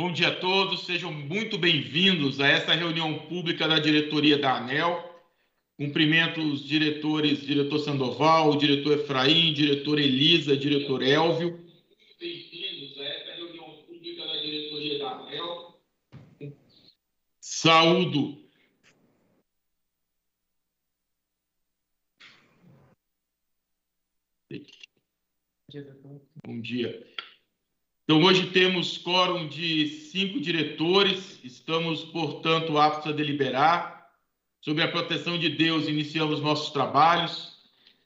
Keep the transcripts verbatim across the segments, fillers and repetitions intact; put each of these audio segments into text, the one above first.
Bom dia a todos, sejam muito bem-vindos a essa reunião pública da diretoria da ANEEL. Cumprimento os diretores, diretor Sandoval, diretor Efraim, diretor Elisa, diretor Hélvio. Bem-vindos a essa reunião pública da diretoria da ANEEL. Saúdo. Bom dia. Então, hoje temos quórum de cinco diretores, estamos, portanto, aptos a deliberar. Sob a proteção de Deus, iniciamos nossos trabalhos.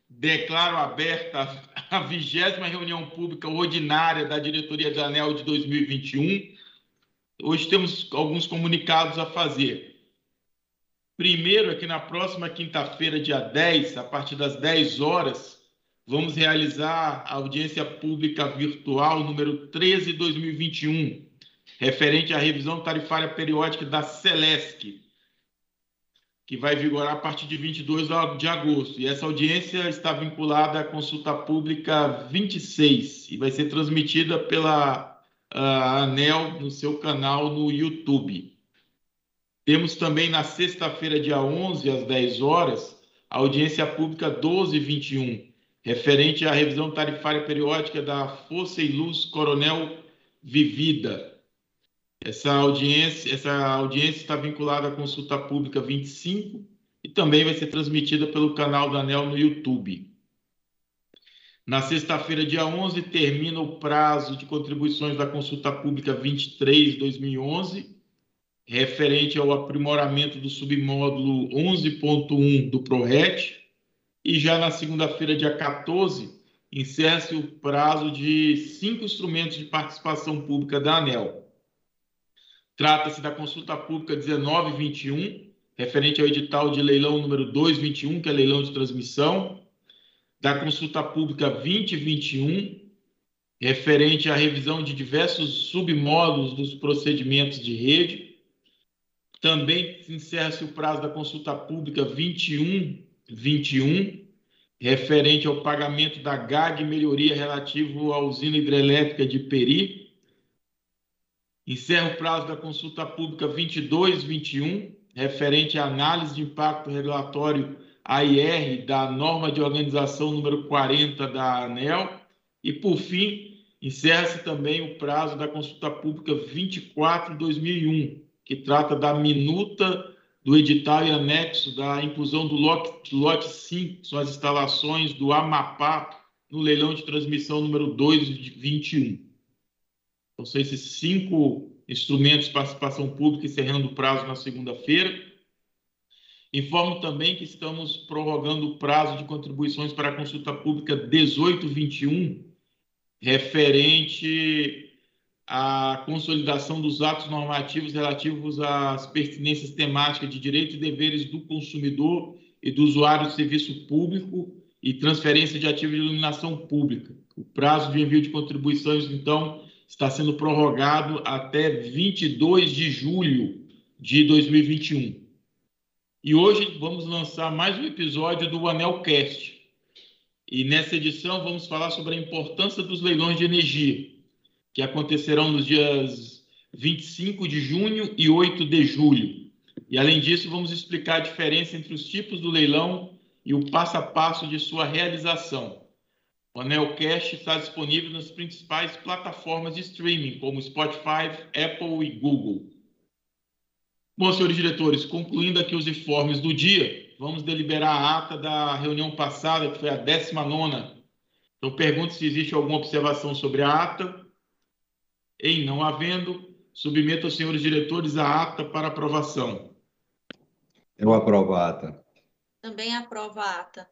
Declaro aberta a vigésima reunião pública ordinária da diretoria da ANEEL de dois mil e vinte e um. Hoje temos alguns comunicados a fazer. Primeiro é que na próxima quinta-feira, dia dez, a partir das dez horas, vamos realizar a audiência pública virtual número treze barra dois mil e vinte e um, referente à revisão tarifária periódica da Celesc, que vai vigorar a partir de vinte e dois de agosto. E essa audiência está vinculada à consulta pública vinte e seis e vai ser transmitida pela ANEEL no seu canal no YouTube. Temos também na sexta-feira, dia onze, às dez horas, a audiência pública doze barra vinte e um, referente à revisão tarifária periódica da Força e Luz Coronel Vivida. Essa audiência, essa audiência está vinculada à consulta pública vinte e cinco e também vai ser transmitida pelo canal da ANEEL no YouTube. Na sexta-feira, dia onze, termina o prazo de contribuições da consulta pública vinte e três barra dois mil e onze, referente ao aprimoramento do submódulo onze ponto um do PRORET. E já na segunda-feira, dia quatorze, encerra-se o prazo de cinco instrumentos de participação pública da ANEEL. Trata-se da consulta pública dezenove barra vinte e um, referente ao edital de leilão número dois ponto vinte e um, que é leilão de transmissão, da consulta pública vinte ponto vinte e um, referente à revisão de diversos submódulos dos procedimentos de rede. Também encerra-se o prazo da consulta pública vinte e um ponto vinte e um, referente ao pagamento da G A G melhoria relativo à usina hidrelétrica de Peri. Encerra o prazo da consulta pública vinte e dois barra vinte e um, referente à análise de impacto regulatório A I R da norma de organização número quarenta da ANEEL. E, por fim, encerra-se também o prazo da consulta pública vinte e quatro barra dois mil e um, que trata da minuta do edital e anexo da inclusão do lote cinco, que são as instalações do Amapá, no leilão de transmissão número dois ponto vinte e um. Então, são esses cinco instrumentos de participação pública encerrando o prazo na segunda-feira. Informo também que estamos prorrogando o prazo de contribuições para a consulta pública dezoito barra vinte e um, referente a consolidação dos atos normativos relativos às pertinências temáticas de direitos e deveres do consumidor e do usuário de serviço público e transferência de ativos de iluminação pública. O prazo de envio de contribuições, então, está sendo prorrogado até vinte e dois de julho de dois mil e vinte e um. E hoje vamos lançar mais um episódio do ANEELcast. E nessa edição vamos falar sobre a importância dos leilões de energia, que acontecerão nos dias vinte e cinco de junho e oito de julho. E, além disso, vamos explicar a diferença entre os tipos do leilão e o passo a passo de sua realização. O ANEELcast está disponível nas principais plataformas de streaming, como Spotify, Apple e Google. Bom, senhores diretores, concluindo aqui os informes do dia, vamos deliberar a ata da reunião passada, que foi a décima nona. Então, pergunto se existe alguma observação sobre a ata. Em não havendo, submeto aos senhores diretores a ata para aprovação. Eu aprovo a ata. Também aprovo a ata.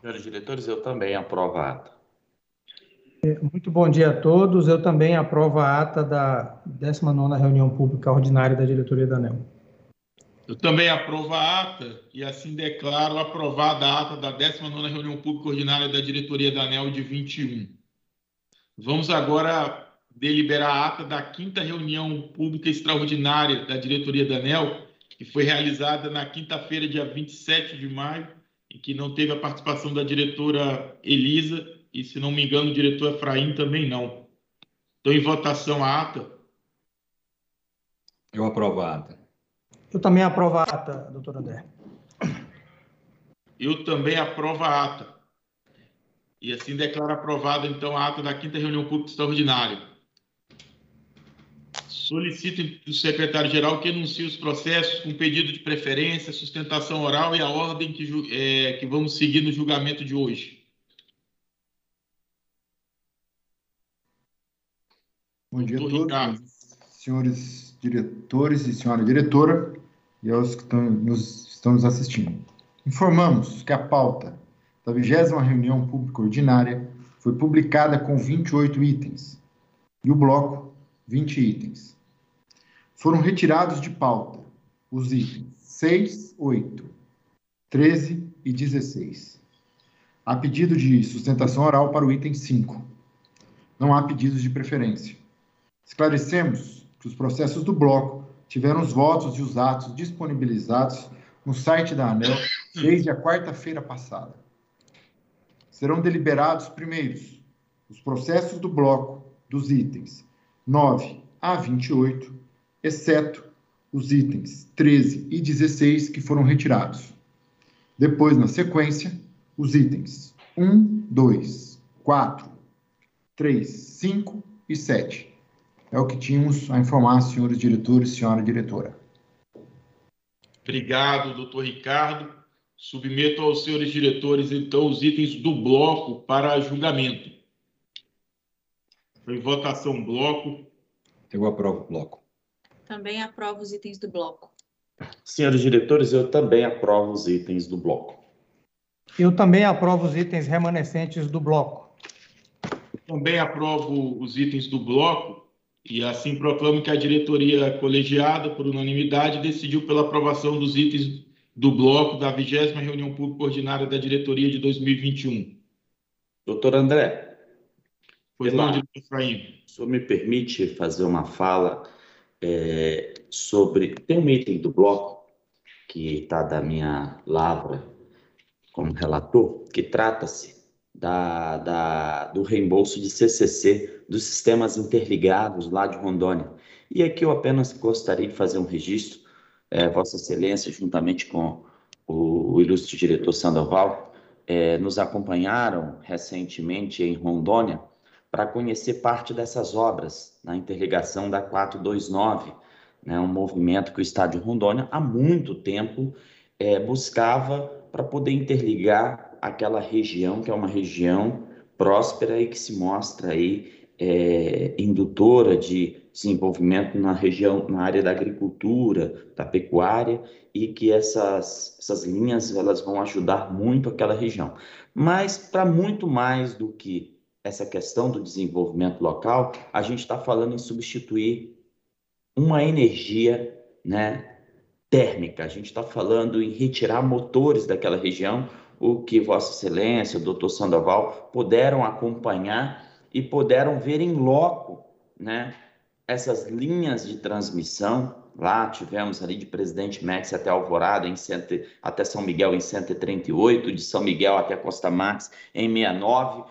Senhores diretores, eu também aprovo a ata. Muito bom dia a todos. Eu também aprovo a ata da décima nona reunião pública ordinária da diretoria da ANEEL. Eu também aprovo a ata e assim declaro aprovada a ata da décima nona reunião pública ordinária da diretoria da ANEEL de vinte e um. Vamos agora deliberar a ata da quinta reunião pública extraordinária da diretoria da ANEEL, que foi realizada na quinta-feira, dia vinte e sete de maio, e que não teve a participação da diretora Elisa, e, se não me engano, o diretor Efraim também não. Estou em votação a ata. Eu aprovo a ata. Eu também aprovo a ata, doutor André. Eu também aprovo a ata. E assim declaro aprovada, então, a ata da quinta reunião pública extraordinária. Solicito do secretário-geral que anuncie os processos com pedido de preferência, sustentação oral e a ordem que, é, que vamos seguir no julgamento de hoje. Bom dia a todos, Ricardo. Senhores diretores e senhora diretora, e aos que estão nos, estão nos assistindo. Informamos que a pauta da vigésima reunião pública ordinária foi publicada com vinte e oito itens e o bloco, vinte itens. Foram retirados de pauta os itens seis, oito, treze e dezesseis. Há pedido de sustentação oral para o item cinco. Não há pedidos de preferência. Esclarecemos que os processos do bloco tiveram os votos e os atos disponibilizados no site da ANEEL desde a quarta-feira passada. Serão deliberados primeiros os processos do bloco dos itens nove a vinte e oito, exceto os itens treze e dezesseis que foram retirados. Depois, na sequência, os itens um, dois, quatro, três, cinco e sete. É o que tínhamos a informar, senhores diretores e senhora diretora. Obrigado, doutor Ricardo. Submeto aos senhores diretores, então, os itens do bloco para julgamento. Em votação, bloco. Eu aprovo o bloco. Também aprovo os itens do bloco. Senhores diretores, eu também aprovo os itens do bloco. Eu também aprovo os itens remanescentes do bloco. Eu também aprovo os itens do bloco e assim proclamo que a diretoria colegiada, por unanimidade, decidiu pela aprovação dos itens do bloco da vigésima reunião pública ordinária da diretoria de dois mil e vinte e um. Doutor André. Pois não, doutor Efraim. O senhor me permite fazer uma fala é, sobre... Tem um item do bloco que está da minha lavra como relator, que trata-se da, da, do reembolso de C C C dos sistemas interligados lá de Rondônia. E aqui eu apenas gostaria de fazer um registro, É, Vossa Excelência, juntamente com o, o ilustre diretor Sandoval, é, nos acompanharam recentemente em Rondônia para conhecer parte dessas obras na interligação da quatrocentos e vinte e nove, né, um movimento que o Estado de Rondônia há muito tempo é, buscava para poder interligar aquela região, que é uma região próspera e que se mostra aí, é, indutora de desenvolvimento na região, na área da agricultura, da pecuária, e que essas, essas linhas elas vão ajudar muito aquela região. Mas, para muito mais do que essa questão do desenvolvimento local, a gente está falando em substituir uma energia, né, térmica. A gente está falando em retirar motores daquela região, o que Vossa Excelência, o doutor Sandoval, puderam acompanhar e puderam ver em loco, né, essas linhas de transmissão. Lá tivemos ali de Presidente Max até Alvorada, em cento, até São Miguel em cento e trinta e oito, de São Miguel até Costa Marques em sessenta e nove.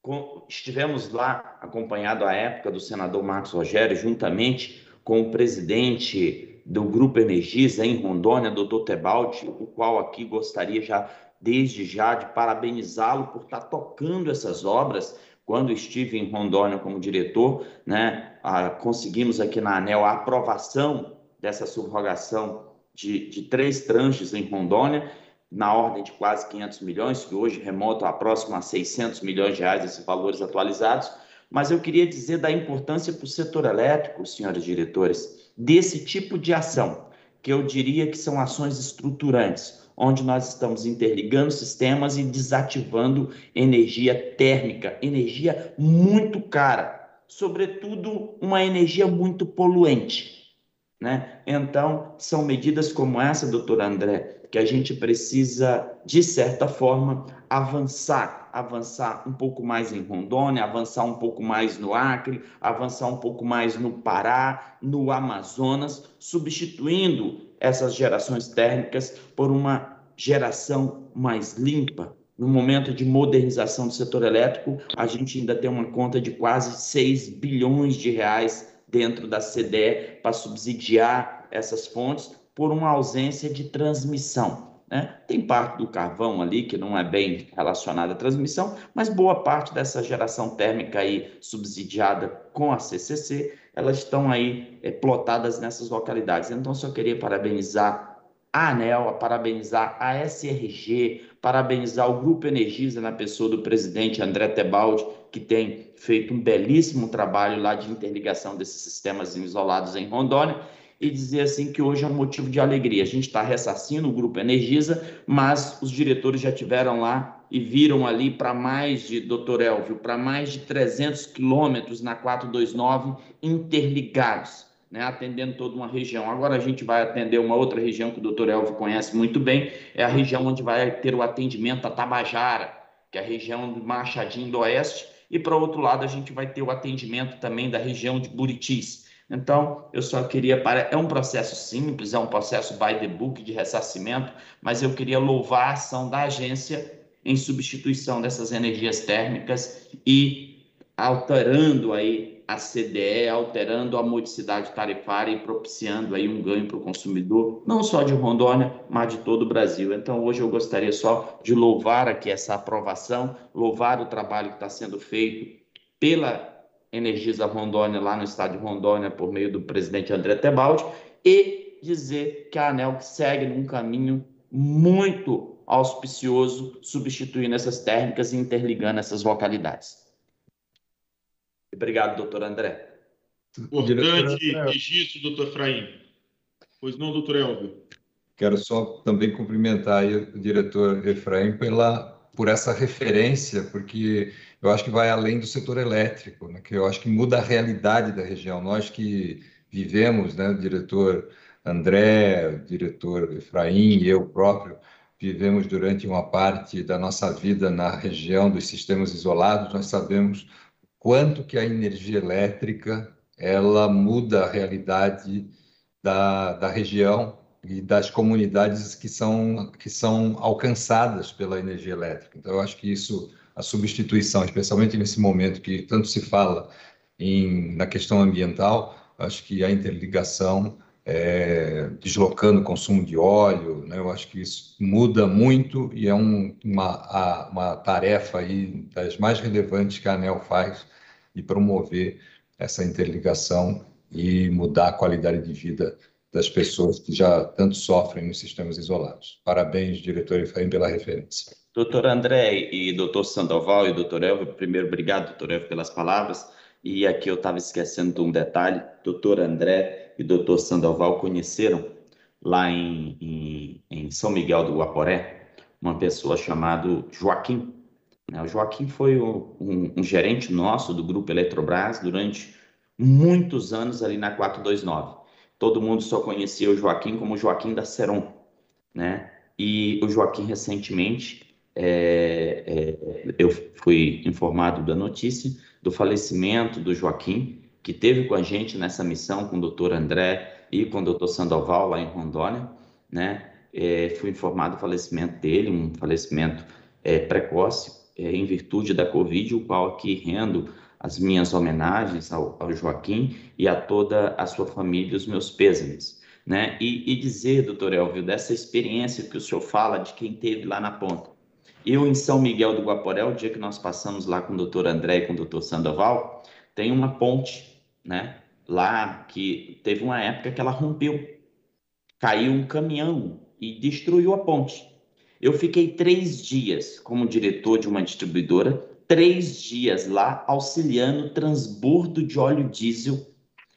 Com, estivemos lá acompanhado à época do senador Marcos Rogério, juntamente com o presidente do Grupo Energisa em Rondônia, doutor Tebaldi, o qual aqui gostaria já, desde já, de parabenizá-lo por estar tocando essas obras. Quando estive em Rondônia como diretor, né, a, conseguimos aqui na ANEEL a aprovação dessa subrogação de, de três tranches em Rondônia, na ordem de quase quinhentos milhões, que hoje remontam a próximo a seiscentos milhões de reais, esses valores atualizados. Mas eu queria dizer da importância para o setor elétrico, senhores diretores, desse tipo de ação, que eu diria que são ações estruturantes, onde nós estamos interligando sistemas e desativando energia térmica, energia muito cara, sobretudo uma energia muito poluente, né? Então, são medidas como essa, doutor André, que a gente precisa, de certa forma, avançar, avançar um pouco mais em Rondônia, avançar um pouco mais no Acre, avançar um pouco mais no Pará, no Amazonas, substituindo essas gerações térmicas por uma geração mais limpa, no momento de modernização do setor elétrico, a gente ainda tem uma conta de quase seis bilhões de reais dentro da C D E para subsidiar essas fontes por uma ausência de transmissão. Né? Tem parte do carvão ali que não é bem relacionada à transmissão, mas boa parte dessa geração térmica aí subsidiada com a C C C, elas estão aí é, plotadas nessas localidades. Então, só queria parabenizar a ANEEL, parabenizar a S R G, parabenizar o Grupo Energisa na pessoa do presidente André Tebaldi, que tem feito um belíssimo trabalho lá de interligação desses sistemas isolados em Rondônia, e dizer assim que hoje é um motivo de alegria. A gente está ressarcindo o Grupo Energisa, mas os diretores já tiveram lá e viram ali para mais de, doutor Hélvio, para mais de trezentos quilômetros na quatrocentos e vinte e nove interligados, né, atendendo toda uma região. Agora a gente vai atender uma outra região que o doutor Hélvio conhece muito bem, é a região onde vai ter o atendimento a Tabajara, que é a região do Machadinho do Oeste, e para o outro lado a gente vai ter o atendimento também da região de Buritis. Então, eu só queria... Para... É um processo simples, é um processo by the book de ressarcimento, mas eu queria louvar a ação da agência em substituição dessas energias térmicas e alterando aí a C D E, alterando a modicidade tarifária e propiciando aí um ganho para o consumidor, não só de Rondônia, mas de todo o Brasil. Então, hoje eu gostaria só de louvar aqui essa aprovação, louvar o trabalho que está sendo feito pela Energisa Rondônia, lá no estado de Rondônia, por meio do presidente André Tebaldi, e dizer que a ANEEL segue num caminho muito auspicioso, substituindo essas térmicas e interligando essas localidades. Obrigado, doutor André. Importante registro, doutor Efraim. Pois não, doutor Hélvio. Quero só também cumprimentar aí o diretor Efraim pela... por essa referência, porque eu acho que vai além do setor elétrico, né? Que eu acho que muda a realidade da região. Nós que vivemos, né, o diretor André, o diretor Efraim e eu próprio, vivemos durante uma parte da nossa vida na região dos sistemas isolados, nós sabemos quanto que a energia elétrica ela muda a realidade da, da região, e das comunidades que são, que são alcançadas pela energia elétrica. Então, eu acho que isso, a substituição, especialmente nesse momento que tanto se fala em, na questão ambiental, acho que a interligação, é, deslocando o consumo de óleo, né, eu acho que isso muda muito e é um, uma, uma tarefa aí das mais relevantes que a ANEEL faz de promover essa interligação e mudar a qualidade de vida das pessoas que já tanto sofrem nos sistemas isolados. Parabéns, diretor Efraim, pela referência. Doutor André e doutor Sandoval e doutor Hélvio, primeiro, obrigado, doutor Hélvio, pelas palavras. E aqui eu estava esquecendo de um detalhe, doutor André e doutor Sandoval conheceram lá em, em, em São Miguel do Guaporé uma pessoa chamada Joaquim. O Joaquim foi um, um, um gerente nosso do Grupo Eletrobras durante muitos anos ali na quatrocentos e vinte e nove. Todo mundo só conhecia o Joaquim como Joaquim da Ceron, né? E o Joaquim, recentemente, é, é, eu fui informado da notícia do falecimento do Joaquim, que esteve com a gente nessa missão, com o doutor André e com o doutor Sandoval, lá em Rondônia, né? É, fui informado do falecimento dele, um falecimento é, precoce, é, em virtude da Covid, o qual aqui rendo as minhas homenagens ao, ao Joaquim e a toda a sua família, os meus pêsames, né? E, e dizer, doutor Hélvio, dessa experiência que o senhor fala de quem teve lá na ponta. Eu, em São Miguel do Guaporé, o dia que nós passamos lá com o doutor André e com o doutor Sandoval, tem uma ponte, né? Lá que teve uma época que ela rompeu, caiu um caminhão e destruiu a ponte. Eu fiquei três dias como diretor de uma distribuidora, três dias lá auxiliando o transbordo de óleo diesel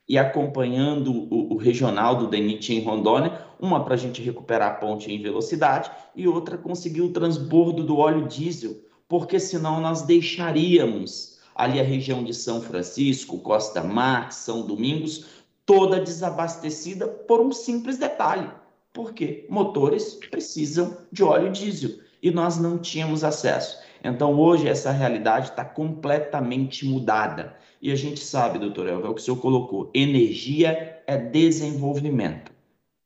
e acompanhando o, o regional do DENIT em Rondônia, uma para a gente recuperar a ponte em velocidade e outra conseguir o transbordo do óleo diesel, porque senão nós deixaríamos ali a região de São Francisco, Costa Marques, São Domingos, toda desabastecida por um simples detalhe, porque motores precisam de óleo diesel e nós não tínhamos acesso. Então, hoje, essa realidade está completamente mudada. E a gente sabe, doutor Hélvio, é o que o senhor colocou, energia é desenvolvimento.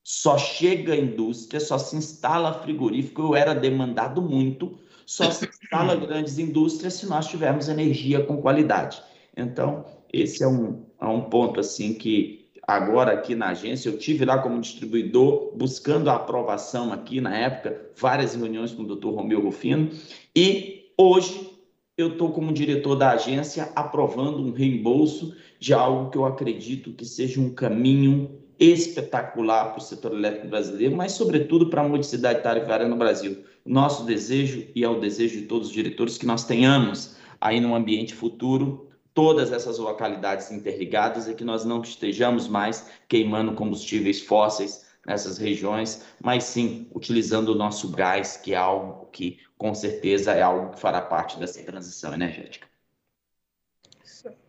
Só chega a indústria, só se instala frigorífico, eu era demandado muito, Só se instala grandes indústrias se nós tivermos energia com qualidade. então esse é um, é um ponto assim que agora aqui na agência, eu tive lá como distribuidor buscando a aprovação aqui na época, várias reuniões com o doutor Romeu Rufino, e hoje eu estou como diretor da agência aprovando um reembolso de algo que eu acredito que seja um caminho espetacular para o setor elétrico brasileiro, mas sobretudo para a modicidade tarifária no Brasil. Nosso desejo, e é o desejo de todos os diretores, que nós tenhamos aí num ambiente futuro todas essas localidades interligadas e que nós não estejamos mais queimando combustíveis fósseis nessas regiões, mas sim utilizando o nosso gás, que é algo que com certeza é algo que fará parte dessa transição energética.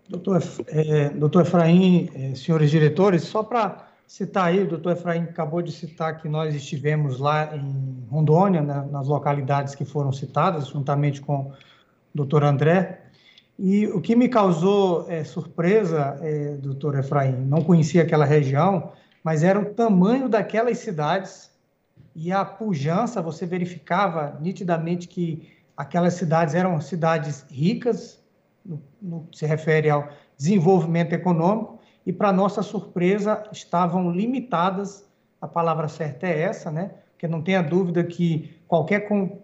Doutor, é, doutor Efraim, é, senhores diretores, só para citar aí, o doutor Efraim acabou de citar que nós estivemos lá em Rondônia, né, nas localidades que foram citadas, juntamente com o doutor André. E o que me causou é, surpresa, é, doutor Efraim, não conhecia aquela região, mas era o tamanho daquelas cidades e a pujança. Você verificava nitidamente que aquelas cidades eram cidades ricas, no, no que se refere ao desenvolvimento econômico, e, para nossa surpresa, estavam limitadas, a palavra certa é essa, né? Porque não tenha dúvida que qualquer, com,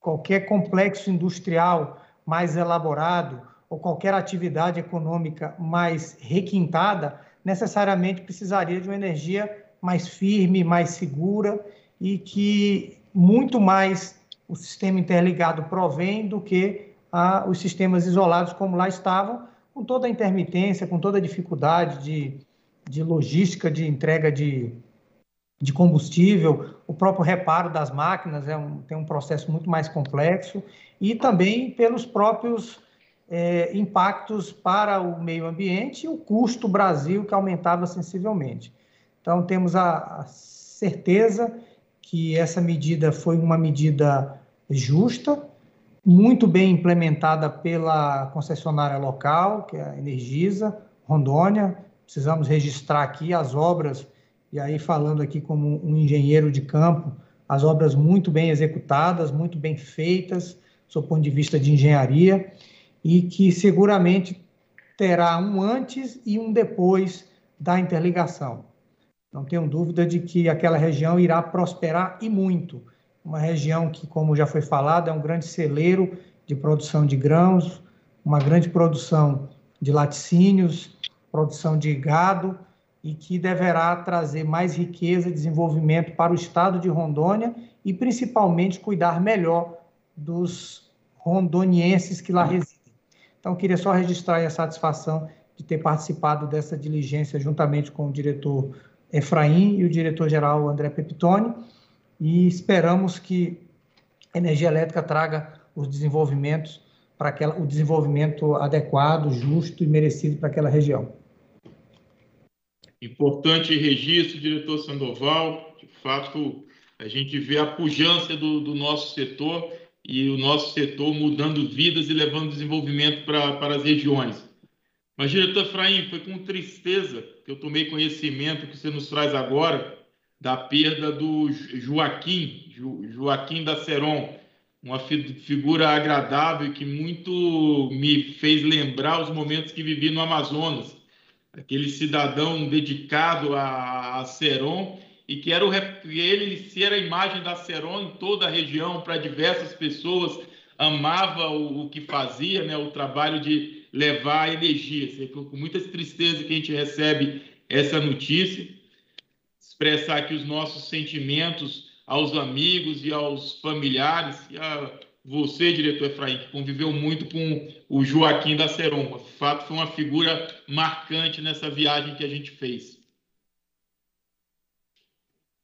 qualquer complexo industrial mais elaborado ou qualquer atividade econômica mais requintada necessariamente precisaria de uma energia mais firme, mais segura, e que muito mais o sistema interligado provém do que a, os sistemas isolados como lá estavam, com toda a intermitência, com toda a dificuldade de, de logística, de entrega de, de combustível. O próprio reparo das máquinas é um, tem um processo muito mais complexo, e também pelos próprios é, impactos para o meio ambiente e o custo Brasil, que aumentava sensivelmente. Então, temos a, a certeza que essa medida foi uma medida justa, muito bem implementada pela concessionária local, que é a Energisa, Rondônia. Precisamos registrar aqui as obras, e aí falando aqui como um engenheiro de campo, as obras muito bem executadas, muito bem feitas, do ponto de vista de engenharia, e que seguramente terá um antes e um depois da interligação. Não tenho dúvida de que aquela região irá prosperar, e muito. Uma região que, como já foi falado, é um grande celeiro de produção de grãos, uma grande produção de laticínios, produção de gado, e que deverá trazer mais riqueza e desenvolvimento para o estado de Rondônia e, principalmente, cuidar melhor dos rondonienses que lá residem. Então, queria só registrar a satisfação de ter participado dessa diligência juntamente com o diretor Efraim e o diretor-geral André Pepitone, e esperamos que a energia elétrica traga os desenvolvimentos para aquela, o desenvolvimento adequado, justo e merecido para aquela região. Importante registro, diretor Sandoval. De fato, a gente vê a pujança do, do nosso setor, e o nosso setor mudando vidas e levando desenvolvimento para, para as regiões. Mas, diretor Efraim, foi com tristeza que eu tomei conhecimento que você nos traz agora da perda do Joaquim, jo, Joaquim da Ceron, uma figura agradável que muito me fez lembrar os momentos que vivi no Amazonas, aquele cidadão dedicado a, a Ceron, e que era o, ele ser a imagem da Ceron em toda a região, para diversas pessoas, amava o, o que fazia, né, o trabalho de levar energia. Com muita tristeza que a gente recebe essa notícia, expressar aqui os nossos sentimentos aos amigos e aos familiares, e a você, diretor Efraim, que conviveu muito com o Joaquim da Ceron. De fato, foi uma figura marcante nessa viagem que a gente fez.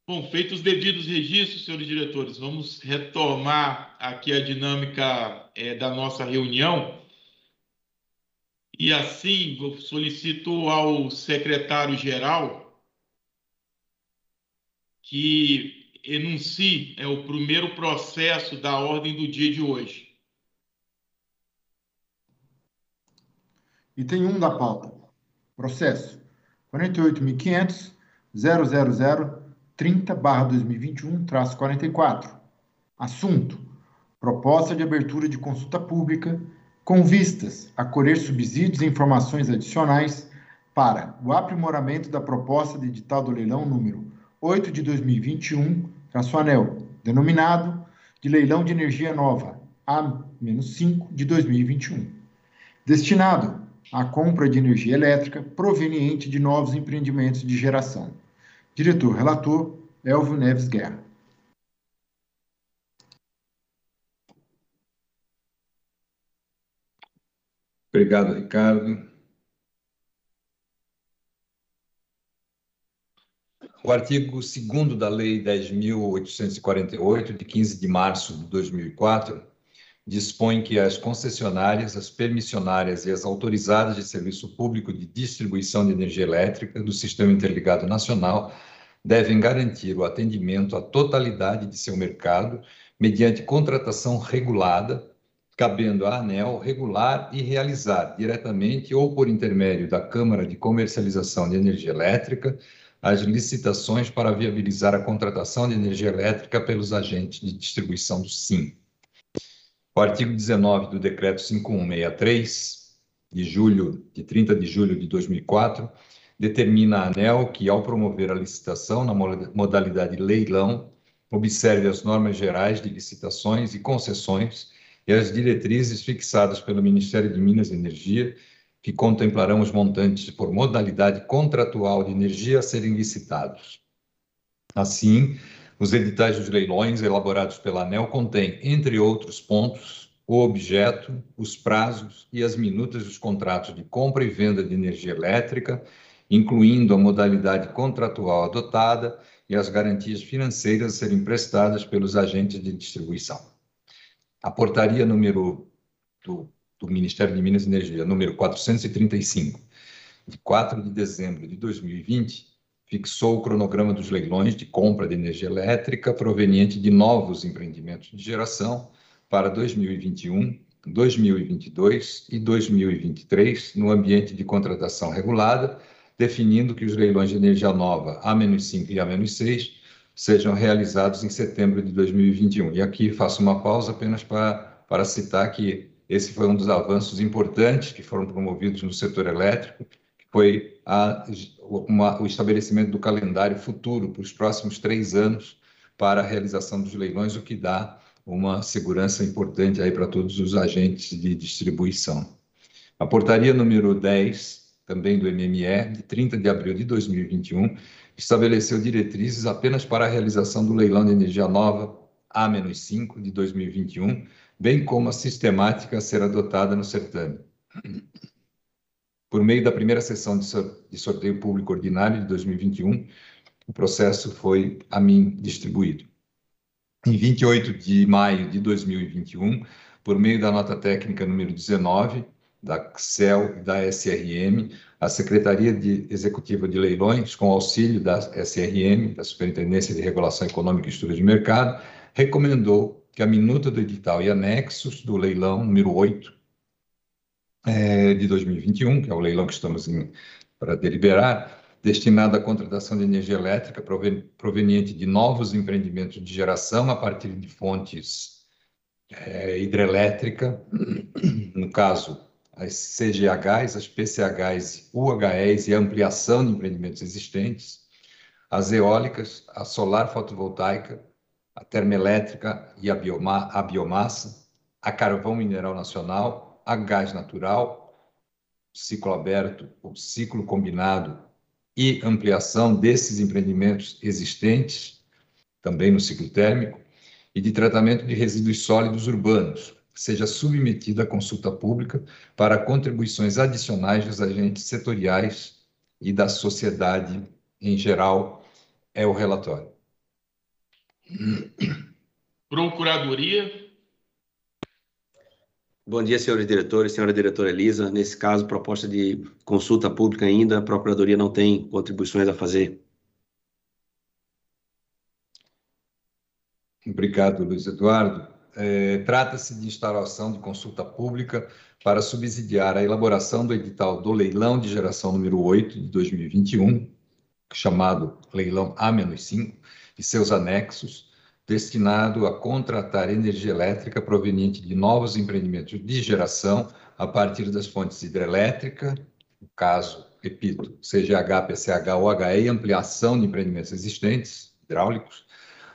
Bom, feitos os devidos registros, senhores diretores, vamos retomar aqui a dinâmica é, da nossa reunião. E assim, eu solicito ao secretário-geral que enuncie é, o primeiro processo da ordem do dia de hoje. Item um da pauta. Processo quarenta e oito mil e quinhentos ponto zero zero zero ponto trinta barra dois mil e vinte e um traço quarenta e quatro. Assunto: proposta de abertura de consulta pública com vistas a colher subsídios e informações adicionais para o aprimoramento da proposta de edital do leilão número oito de dois mil e vinte e um, traço ANEEL, denominado de Leilão de Energia Nova A cinco de dois mil e vinte e um, destinado à compra de energia elétrica proveniente de novos empreendimentos de geração. Diretor relator, Hélvio Neves Guerra. Obrigado, Ricardo. O artigo segundo da Lei dez mil oitocentos e quarenta e oito, de quinze de março de dois mil e quatro, dispõe que as concessionárias, as permissionárias e as autorizadas de serviço público de distribuição de energia elétrica do Sistema Interligado Nacional devem garantir o atendimento à totalidade de seu mercado mediante contratação regulada, cabendo à ANEEL regular e realizar diretamente ou por intermédio da Câmara de Comercialização de Energia Elétrica as licitações para viabilizar a contratação de energia elétrica pelos agentes de distribuição do SIM. O artigo dezenove do Decreto cinco mil cento e sessenta e três, de, julho, de trinta de julho de dois mil e quatro, determina a ANEEL que, ao promover a licitação na modalidade leilão, observe as normas gerais de licitações e concessões e as diretrizes fixadas pelo Ministério de Minas e Energia, que contemplarão os montantes por modalidade contratual de energia a serem licitados. Assim, os editais dos leilões elaborados pela ANEEL contêm, entre outros pontos, o objeto, os prazos e as minutas dos contratos de compra e venda de energia elétrica, incluindo a modalidade contratual adotada e as garantias financeiras a serem prestadas pelos agentes de distribuição. A portaria número do, do Ministério de Minas e Energia, número quatrocentos e trinta e cinco, de quatro de dezembro de dois mil e vinte, fixou o cronograma dos leilões de compra de energia elétrica proveniente de novos empreendimentos de geração para dois mil e vinte e um, dois mil e vinte e dois e dois mil e vinte e três no ambiente de contratação regulada, definindo que os leilões de energia nova A cinco e A seis sejam realizados em setembro de dois mil e vinte e um. E aqui faço uma pausa apenas para, para citar que esse foi um dos avanços importantes que foram promovidos no setor elétrico, que foi a, uma, o estabelecimento do calendário futuro para os próximos três anos para a realização dos leilões, o que dá uma segurança importante aí para todos os agentes de distribuição. A portaria número dez, também do M M E, de trinta de abril de dois mil e vinte e um, estabeleceu diretrizes apenas para a realização do leilão de energia nova A cinco de dois mil e vinte e um, bem como a sistemática a ser adotada no certame. Por meio da primeira sessão de sorteio público ordinário de dois mil e vinte e um, o processo foi a mim distribuído. Em vinte e oito de maio de dois mil e vinte e um, por meio da nota técnica número dezenove, da C E L e da S R M, a Secretaria de Executiva de Leilões, com auxílio da S R M, da Superintendência de Regulação Econômica e Estudos de Mercado, recomendou que a minuta do edital e anexos do leilão número oito é, de dois mil e vinte e um, que é o leilão que estamos em, para deliberar, destinado à contratação de energia elétrica proveniente de novos empreendimentos de geração a partir de fontes é, hidrelétrica, no caso as C G Hs, as P C Hs, U H Es e a ampliação de empreendimentos existentes, as eólicas, a solar fotovoltaica, a termoelétrica e a, bioma a biomassa, a carvão mineral nacional, a gás natural, ciclo aberto ou ciclo combinado e ampliação desses empreendimentos existentes, também no ciclo térmico, e de tratamento de resíduos sólidos urbanos, seja submetida à consulta pública para contribuições adicionais dos agentes setoriais e da sociedade em geral, é o relatório. Procuradoria. Bom dia, senhores diretores, senhora diretora Elisa. Nesse caso, proposta de consulta pública ainda, a Procuradoria não tem contribuições a fazer. Obrigado, Luiz Eduardo. É, trata-se de instalação de consulta pública para subsidiar a elaboração do edital do leilão de geração número oito de dois mil e vinte e um, chamado leilão A cinco, e seus anexos, destinado a contratar energia elétrica proveniente de novos empreendimentos de geração a partir das fontes hidrelétrica, no caso, repito, C G H, P C H, O H E, ampliação de empreendimentos existentes, hidráulicos,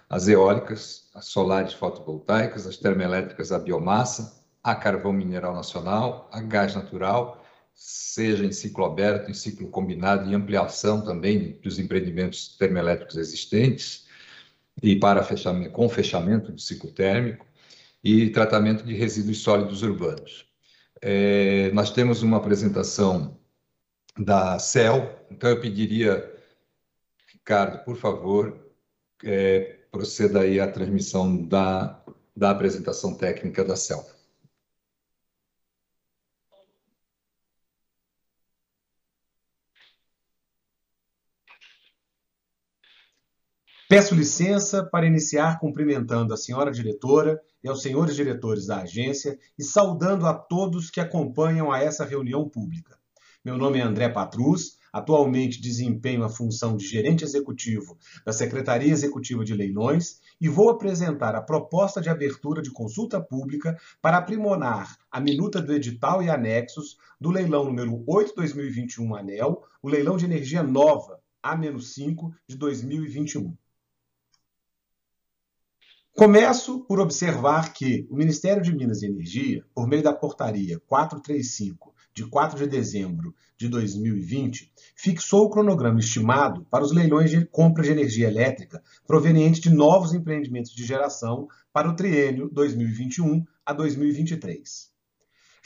as eólicas, as solares fotovoltaicas, as termoelétricas, a biomassa, a carvão mineral nacional, a gás natural, seja em ciclo aberto, em ciclo combinado, e ampliação também dos empreendimentos termoelétricos existentes, e para fechamento, com fechamento de ciclo térmico, e tratamento de resíduos sólidos urbanos. É, nós temos uma apresentação da C E L, então eu pediria, Ricardo, por favor, é, proceda aí à transmissão da, da apresentação técnica da C E L. Peço licença para iniciar cumprimentando a senhora diretora e aos senhores diretores da agência e saudando a todos que acompanham a essa reunião pública. Meu nome é André Patrus, atualmente desempenho a função de gerente executivo da Secretaria Executiva de Leilões e vou apresentar a proposta de abertura de consulta pública para aprimorar a minuta do edital e anexos do leilão número oito barra dois mil e vinte e um ANEEL, o leilão de energia nova A cinco de dois mil e vinte e um. Começo por observar que o Ministério de Minas e Energia, por meio da portaria quatrocentos e trinta e cinco, de quatro de dezembro de dois mil e vinte, fixou o cronograma estimado para os leilões de compra de energia elétrica proveniente de novos empreendimentos de geração para o triênio dois mil e vinte e um a dois mil e vinte e três.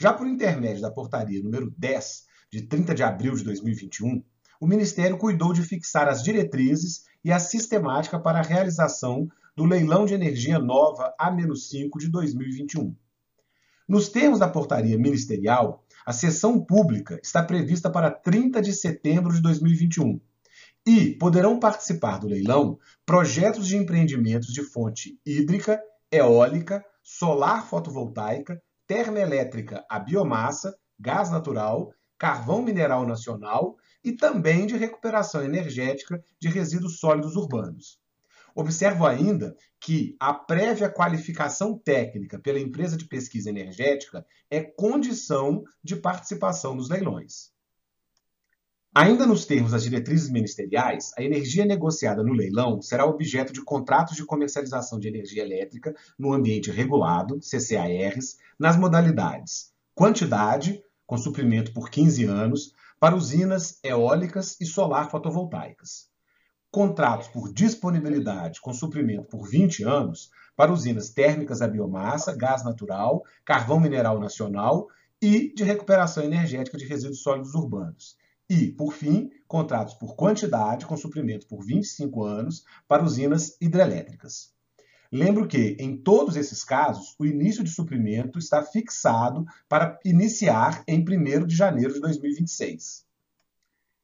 Já por intermédio da portaria número dez, de trinta de abril de dois mil e vinte e um, o Ministério cuidou de fixar as diretrizes e a sistemática para a realização do leilão de energia nova A cinco de dois mil e vinte e um. Nos termos da portaria ministerial, a sessão pública está prevista para trinta de setembro de dois mil e vinte e um e poderão participar do leilão projetos de empreendimentos de fonte hídrica, eólica, solar fotovoltaica, termoelétrica a biomassa, gás natural, carvão mineral nacional e também de recuperação energética de resíduos sólidos urbanos. Observo ainda que a prévia qualificação técnica pela empresa de pesquisa energética é condição de participação nos leilões. Ainda nos termos das diretrizes ministeriais, a energia negociada no leilão será objeto de contratos de comercialização de energia elétrica no ambiente regulado, C C A Rs, nas modalidades quantidade, com suprimento por quinze anos, para usinas eólicas e solar fotovoltaicas. Contratos por disponibilidade com suprimento por vinte anos para usinas térmicas a biomassa, gás natural, carvão mineral nacional e de recuperação energética de resíduos sólidos urbanos. E, por fim, contratos por quantidade com suprimento por vinte e cinco anos para usinas hidrelétricas. Lembro que, em todos esses casos, o início de suprimento está fixado para iniciar em primeiro de janeiro de dois mil e vinte e seis.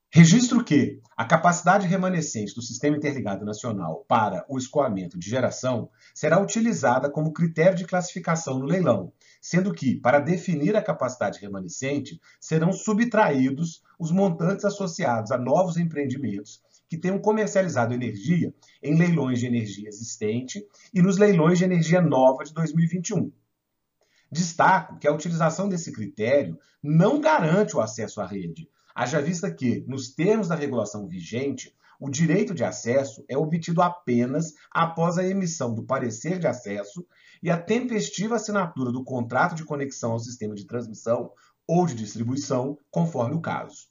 Registro que a capacidade remanescente do Sistema Interligado Nacional para o escoamento de geração será utilizada como critério de classificação no leilão, sendo que, para definir a capacidade remanescente, serão subtraídos os montantes associados a novos empreendimentos que tenham comercializado energia em leilões de energia existente e nos leilões de energia nova de dois mil e vinte e um. Destaco que a utilização desse critério não garante o acesso à rede, haja vista que, nos termos da regulação vigente, o direito de acesso é obtido apenas após a emissão do parecer de acesso e a tempestiva assinatura do contrato de conexão ao sistema de transmissão ou de distribuição, conforme o caso.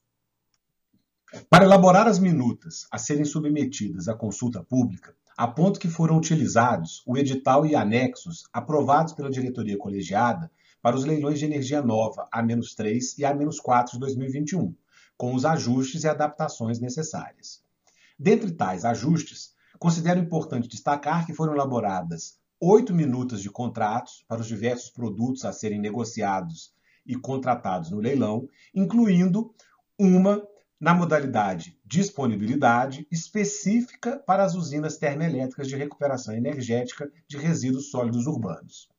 Para elaborar as minutas a serem submetidas à consulta pública, aponto que foram utilizados o edital e anexos aprovados pela diretoria colegiada para os leilões de energia nova A três e A quatro de dois mil e vinte e um. Com os ajustes e adaptações necessárias. Dentre tais ajustes, considero importante destacar que foram elaboradas oito minutas de contratos para os diversos produtos a serem negociados e contratados no leilão, incluindo uma na modalidade disponibilidade específica para as usinas termoelétricas de recuperação energética de resíduos sólidos urbanos.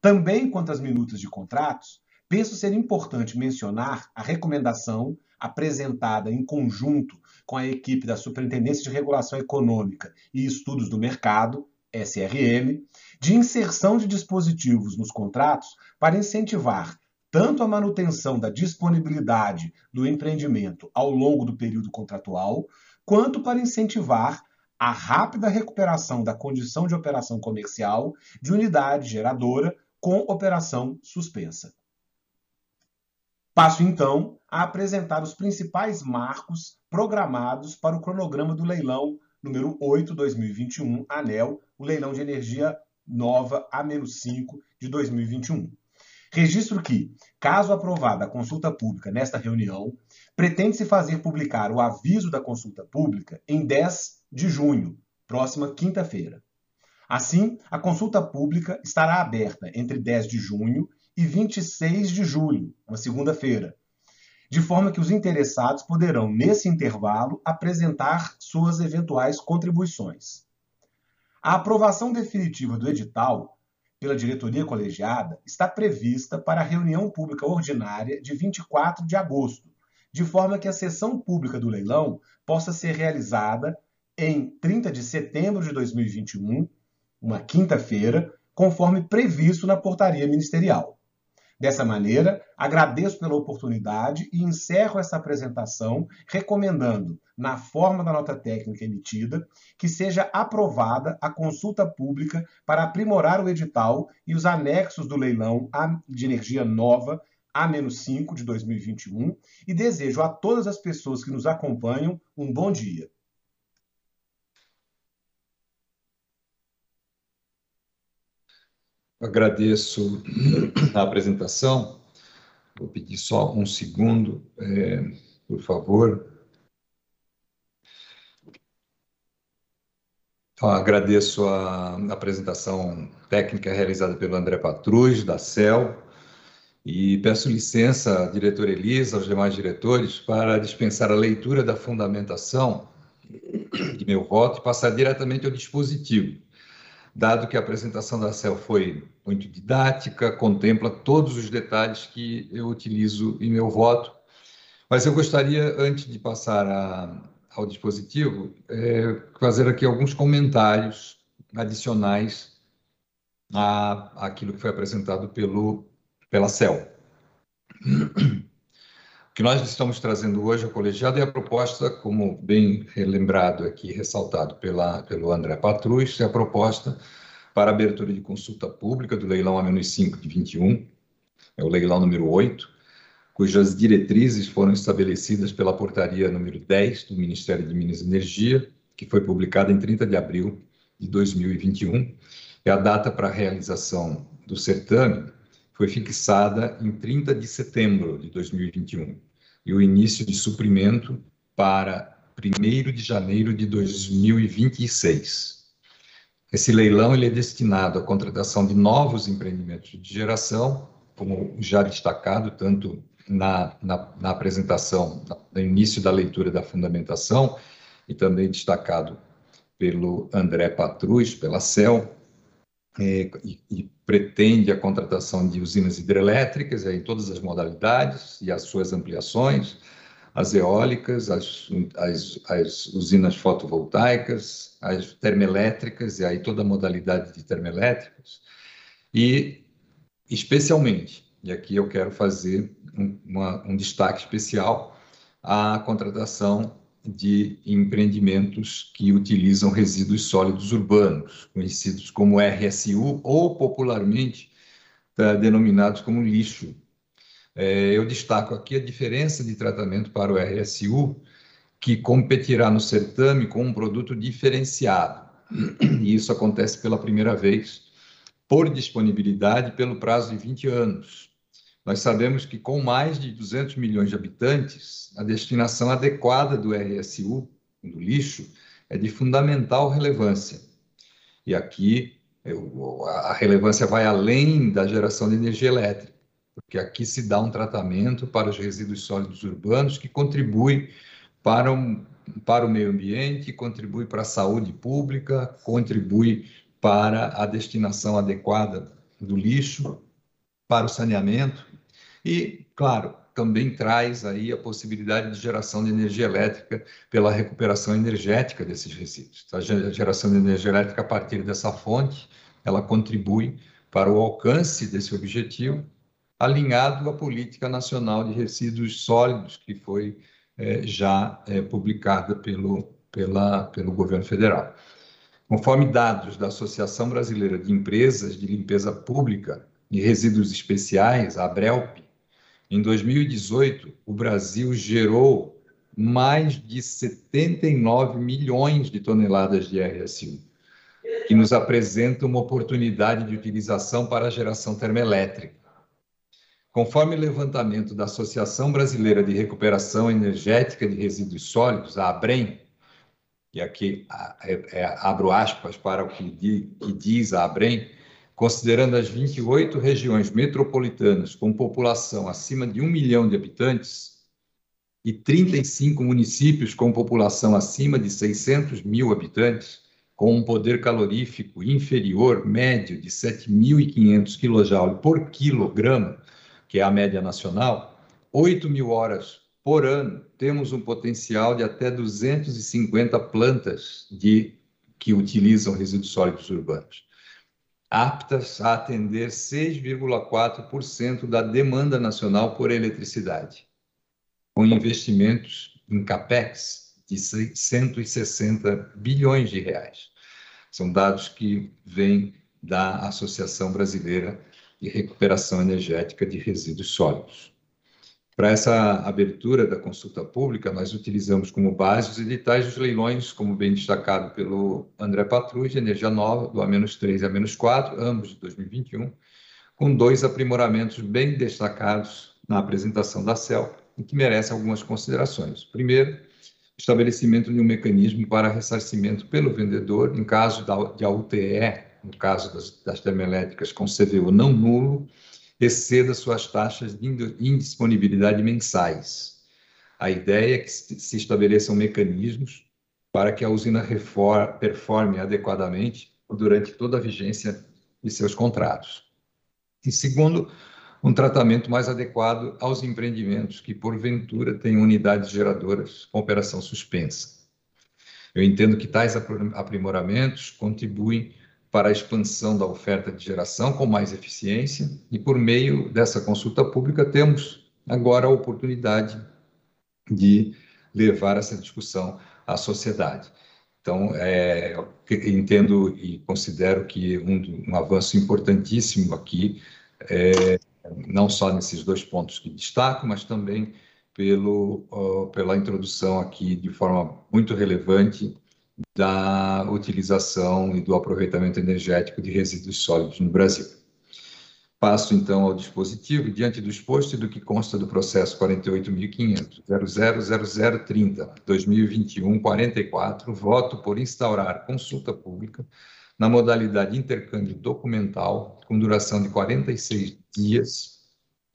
Também quanto às minutas de contratos, penso ser importante mencionar a recomendação apresentada em conjunto com a equipe da Superintendência de Regulação Econômica e Estudos do Mercado, S R M, de inserção de dispositivos nos contratos para incentivar tanto a manutenção da disponibilidade do empreendimento ao longo do período contratual, quanto para incentivar a rápida recuperação da condição de operação comercial de unidade geradora com operação suspensa. Passo, então, a apresentar os principais marcos programados para o cronograma do leilão número oito barra dois mil e vinte e um, ANEEL, o leilão de energia nova A cinco de dois mil e vinte e um. Registro que, caso aprovada a consulta pública nesta reunião, pretende-se fazer publicar o aviso da consulta pública em dez de junho, próxima quinta-feira. Assim, a consulta pública estará aberta entre dez de junho e vinte e seis de julho, uma segunda-feira, de forma que os interessados poderão, nesse intervalo, apresentar suas eventuais contribuições. A aprovação definitiva do edital pela diretoria colegiada está prevista para a reunião pública ordinária de vinte e quatro de agosto, de forma que a sessão pública do leilão possa ser realizada em trinta de setembro de dois mil e vinte e um, uma quinta-feira, conforme previsto na portaria ministerial. Dessa maneira, agradeço pela oportunidade e encerro essa apresentação recomendando, na forma da nota técnica emitida, que seja aprovada a consulta pública para aprimorar o edital e os anexos do leilão de energia nova A cinco de dois mil e vinte e um e desejo a todas as pessoas que nos acompanham um bom dia. Agradeço a apresentação. Vou pedir só um segundo, é, por favor. Então, agradeço a, a apresentação técnica realizada pelo André Patrus, da C E L, e peço licença à diretora Elisa, aos demais diretores, para dispensar a leitura da fundamentação de meu voto e passar diretamente ao dispositivo. Dado que a apresentação da C E L foi muito didática, contempla todos os detalhes que eu utilizo em meu voto, mas eu gostaria, antes de passar a, ao dispositivo, é, fazer aqui alguns comentários adicionais à, àquilo que foi apresentado pelo, pela C E L. O que nós estamos trazendo hoje ao colegiado é a proposta, como bem lembrado aqui, ressaltado pela, pelo André Patrus, é a proposta para abertura de consulta pública do leilão A cinco de vinte e um, é o leilão número oito, cujas diretrizes foram estabelecidas pela portaria número dez do Ministério de Minas e Energia, que foi publicada em trinta de abril de dois mil e vinte e um, e a data para a realização do certame foi fixada em trinta de setembro de dois mil e vinte e um e o início de suprimento para primeiro de janeiro de dois mil e vinte e seis. Esse leilão ele é destinado à contratação de novos empreendimentos de geração, como já destacado tanto na, na, na apresentação, no início da leitura da fundamentação e também destacado pelo André Patrus, pela C E L, E, e pretende a contratação de usinas hidrelétricas em todas as modalidades e as suas ampliações, as eólicas, as, as, as usinas fotovoltaicas, as termoelétricas e aí toda a modalidade de termoelétricas e, especialmente, e aqui eu quero fazer um, uma, um destaque especial, a contratação de empreendimentos que utilizam resíduos sólidos urbanos, conhecidos como R S U ou popularmente tá, denominados como lixo. É, eu destaco aqui a diferença de tratamento para o R S U, que competirá no certame com um produto diferenciado. E isso acontece pela primeira vez, por disponibilidade, pelo prazo de vinte anos. Nós sabemos que com mais de duzentos milhões de habitantes, a destinação adequada do R S U, do lixo, é de fundamental relevância. E aqui eu, a relevância vai além da geração de energia elétrica, porque aqui se dá um tratamento para os resíduos sólidos urbanos que contribui para, um, para o meio ambiente, contribui para a saúde pública, contribui para a destinação adequada do lixo, para o saneamento e, claro, também traz aí a possibilidade de geração de energia elétrica pela recuperação energética desses resíduos. A geração de energia elétrica a partir dessa fonte, ela contribui para o alcance desse objetivo, alinhado à Política Nacional de Resíduos Sólidos, que foi eh, já eh, publicada pelo, pela, pelo governo federal. Conforme dados da Associação Brasileira de Empresas de Limpeza Pública e Resíduos Especiais, a ABRELP, em dois mil e dezoito, o Brasil gerou mais de setenta e nove milhões de toneladas de R S U, que nos apresenta uma oportunidade de utilização para a geração termoelétrica. Conforme o levantamento da Associação Brasileira de Recuperação Energética de Resíduos Sólidos, a ABREM, e aqui abro aspas para o que diz a ABREM, considerando as vinte e oito regiões metropolitanas com população acima de um milhão de habitantes e trinta e cinco municípios com população acima de seiscentos mil habitantes, com um poder calorífico inferior médio de sete mil e quinhentos kJ por quilograma, que é a média nacional, oito mil horas por ano, temos um potencial de até duzentas e cinquenta plantas de, que utilizam resíduos sólidos urbanos, aptas a atender seis vírgula quatro por cento da demanda nacional por eletricidade, com investimentos em CAPEX de cento e sessenta bilhões de reais. São dados que vêm da Associação Brasileira de Recuperação Energética de Resíduos Sólidos. Para essa abertura da consulta pública, nós utilizamos como base os editais dos leilões, como bem destacado pelo André Patrus, de energia nova, do A três e A quatro, ambos de dois mil e vinte e um, com dois aprimoramentos bem destacados na apresentação da C E L, e que merece algumas considerações. Primeiro, estabelecimento de um mecanismo para ressarcimento pelo vendedor, em caso de a U T E, no caso das, das termoelétricas com C V U não nulo, exceda suas taxas de indisponibilidade mensais. A ideia é que se estabeleçam mecanismos para que a usina performe adequadamente durante toda a vigência de seus contratos. E segundo, um tratamento mais adequado aos empreendimentos que, porventura, tenham unidades geradoras com operação suspensa. Eu entendo que tais aprimoramentos contribuem para a expansão da oferta de geração com mais eficiência, e por meio dessa consulta pública temos agora a oportunidade de levar essa discussão à sociedade. Então, é, entendo e considero que um, um avanço importantíssimo aqui, é, não só nesses dois pontos que destaco, mas também pelo, uh, pela introdução aqui de forma muito relevante da utilização e do aproveitamento energético de resíduos sólidos no Brasil. Passo, então, ao dispositivo. Diante do exposto e do que consta do processo quarenta e oito mil quinhentos ponto zero zero zero zero trinta barra dois mil e vinte e um barra quarenta e quatro, voto por instaurar consulta pública na modalidade intercâmbio documental, com duração de quarenta e seis dias,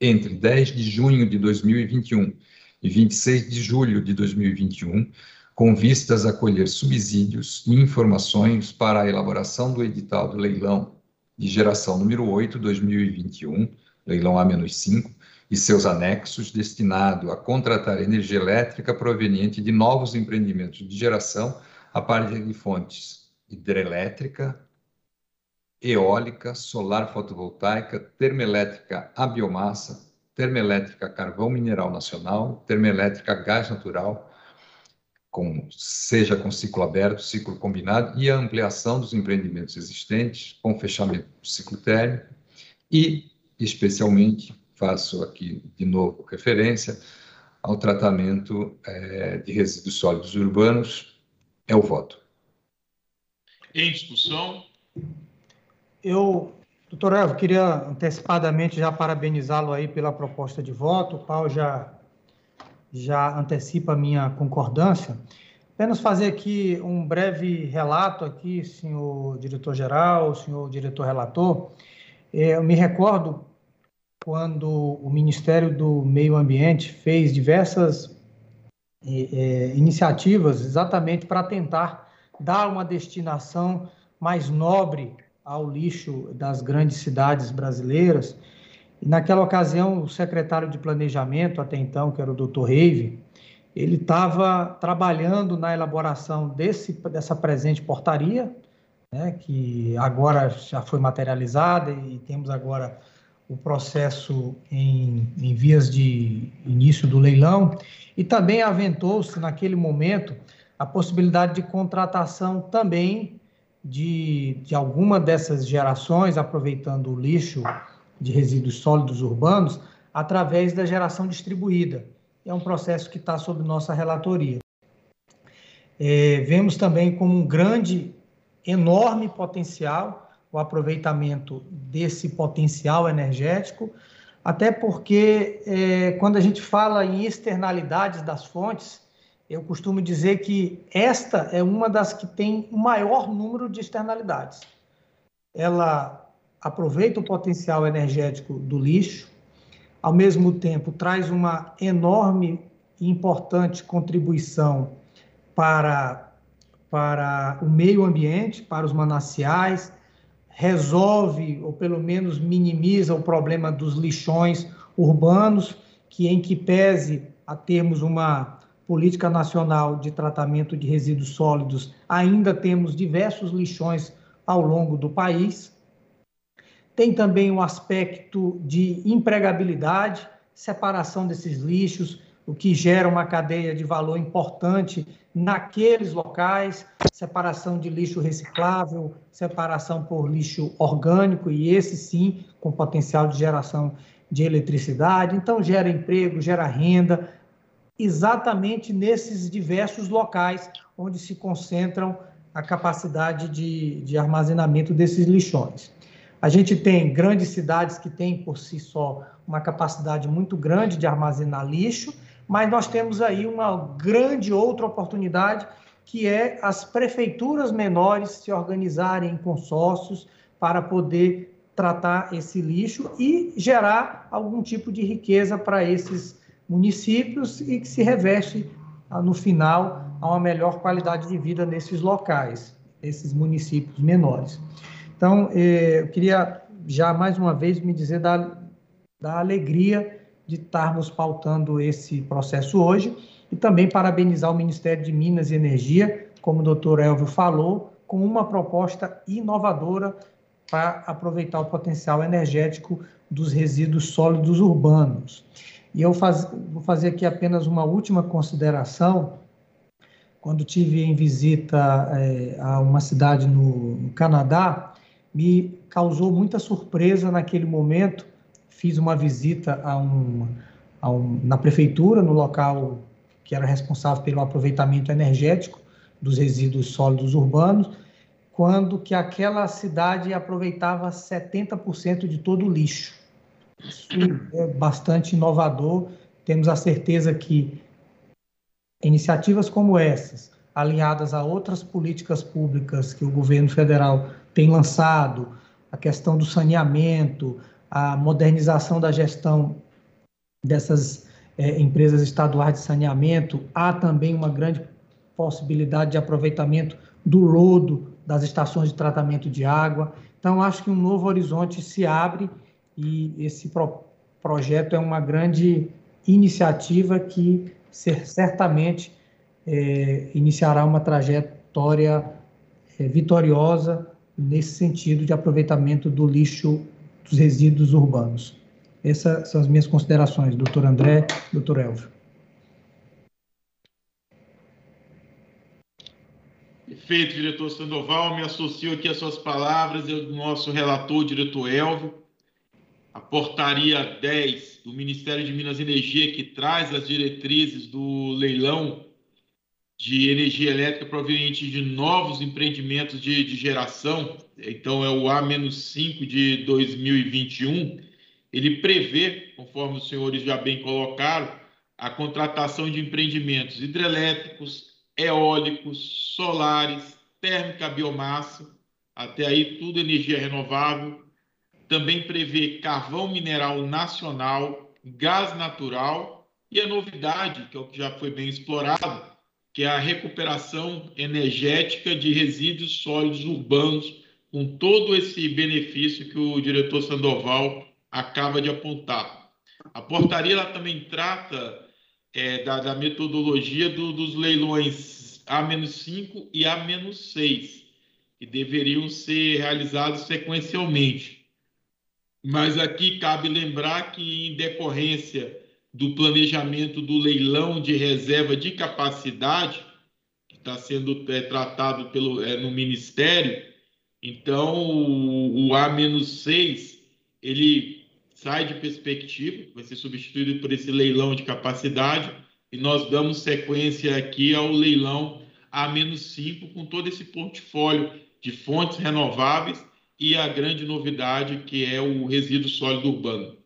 entre dez de junho de dois mil e vinte e um e vinte e seis de julho de dois mil e vinte e um, com vistas a colher subsídios e informações para a elaboração do edital do leilão de geração número oito, dois mil e vinte e um, leilão A cinco, e seus anexos, destinado a contratar energia elétrica proveniente de novos empreendimentos de geração a partir de fontes hidrelétrica, eólica, solar fotovoltaica, termoelétrica a biomassa, termoelétrica a carvão mineral nacional, termoelétrica a gás natural, Com, seja com ciclo aberto, ciclo combinado, e a ampliação dos empreendimentos existentes, com fechamento do ciclo térmico, e, especialmente, faço aqui de novo referência ao tratamento é, de resíduos sólidos urbanos. É o voto. Em discussão. Eu, doutor Hélvio, queria antecipadamente já parabenizá-lo aí pela proposta de voto. O Paulo já... já antecipa a minha concordância. Apenas fazer aqui um breve relato aqui, senhor diretor-geral, senhor diretor-relator. Eu me recordo quando o Ministério do Meio Ambiente fez diversas eh, iniciativas exatamente para tentar dar uma destinação mais nobre ao lixo das grandes cidades brasileiras, Naquela ocasião, o secretário de Planejamento, até então, que era o doutor Hélvio, ele estava trabalhando na elaboração desse, dessa presente portaria, né, que agora já foi materializada e temos agora o processo em, em vias de início do leilão. E também aventou-se, naquele momento, a possibilidade de contratação também de, de alguma dessas gerações, aproveitando o lixo de resíduos sólidos urbanos, através da geração distribuída. É um processo que está sob nossa relatoria. É, vemos também como um grande, enorme potencial o aproveitamento desse potencial energético, até porque é, quando a gente fala em externalidades das fontes, eu costumo dizer que esta é uma das que tem o maior número de externalidades. Ela aproveita o potencial energético do lixo, ao mesmo tempo traz uma enorme e importante contribuição para, para o meio ambiente, para os mananciais, resolve ou pelo menos minimiza o problema dos lixões urbanos, que em que pese a termos uma política nacional de tratamento de resíduos sólidos, ainda temos diversos lixões ao longo do país. Tem também um aspecto de empregabilidade, separação desses lixos, o que gera uma cadeia de valor importante naqueles locais, separação de lixo reciclável, separação por lixo orgânico, e esse sim, com potencial de geração de eletricidade. Então, gera emprego, gera renda, exatamente nesses diversos locais onde se concentram a capacidade de, de armazenamento desses lixões. A gente tem grandes cidades que têm, por si só, uma capacidade muito grande de armazenar lixo, mas nós temos aí uma grande outra oportunidade, que é as prefeituras menores se organizarem em consórcios para poder tratar esse lixo e gerar algum tipo de riqueza para esses municípios e que se reveste, no final, a uma melhor qualidade de vida nesses locais, nesses municípios menores. Então, eu queria já mais uma vez me dizer da, da alegria de estarmos pautando esse processo hoje e também parabenizar o Ministério de Minas e Energia, como o doutor Hélvio falou, com uma proposta inovadora para aproveitar o potencial energético dos resíduos sólidos urbanos. E eu faz, vou fazer aqui apenas uma última consideração. Quando tive em visita é, a uma cidade no, no Canadá, me causou muita surpresa naquele momento. Fiz uma visita a um, a um, na prefeitura, no local que era responsável pelo aproveitamento energético dos resíduos sólidos urbanos, quando que aquela cidade aproveitava setenta por cento de todo o lixo. Isso é bastante inovador. Temos a certeza que iniciativas como essas, alinhadas a outras políticas públicas que o governo federal tem lançado, a questão do saneamento, a modernização da gestão dessas é, empresas estaduais de saneamento, há também uma grande possibilidade de aproveitamento do lodo das estações de tratamento de água. Então, acho que um novo horizonte se abre e esse pro- projeto é uma grande iniciativa que certamente é, iniciará uma trajetória é, vitoriosa nesse sentido de aproveitamento do lixo, dos resíduos urbanos. Essas são as minhas considerações, doutor André, doutor Hélvio. Perfeito, diretor Sandoval, me associo aqui às suas palavras, eu, nosso relator, diretor Hélvio. A portaria dez do Ministério de Minas e Energia, que traz as diretrizes do leilão de energia elétrica proveniente de novos empreendimentos de, de geração, então é o A cinco de dois mil e vinte e um, ele prevê, conforme os senhores já bem colocaram, a contratação de empreendimentos hidrelétricos, eólicos, solares, térmica, biomassa, até aí tudo energia renovável. Também prevê carvão mineral nacional, gás natural e a novidade, que é o que já foi bem explorado, que é a recuperação energética de resíduos sólidos urbanos, com todo esse benefício que o diretor Sandoval acaba de apontar. A portaria ela também trata é, da, da metodologia do, dos leilões A menos cinco e A menos seis, que deveriam ser realizados sequencialmente. Mas aqui cabe lembrar que, em decorrência do planejamento do leilão de reserva de capacidade, que está sendo é, tratado pelo, é, no Ministério, então o, o A menos seis ele sai de perspectiva, vai ser substituído por esse leilão de capacidade, e nós damos sequência aqui ao leilão A menos cinco, com todo esse portfólio de fontes renováveis e a grande novidade que é o resíduo sólido urbano.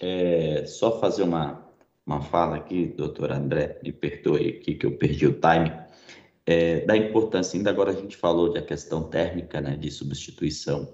É, só fazer uma, uma fala aqui, doutor André, me perdoe aqui que eu perdi o time, é, da importância, ainda agora a gente falou da questão térmica, né, de substituição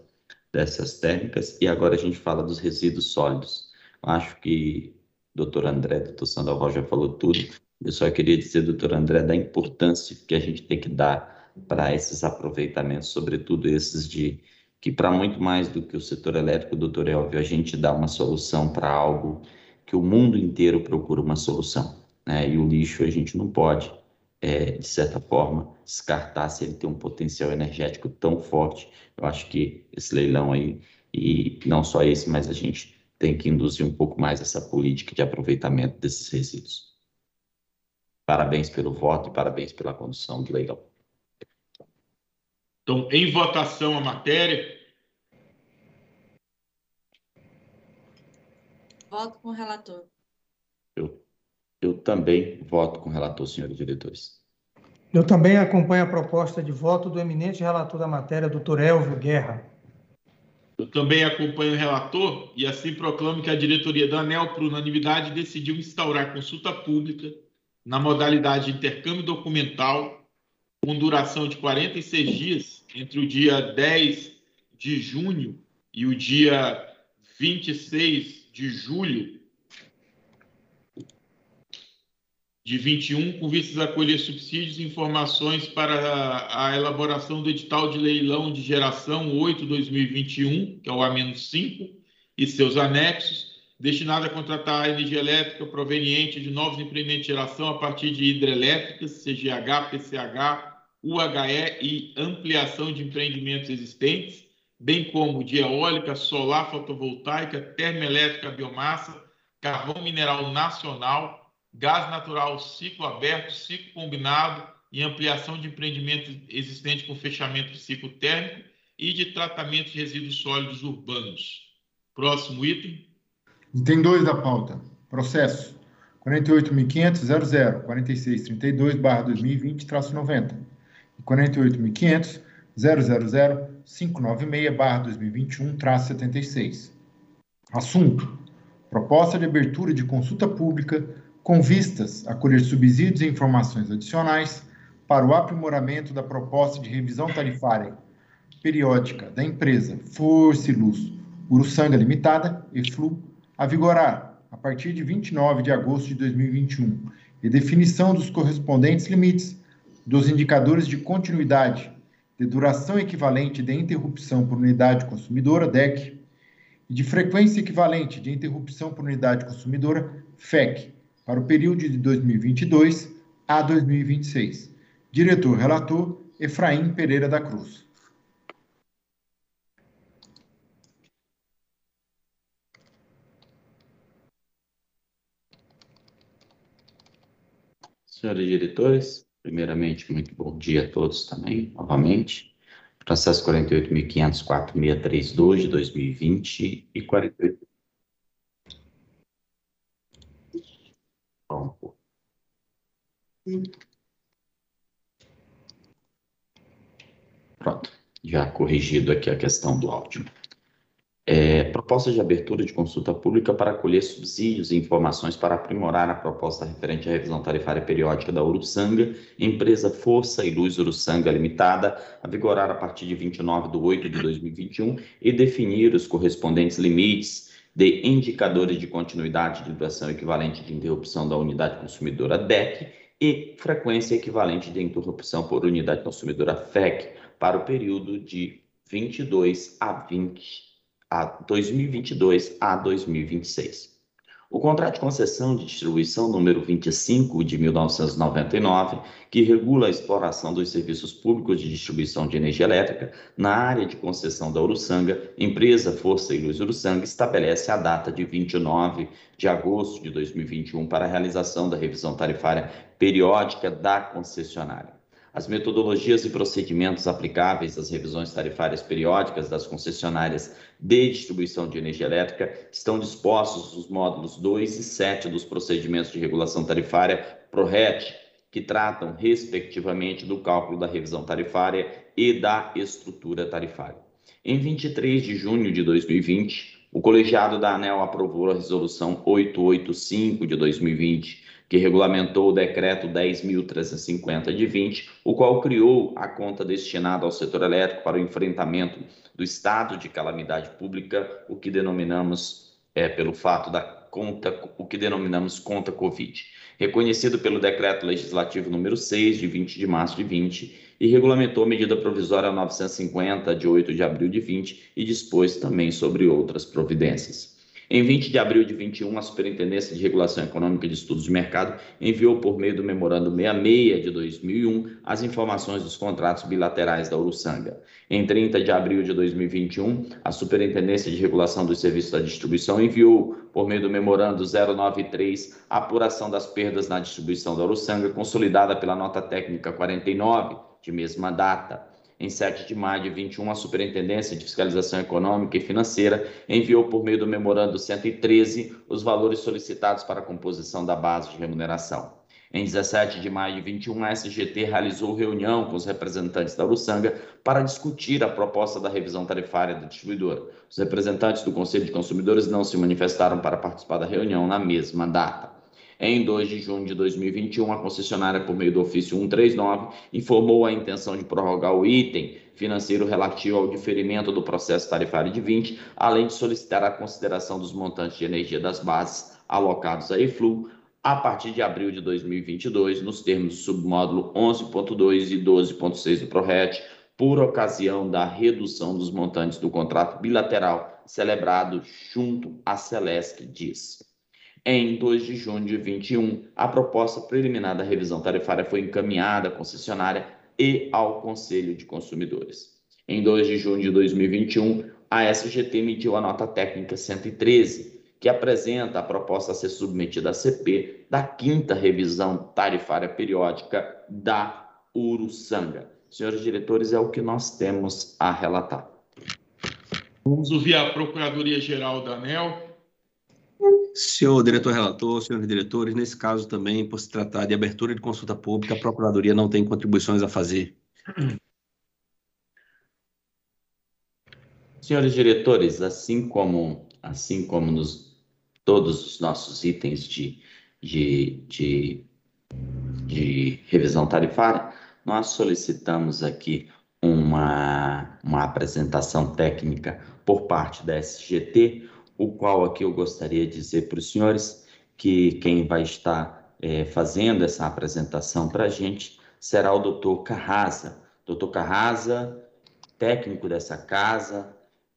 dessas térmicas, e agora a gente fala dos resíduos sólidos. Acho que doutor André, doutor Sandoval já falou tudo, eu só queria dizer, doutor André, da importância que a gente tem que dar para esses aproveitamentos, sobretudo esses de... que para muito mais do que o setor elétrico, doutor Hélvio, a gente dá uma solução para algo que o mundo inteiro procura uma solução, né? E o lixo a gente não pode, é, de certa forma, descartar se ele tem um potencial energético tão forte. Eu acho que esse leilão aí, e não só esse, mas a gente tem que induzir um pouco mais essa política de aproveitamento desses resíduos. Parabéns pelo voto e parabéns pela condução do leilão. Então, em votação a matéria. Voto com o relator. Eu, eu também voto com o relator, senhores diretores. Eu também acompanho a proposta de voto do eminente relator da matéria, doutor Hélvio Guerra. Eu também acompanho o relator e assim proclamo que a diretoria da ANEEL, por unanimidade, decidiu instaurar consulta pública na modalidade de intercâmbio documental com duração de quarenta e seis dias, entre o dia dez de junho e o dia vinte e seis de julho de vinte e um, com vistas a colher subsídios e informações para a, a elaboração do edital de leilão de geração oito barra dois mil e vinte e um, que é o A menos cinco, e seus anexos, destinado a contratar a energia elétrica proveniente de novos empreendimentos de geração a partir de hidrelétricas, C G H, P C H, U H E e ampliação de empreendimentos existentes, bem como de eólica, solar, fotovoltaica, termoelétrica, biomassa, carvão mineral nacional, gás natural, ciclo aberto, ciclo combinado e ampliação de empreendimentos existentes com fechamento de ciclo térmico e de tratamento de resíduos sólidos urbanos. Próximo item. Item dois da pauta. Processo quarenta e oito mil quinhentos ponto zero zero quatro seis três dois barra dois mil e vinte traço noventa e quarenta e oito mil quinhentos ponto zero zero zero cinco nove seis barra dois mil e vinte e um traço setenta e seis. Assunto: proposta de abertura de consulta pública com vistas a colher subsídios e informações adicionais para o aprimoramento da proposta de revisão tarifária periódica da empresa Força e Luz Urussanga Limitada, Eflul, a vigorar a partir de vinte e nove de agosto de dois mil e vinte e um e definição dos correspondentes limites dos indicadores de continuidade de duração equivalente de interrupção por unidade consumidora, D E C, e de frequência equivalente de interrupção por unidade consumidora, F E C, para o período de dois mil e vinte e dois a dois mil e vinte e seis. Diretor-relator, Efraim Pereira da Cruz. Senhores diretores, primeiramente, muito bom dia a todos também, novamente. Processo quarenta e oito mil quinhentos ponto quatro seis três dois de dois mil e vinte e quarenta e oito. Bom. Pronto, já corrigido aqui a questão do áudio. É, proposta de abertura de consulta pública para colher subsídios e informações para aprimorar a proposta referente à revisão tarifária periódica da Urussanga, empresa Força e Luz Urussanga Limitada, a vigorar a partir de vinte e nove de oito de dois mil e vinte e um e definir os correspondentes limites de indicadores de continuidade de duração equivalente de interrupção da unidade consumidora D E C e frequência equivalente de interrupção por unidade consumidora F E C para o período de 22 a 20 a dois mil e vinte e dois a dois mil e vinte e seis. O contrato de concessão de distribuição número vinte e cinco de mil novecentos e noventa e nove, que regula a exploração dos serviços públicos de distribuição de energia elétrica na área de concessão da Urussanga, empresa Força e Luz Urussanga, estabelece a data de vinte e nove de agosto de dois mil e vinte e um para a realização da revisão tarifária periódica da concessionária. As metodologias e procedimentos aplicáveis às revisões tarifárias periódicas das concessionárias de distribuição de energia elétrica estão dispostos nos módulos dois e sete dos procedimentos de regulação tarifária PRORET, que tratam, respectivamente, do cálculo da revisão tarifária e da estrutura tarifária. Em vinte e três de junho de dois mil e vinte, o colegiado da ANEEL aprovou a resolução oitocentos e oitenta e cinco de dois mil e vinte, que regulamentou o decreto dez mil trezentos e cinquenta de vinte, o qual criou a conta destinada ao setor elétrico para o enfrentamento do estado de calamidade pública, o que denominamos, é, pelo fato da conta, o que denominamos conta Covid, reconhecido pelo decreto legislativo número seis de vinte de março de vinte, e regulamentou a medida provisória novecentos e cinquenta, de oito de abril de vinte, e dispôs também sobre outras providências. Em vinte de abril de vinte e um, a Superintendência de Regulação Econômica e Estudos de Mercado enviou, por meio do Memorando sessenta e seis de dois mil e um, as informações dos contratos bilaterais da Urussanga. Em trinta de abril de dois mil e vinte e um, a Superintendência de Regulação dos Serviços da Distribuição enviou, por meio do Memorando zero noventa e três, a apuração das perdas na distribuição da Urussanga, consolidada pela Nota Técnica quarenta e nove, de mesma data. Em sete de maio de vinte e um, a Superintendência de Fiscalização Econômica e Financeira enviou, por meio do Memorando cento e treze, os valores solicitados para a composição da base de remuneração. Em dezessete de maio de vinte e um, a S G T realizou reunião com os representantes da Urussanga para discutir a proposta da revisão tarifária da distribuidora. Os representantes do Conselho de Consumidores não se manifestaram para participar da reunião na mesma data. Em dois de junho de dois mil e vinte e um, a concessionária, por meio do ofício cento e trinta e nove, informou a intenção de prorrogar o item financeiro relativo ao diferimento do processo tarifário de vinte, além de solicitar a consideração dos montantes de energia das bases alocados à Eflul a partir de abril de dois mil e vinte e dois, nos termos do submódulo onze ponto dois e doze ponto seis do PRORET, por ocasião da redução dos montantes do contrato bilateral celebrado junto à Celesc, diz. Em dois de junho de vinte e um, a proposta preliminar da revisão tarifária foi encaminhada à concessionária e ao Conselho de Consumidores. Em dois de junho de dois mil e vinte e um, a S G T emitiu a nota técnica cento e treze, que apresenta a proposta a ser submetida à C P da quinta revisão tarifária periódica da Urussanga. Senhores diretores, é o que nós temos a relatar. Vamos ouvir a Procuradoria-Geral da ANEEL. Senhor diretor-relator, senhores diretores, nesse caso também, por se tratar de abertura de consulta pública, a Procuradoria não tem contribuições a fazer. Senhores diretores, assim como, assim como nos, todos os nossos itens de, de, de, de revisão tarifária, nós solicitamos aqui uma, uma apresentação técnica por parte da S G T, o qual aqui eu gostaria de dizer para os senhores que quem vai estar é, fazendo essa apresentação para a gente será o doutor Carrasa. doutor Carrasa, técnico dessa casa,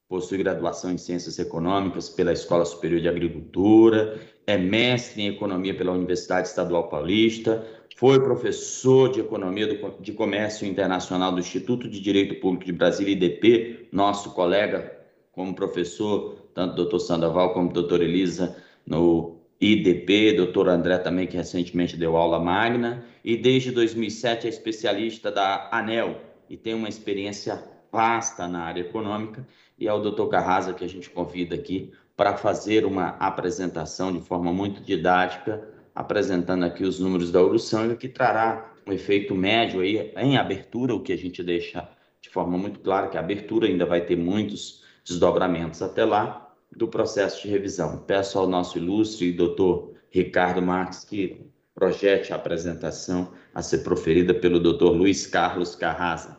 possui graduação em Ciências Econômicas pela Escola Superior de Agricultura, é mestre em Economia pela Universidade Estadual Paulista, foi professor de Economia do, de Comércio Internacional do Instituto de Direito Público de Brasília, I D P, nosso colega como professor, tanto o doutor Sandoval como a doutora Elisa no I D P, doutor André também, que recentemente deu aula magna, e desde dois mil e sete é especialista da ANEEL e tem uma experiência vasta na área econômica, e é o doutor Carrasa que a gente convida aqui para fazer uma apresentação de forma muito didática, apresentando aqui os números da Urussanga, que trará um efeito médio aí em abertura, o que a gente deixa de forma muito clara, que a abertura ainda vai ter muitos desdobramentos até lá do processo de revisão. Peço ao nosso ilustre doutor Ricardo Marques que projete a apresentação a ser proferida pelo doutor Luiz Carlos Carrasa,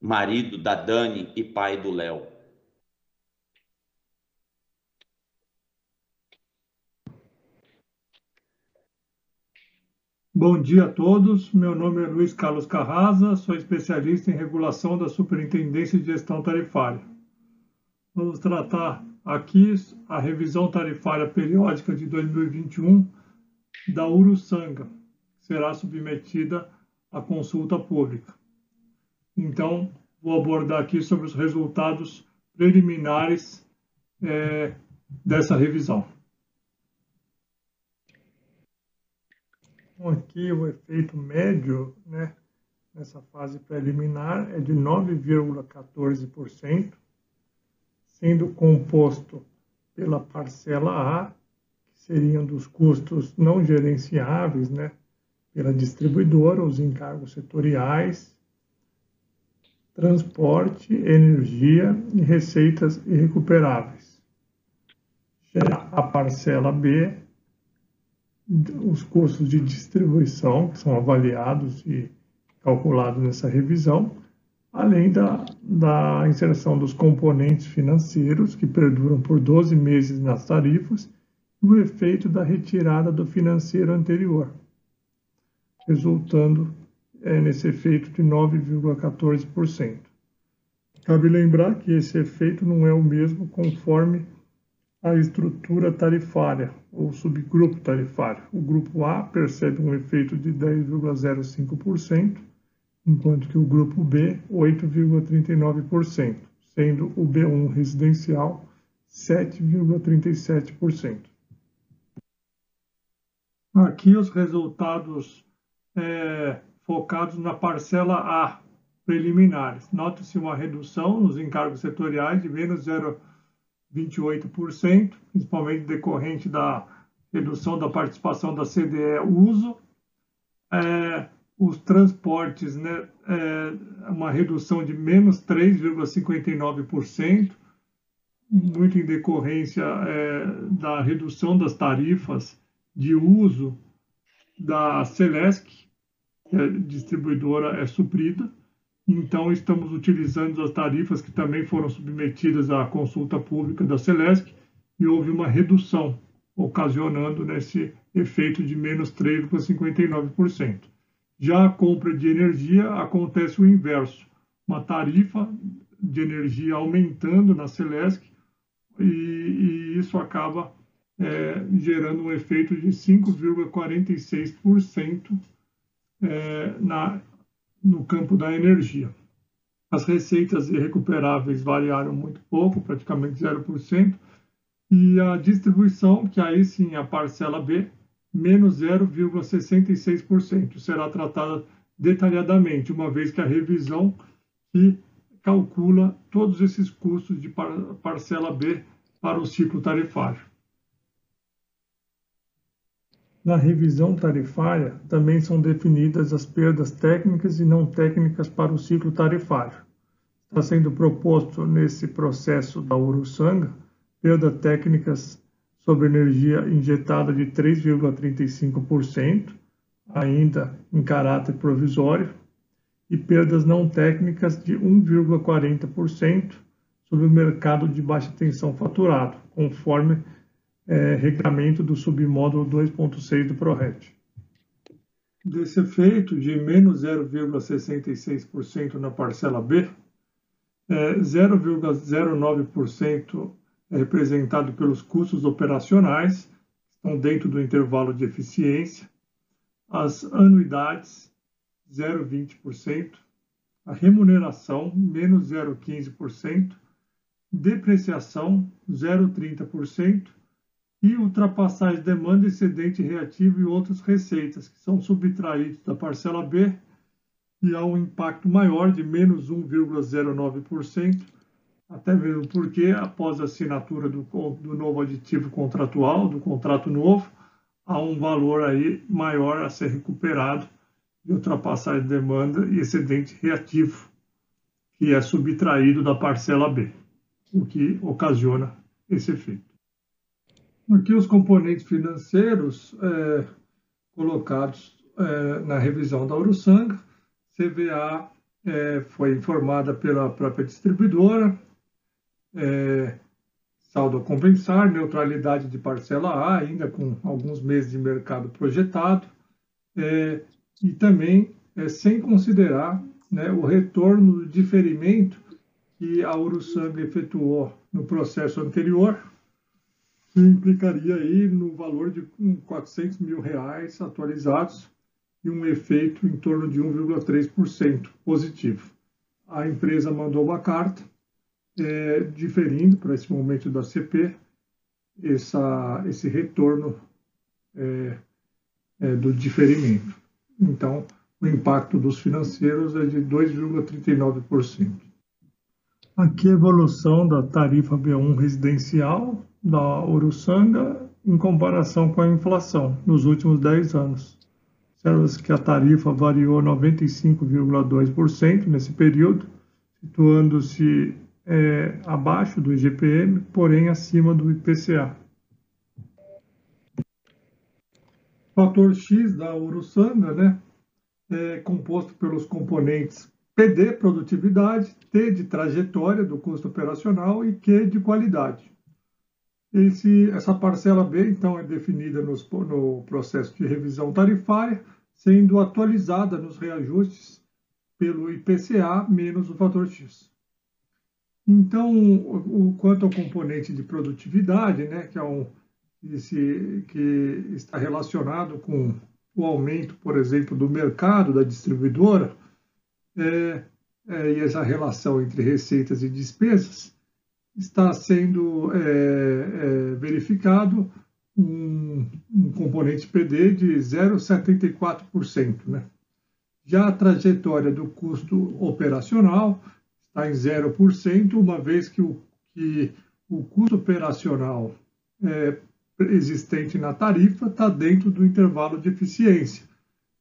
marido da Dani e pai do Léo. Bom dia a todos, meu nome é Luiz Carlos Carrasa, sou especialista em regulação da Superintendência de Gestão Tarifária. vamos tratar aqui a revisão tarifária periódica de dois mil e vinte e um da Urussanga, que será submetida à consulta pública. Então, vou abordar aqui sobre os resultados preliminares é, dessa revisão. Bom, aqui o efeito médio, né, nessa fase preliminar é de nove vírgula quatorze por cento, sendo composto pela parcela A, que seriam dos custos não gerenciáveis, né, pela distribuidora, os encargos setoriais, transporte, energia e receitas irrecuperáveis. Já a parcela B, os custos de distribuição, que são avaliados e calculados nessa revisão, além da, da inserção dos componentes financeiros, que perduram por doze meses nas tarifas, e o efeito da retirada do financeiro anterior, resultando É nesse efeito de nove vírgula quatorze por cento. Cabe lembrar que esse efeito não é o mesmo conforme a estrutura tarifária ou subgrupo tarifário. O grupo A percebe um efeito de dez vírgula zero cinco por cento, enquanto que o grupo B, oito vírgula trinta e nove por cento, sendo o B um residencial, sete vírgula trinta e sete por cento. Aqui os resultados é... focados na parcela A, preliminares. Nota-se uma redução nos encargos setoriais de menos zero vírgula vinte e oito por cento, principalmente decorrente da redução da participação da C D E uso. É, os transportes, né, é, uma redução de menos três vírgula cinquenta e nove por cento, muito em decorrência é, da redução das tarifas de uso da Celesc, que a distribuidora é suprida, então estamos utilizando as tarifas que também foram submetidas à consulta pública da Celesc e houve uma redução, ocasionando nesse efeito de menos três vírgula cinquenta e nove por cento. Já a compra de energia acontece o inverso, uma tarifa de energia aumentando na Celesc e, e isso acaba é, gerando um efeito de cinco vírgula quarenta e seis por cento É, na, no campo da energia. As receitas irrecuperáveis variaram muito pouco, praticamente zero por cento, e a distribuição, que aí sim a parcela B, menos zero vírgula sessenta e seis por cento, será tratada detalhadamente, uma vez que a revisão que calcula todos esses custos de par, parcela B para o ciclo tarifário. Na revisão tarifária, também são definidas as perdas técnicas e não técnicas para o ciclo tarifário. Está sendo proposto nesse processo da Urussanga perdas técnicas sobre energia injetada de três vírgula trinta e cinco por cento, ainda em caráter provisório, e perdas não técnicas de um vírgula quarenta por cento sobre o mercado de baixa tensão faturado, conforme É, regramento do submódulo dois ponto seis do PRORET. Desse efeito de menos zero vírgula sessenta e seis por cento na parcela B, é, zero vírgula zero nove por cento é representado pelos custos operacionais, que estão dentro do intervalo de eficiência, as anuidades, zero vírgula vinte por cento, a remuneração, menos zero vírgula quinze por cento, depreciação, zero vírgula trinta por cento, e ultrapassagem demanda, excedente reativo e outras receitas, que são subtraídos da parcela B, e há um impacto maior de menos um vírgula zero nove por cento, até mesmo porque, após a assinatura do, do novo aditivo contratual, do contrato novo, há um valor aí maior a ser recuperado de ultrapassagem de demanda e excedente reativo, que é subtraído da parcela B, o que ocasiona esse efeito. Aqui os componentes financeiros é, colocados é, na revisão da Urussanga. C V A é, foi informada pela própria distribuidora, é, saldo a compensar, neutralidade de parcela A, ainda com alguns meses de mercado projetado, é, e também é, sem considerar, né, o retorno do diferimento que a Urussanga efetuou no processo anterior, que implicaria aí no valor de quatrocentos mil reais atualizados e um efeito em torno de um vírgula três por cento positivo. A empresa mandou uma carta é, diferindo para esse momento da C P essa, esse retorno é, é, do diferimento. Então, o impacto dos financeiros é de dois vírgula trinta e nove por cento. Aqui a evolução da tarifa B um residencial da Urussanga em comparação com a inflação nos últimos dez anos. Observa-se que a tarifa variou noventa e cinco vírgula dois por cento nesse período, situando-se é, abaixo do I G P M, porém acima do I P C A. O fator X da Urussanga, né, é composto pelos componentes P D, produtividade, T de trajetória do custo operacional e Q de qualidade. Esse, essa parcela B, então, é definida nos, no processo de revisão tarifária, sendo atualizada nos reajustes pelo I P C A menos o fator X. Então, o, o, quanto ao componente de produtividade, né, que, é um, esse, que está relacionado com o aumento, por exemplo, do mercado da distribuidora, é, é, e essa relação entre receitas e despesas, está sendo é, é, verificado um, um componente P D de zero vírgula setenta e quatro por cento. Né? Já a trajetória do custo operacional está em zero por cento, uma vez que o, que o custo operacional é, existente na tarifa está dentro do intervalo de eficiência.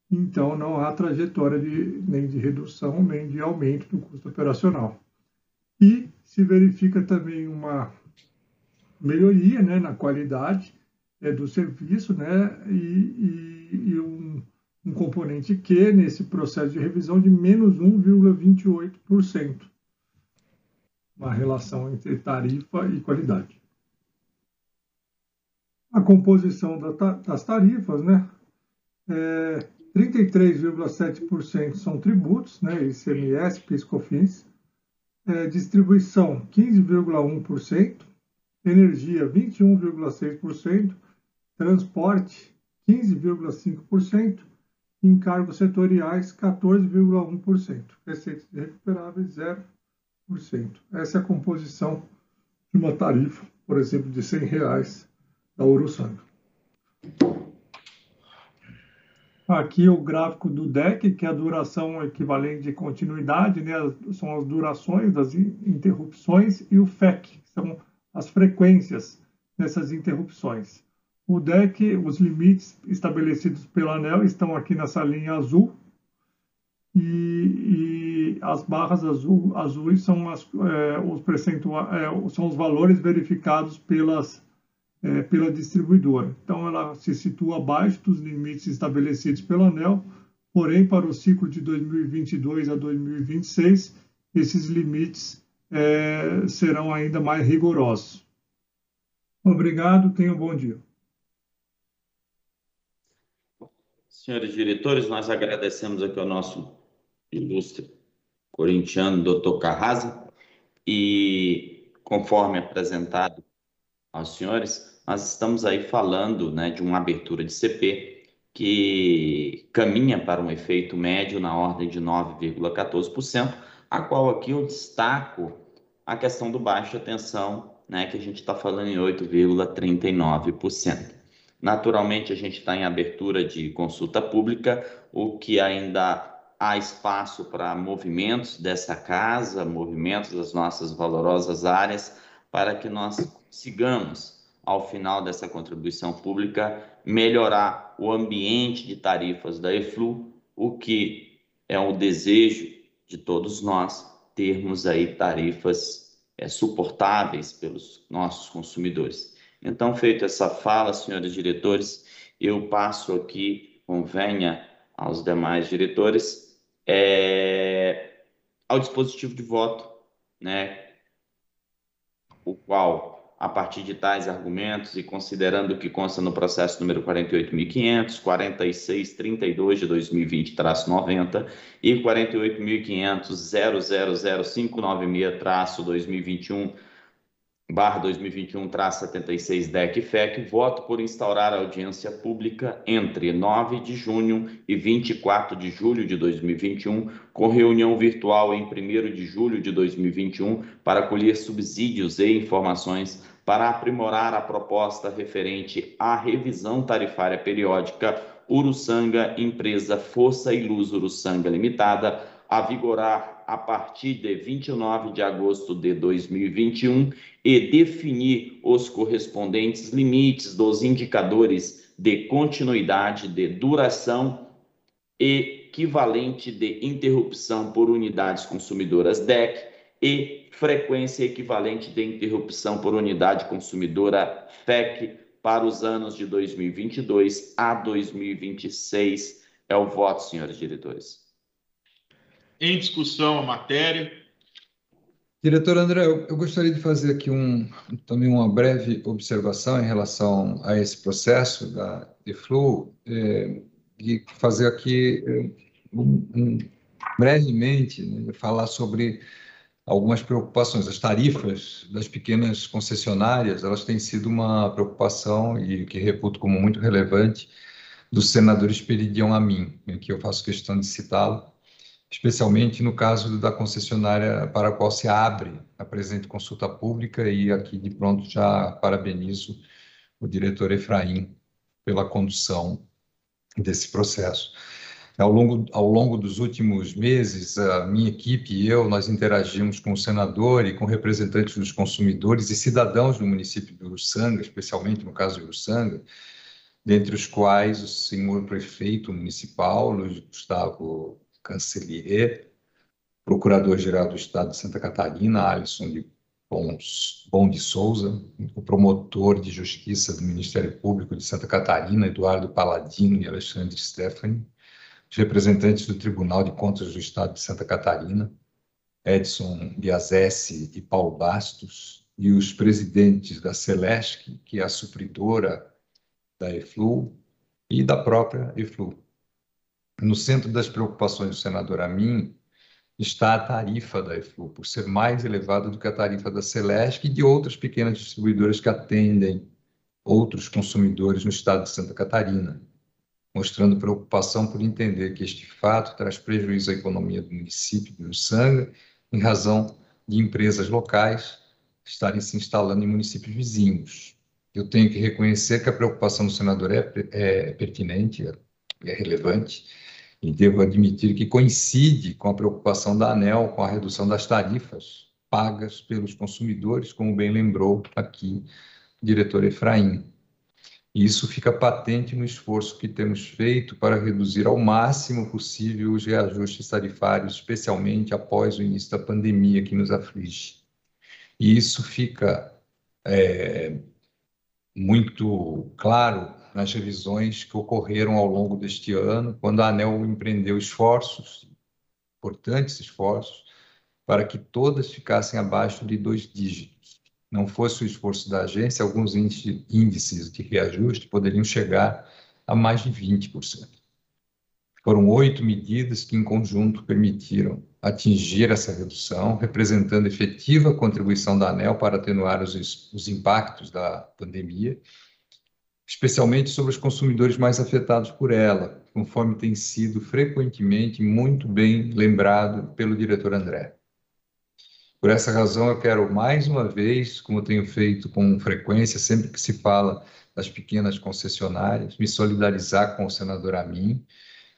Então, não há trajetória de, nem de redução, nem de aumento do custo operacional. E se verifica também uma melhoria, né, na qualidade é, do serviço, né, e, e, e um, um componente Q nesse processo de revisão de menos um vírgula vinte e oito por cento, uma relação entre tarifa e qualidade. A composição da, das tarifas, né, é, trinta e três vírgula sete por cento são tributos, né, I C M S, PIS/COFINS. É, distribuição quinze vírgula um por cento, energia vinte e um vírgula seis por cento, transporte quinze vírgula cinco por cento, encargos setoriais quatorze vírgula um por cento, receitas recuperáveis zero por cento. Essa é a composição de uma tarifa, por exemplo, de cem reais da Urussanga. Aqui o gráfico do D E C, que é a duração equivalente de continuidade, né? São as durações das interrupções, e o F E C, que são as frequências dessas interrupções. O D E C, os limites estabelecidos pela ANEEL estão aqui nessa linha azul, e, e as barras azul, azuis são, as, é, os percentua, é, são os valores verificados pelas É, pela distribuidora. Então, ela se situa abaixo dos limites estabelecidos pela ANEEL, porém, para o ciclo de dois mil e vinte e dois a dois mil e vinte e seis, esses limites é, serão ainda mais rigorosos. Obrigado, tenha um bom dia. Senhores diretores, nós agradecemos aqui ao nosso ilustre corintiano, doutor Carrasa, e conforme apresentado aos senhores, nós estamos aí falando, né, de uma abertura de C P que caminha para um efeito médio na ordem de nove vírgula quatorze por cento, a qual aqui eu destaco a questão do baixa tensão, né, que a gente está falando em oito vírgula trinta e nove por cento. Naturalmente, a gente está em abertura de consulta pública, o que ainda há espaço para movimentos dessa casa, movimentos das nossas valorosas áreas, para que nós sigamos, ao final dessa contribuição pública, melhorar o ambiente de tarifas da Eflul, o que é o desejo de todos nós, termos aí tarifas é, suportáveis pelos nossos consumidores. Então, feita essa fala, senhores diretores, eu passo aqui, convenha aos demais diretores, é, ao dispositivo de voto, né, o qual a partir de tais argumentos e considerando o que consta no processo número quarenta e oito mil quinhentos, quarenta e seis, trinta e dois de dois mil e vinte, traço noventa e quarenta e oito mil quinhentos, zero zero zero cinco nove seis, traço dois mil e vinte e um, barra dois mil e vinte e um, traço setenta e seis, D E C F E C, voto por instaurar a audiência pública entre nove de junho e vinte e quatro de julho de dois mil e vinte e um, com reunião virtual em primeiro de julho de dois mil e vinte e um, para colher subsídios e informações para aprimorar a proposta referente à revisão tarifária periódica Urussanga, empresa Força e Luz Urussanga Limitada, a vigorar a partir de vinte e nove de agosto de dois mil e vinte e um e definir os correspondentes limites dos indicadores de continuidade, de duração e equivalente de interrupção por unidades consumidoras D E C e frequência equivalente de interrupção por unidade consumidora F E C para os anos de dois mil e vinte e dois a dois mil e vinte e seis. É o voto, senhores diretores. Em discussão a matéria. Diretor André, eu, eu gostaria de fazer aqui um, também uma breve observação em relação a esse processo da Eflul, é, e fazer aqui, é, um, um, brevemente, né, falar sobre algumas preocupações. As tarifas das pequenas concessionárias, elas têm sido uma preocupação, e que reputo como muito relevante, do senador Esperidião Amin, que eu faço questão de citá-lo, especialmente no caso da concessionária para a qual se abre a presente consulta pública, e aqui de pronto já parabenizo o diretor Efraim pela condução desse processo. Ao longo, ao longo dos últimos meses, a minha equipe e eu, nós interagimos com o senador e com representantes dos consumidores e cidadãos do município de Urussanga, especialmente no caso de Urussanga, dentre os quais o senhor prefeito municipal, Luiz Gustavo Cancelier, procurador-geral do Estado de Santa Catarina, Alisson de Bons, Bom de Souza, o promotor de Justiça do Ministério Público de Santa Catarina, Eduardo Paladino e Alexandre Stephanie, os representantes do Tribunal de Contas do Estado de Santa Catarina, Edson Biazessi e Paulo Bastos, e os presidentes da Celesc, que é a supridora da Eflul, e da própria Eflul. No centro das preocupações do senador Amin está a tarifa da Eflul, por ser mais elevada do que a tarifa da Celesc e de outras pequenas distribuidoras que atendem outros consumidores no estado de Santa Catarina, mostrando preocupação por entender que este fato traz prejuízo à economia do município de Urussanga em razão de empresas locais estarem se instalando em municípios vizinhos. Eu tenho que reconhecer que a preocupação do senador é, é pertinente, é relevante, e devo admitir que coincide com a preocupação da ANEEL com a redução das tarifas pagas pelos consumidores, como bem lembrou aqui o diretor Efraim. E isso fica patente no esforço que temos feito para reduzir ao máximo possível os reajustes tarifários, especialmente após o início da pandemia que nos aflige. E isso fica é, muito claro nas revisões que ocorreram ao longo deste ano, quando a ANEEL empreendeu esforços, importantes esforços, para que todas ficassem abaixo de dois dígitos. Não fosse o esforço da agência, alguns índices de reajuste poderiam chegar a mais de vinte por cento. Foram oito medidas que, em conjunto, permitiram atingir essa redução, representando efetiva contribuição da ANEEL para atenuar os, os impactos da pandemia, especialmente sobre os consumidores mais afetados por ela, conforme tem sido frequentemente muito bem lembrado pelo diretor André. Por essa razão, eu quero mais uma vez, como tenho feito com frequência, sempre que se fala das pequenas concessionárias, me solidarizar com o senador Amin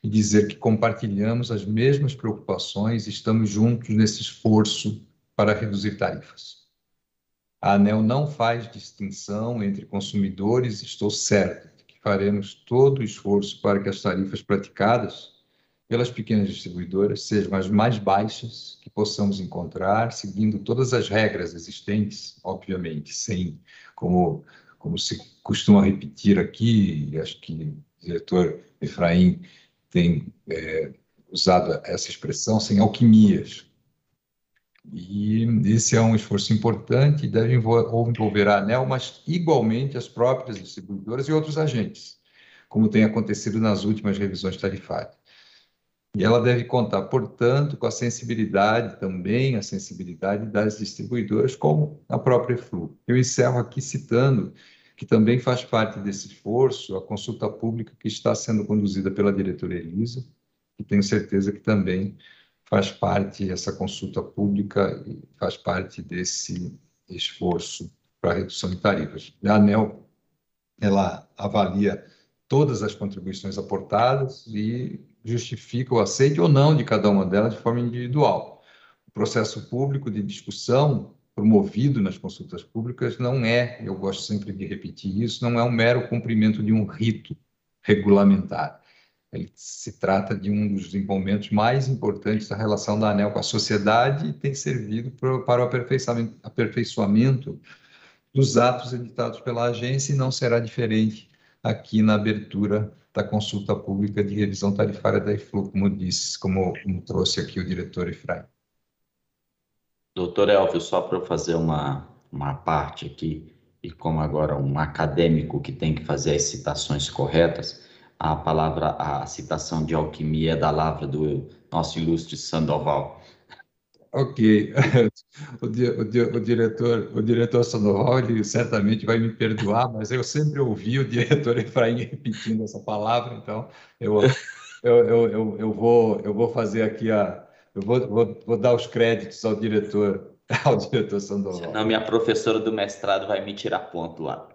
e dizer que compartilhamos as mesmas preocupações e estamos juntos nesse esforço para reduzir tarifas. A ANEEL não faz distinção entre consumidores, estou certo que faremos todo o esforço para que as tarifas praticadas pelas pequenas distribuidoras sejam as mais baixas que possamos encontrar, seguindo todas as regras existentes, obviamente, sem, como, como se costuma repetir aqui, e acho que o diretor Efraim tem é, usado essa expressão, sem alquimias. E esse é um esforço importante e deve envolver a ANEEL, mas igualmente as próprias distribuidoras e outros agentes, como tem acontecido nas últimas revisões tarifárias. E ela deve contar, portanto, com a sensibilidade também, a sensibilidade das distribuidoras, como a própria Eflul. Eu encerro aqui citando que também faz parte desse esforço a consulta pública que está sendo conduzida pela diretora Elisa, e tenho certeza que também faz parte, essa consulta pública faz parte desse esforço para a redução de tarifas. A ANEEL, ela avalia todas as contribuições aportadas e justifica o aceite ou não de cada uma delas de forma individual. O processo público de discussão promovido nas consultas públicas não é, eu gosto sempre de repetir isso, não é um mero cumprimento de um rito regulamentar. Ele se trata de um dos momentos mais importantes da relação da ANEEL com a sociedade e tem servido para o aperfeiçoamento, aperfeiçoamento dos atos editados pela agência, e não será diferente aqui na abertura da consulta pública de revisão tarifária da Eflul, como disse, como, como trouxe aqui o diretor Efraim. Doutor Hélvio, só para eu fazer uma, uma parte aqui, e como agora um acadêmico que tem que fazer as citações corretas, a palavra, a citação de alquimia é da palavra do nosso ilustre Sandoval. Ok, o, di o, di o, diretor, o diretor Sandoval, ele certamente vai me perdoar, mas eu sempre ouvi o diretor Efraim repetindo essa palavra, então eu, eu, eu, eu, eu, vou, eu vou fazer aqui, a, eu vou, vou, vou dar os créditos ao diretor, ao diretor Sandoval. Senão minha professora do mestrado vai me tirar ponto lá.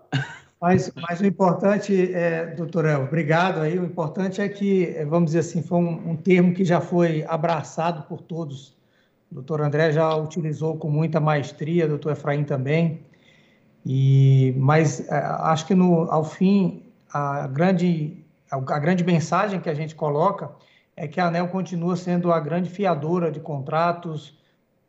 Mas, mas o importante, é, doutor Hélvio, obrigado aí, o importante é que, vamos dizer assim, foi um, um termo que já foi abraçado por todos. O doutor André já utilizou com muita maestria, o doutor Efraim também, e, mas acho que no, ao fim, a grande, a grande mensagem que a gente coloca é que a ANEEL continua sendo a grande fiadora de contratos,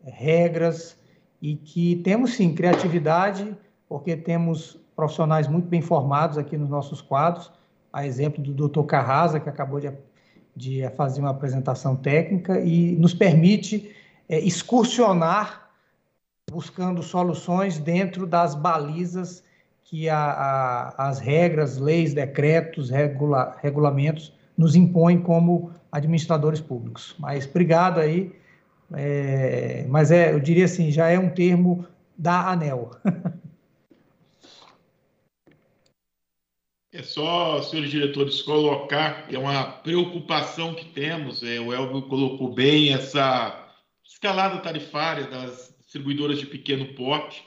regras, e que temos sim criatividade, porque temos profissionais muito bem formados aqui nos nossos quadros, a exemplo do doutor Carrasa, que acabou de, de fazer uma apresentação técnica, e nos permite é, excursionar buscando soluções dentro das balizas que a, a, as regras, leis, decretos, regula, regulamentos nos impõem como administradores públicos. Mas obrigado aí, é, mas é, eu diria assim, já é um termo da ANEEL. É só, senhores diretores, colocar, é uma preocupação que temos, é, o Hélvio colocou bem essa escalada tarifária das distribuidoras de pequeno porte.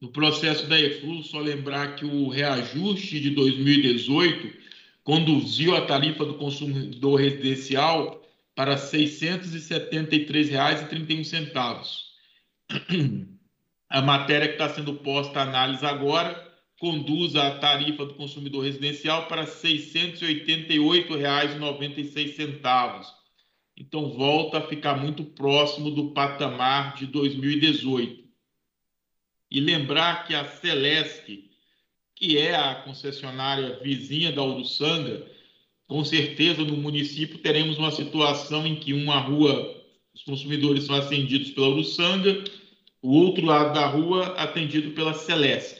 No processo da Eflul, só lembrar que o reajuste de dois mil e dezoito conduziu a tarifa do consumidor residencial para seiscentos e setenta e três reais e trinta e um centavos. A matéria que está sendo posta à análise agora conduz a tarifa do consumidor residencial para seiscentos e oitenta e oito reais e noventa e seis centavos. Então, volta a ficar muito próximo do patamar de dois mil e dezoito. E lembrar que a Celesc, que é a concessionária vizinha da Urussanga, com certeza no município teremos uma situação em que uma rua, os consumidores são atendidos pela Urussanga, o outro lado da rua atendido pela Celesc.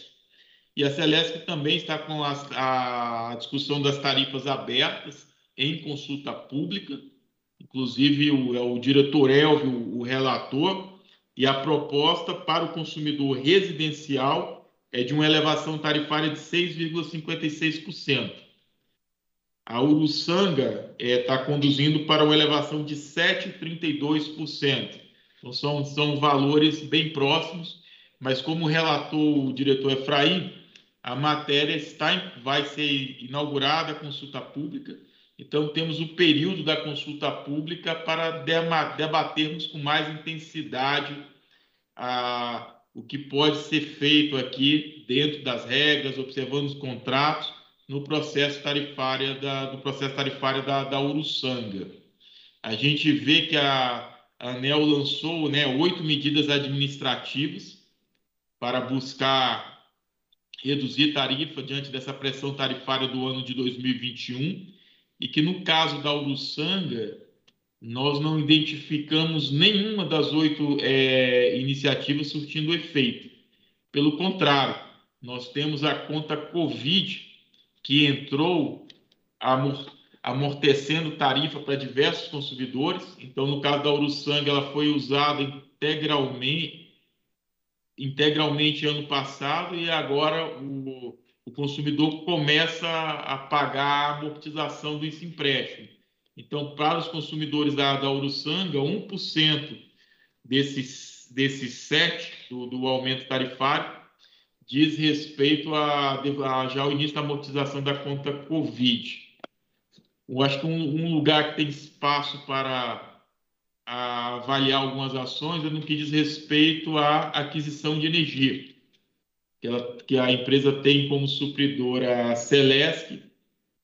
E a Celesc também está com a, a discussão das tarifas abertas em consulta pública, inclusive o, o diretor Hélvio, o, o relator, e a proposta para o consumidor residencial é de uma elevação tarifária de seis vírgula cinquenta e seis por cento. A Urussanga está é, conduzindo para uma elevação de sete vírgula trinta e dois por cento. Então, são, são valores bem próximos, mas como relatou o diretor Efraim, a matéria está, vai ser inaugurada a consulta pública, então temos o período da consulta pública para debatermos com mais intensidade a, o que pode ser feito aqui dentro das regras, observando os contratos no processo tarifário da, do processo tarifário da, da Urussanga. A gente vê que a, a ANEEL lançou, né, oito medidas administrativas para buscar reduzir tarifa diante dessa pressão tarifária do ano de dois mil e vinte e um, e que no caso da Urussanga nós não identificamos nenhuma das oito é, iniciativas surtindo efeito. Pelo contrário, nós temos a conta Covid, que entrou amortecendo tarifa para diversos consumidores. Então, no caso da Urussanga, ela foi usada integralmente, integralmente ano passado, e agora o, o consumidor começa a pagar a amortização desse empréstimo. Então, para os consumidores da, da Urussanga, um por cento desses, desses sete do, do aumento tarifário diz respeito a, a já o início da amortização da conta Covid. Eu acho que um, um lugar que tem espaço para a, avaliar algumas ações é no que diz respeito à aquisição de energia, que, ela, que a empresa tem como supridora a Celesc.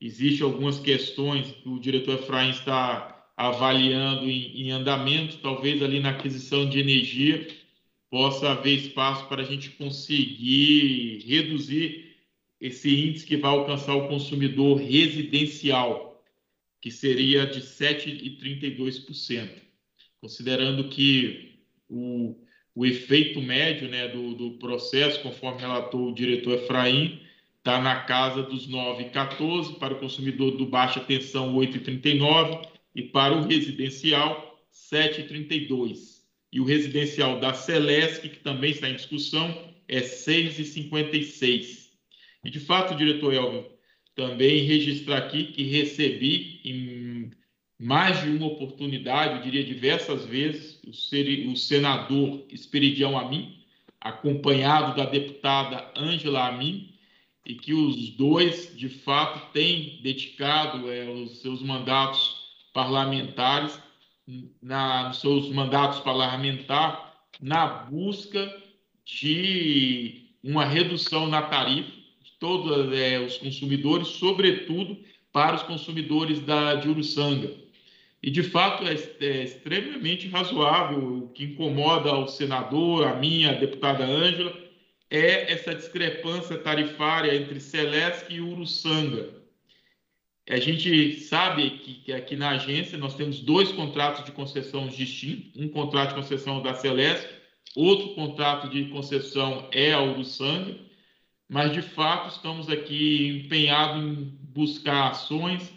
Existem algumas questões que o diretor Efraim está avaliando em, em andamento, talvez ali na aquisição de energia possa haver espaço para a gente conseguir reduzir esse índice que vai alcançar o consumidor residencial, que seria de sete vírgula trinta e dois por cento, considerando que o, o efeito médio, né, do, do processo, conforme relatou o diretor Efraim, está na casa dos nove vírgula quatorze por cento, para o consumidor do baixa tensão oito vírgula trinta e nove por cento e para o residencial sete vírgula trinta e dois por cento. E o residencial da Celesc, que também está em discussão, é seis vírgula cinquenta e seis. E, de fato, diretor Hélvio, também registrar aqui que recebi em mais de uma oportunidade, eu diria diversas vezes, o senador Esperidião Amin, acompanhado da deputada Ângela Amin, e que os dois, de fato, têm dedicado é, os seus mandatos parlamentares Na, nos seus mandatos parlamentares, na busca de uma redução na tarifa de todos é, os consumidores, sobretudo para os consumidores da, de Urussanga. E, de fato, é, é extremamente razoável. O que incomoda o senador, a minha, a deputada Ângela, é essa discrepância tarifária entre Celesc e Urussanga. A gente sabe que, que aqui na agência nós temos dois contratos de concessão distintos, um contrato de concessão da Celesc, outro contrato de concessão é a Urussanga, mas de fato estamos aqui empenhados em buscar ações,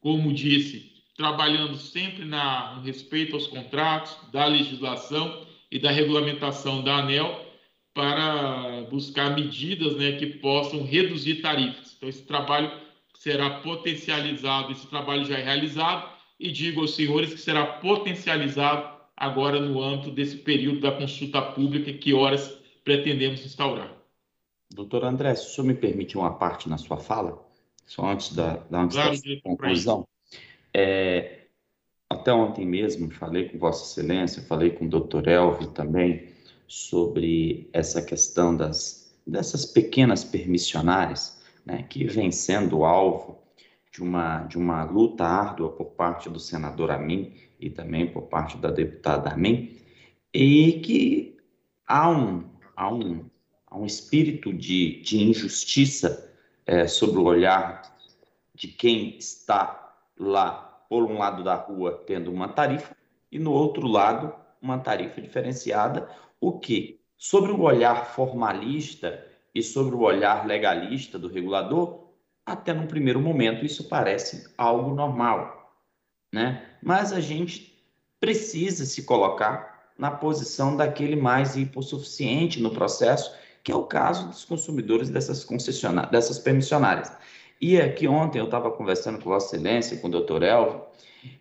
como disse, trabalhando sempre na, no respeito aos contratos, da legislação e da regulamentação da ANEEL, para buscar medidas, né, que possam reduzir tarifas. Então, esse trabalho será potencializado, esse trabalho já é realizado, e digo aos senhores que será potencializado agora no âmbito desse período da consulta pública que horas pretendemos instaurar. Doutor André, se o senhor me permite uma parte na sua fala, só antes da, da, antes claro, da conclusão. É, até ontem mesmo falei com Vossa Excelência, falei com o doutor Hélvio também, sobre essa questão das, dessas pequenas permissionárias, né, que vem sendo alvo de uma, de uma luta árdua por parte do senador Amin e também por parte da deputada Amin, e que há um, há um, há um espírito de, de injustiça é, sobre o olhar de quem está lá, por um lado da rua, tendo uma tarifa, e no outro lado, uma tarifa diferenciada, o que, sobre o olhar formalista e sobre o olhar legalista do regulador, até no primeiro momento isso parece algo normal, né? Mas a gente precisa se colocar na posição daquele mais hipossuficiente no processo, que é o caso dos consumidores dessas concessionárias, dessas permissionárias. E aqui ontem eu estava conversando com Vossa Excelência, com o doutor Hélvio,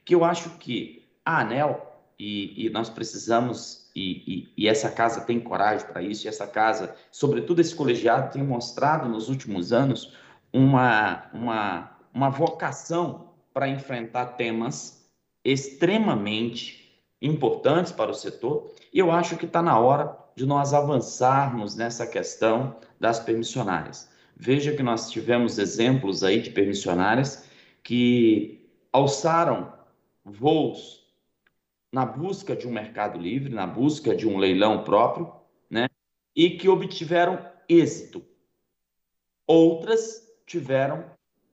que eu acho que a ANEEL, e, e nós precisamos... E, e, e essa casa tem coragem para isso, e essa casa, sobretudo esse colegiado, tem mostrado nos últimos anos uma, uma, uma vocação para enfrentar temas extremamente importantes para o setor, e eu acho que está na hora de nós avançarmos nessa questão das permissionárias. Veja que nós tivemos exemplos aí de permissionárias que alçaram voos na busca de um mercado livre, na busca de um leilão próprio, né? E que obtiveram êxito. Outras tiveram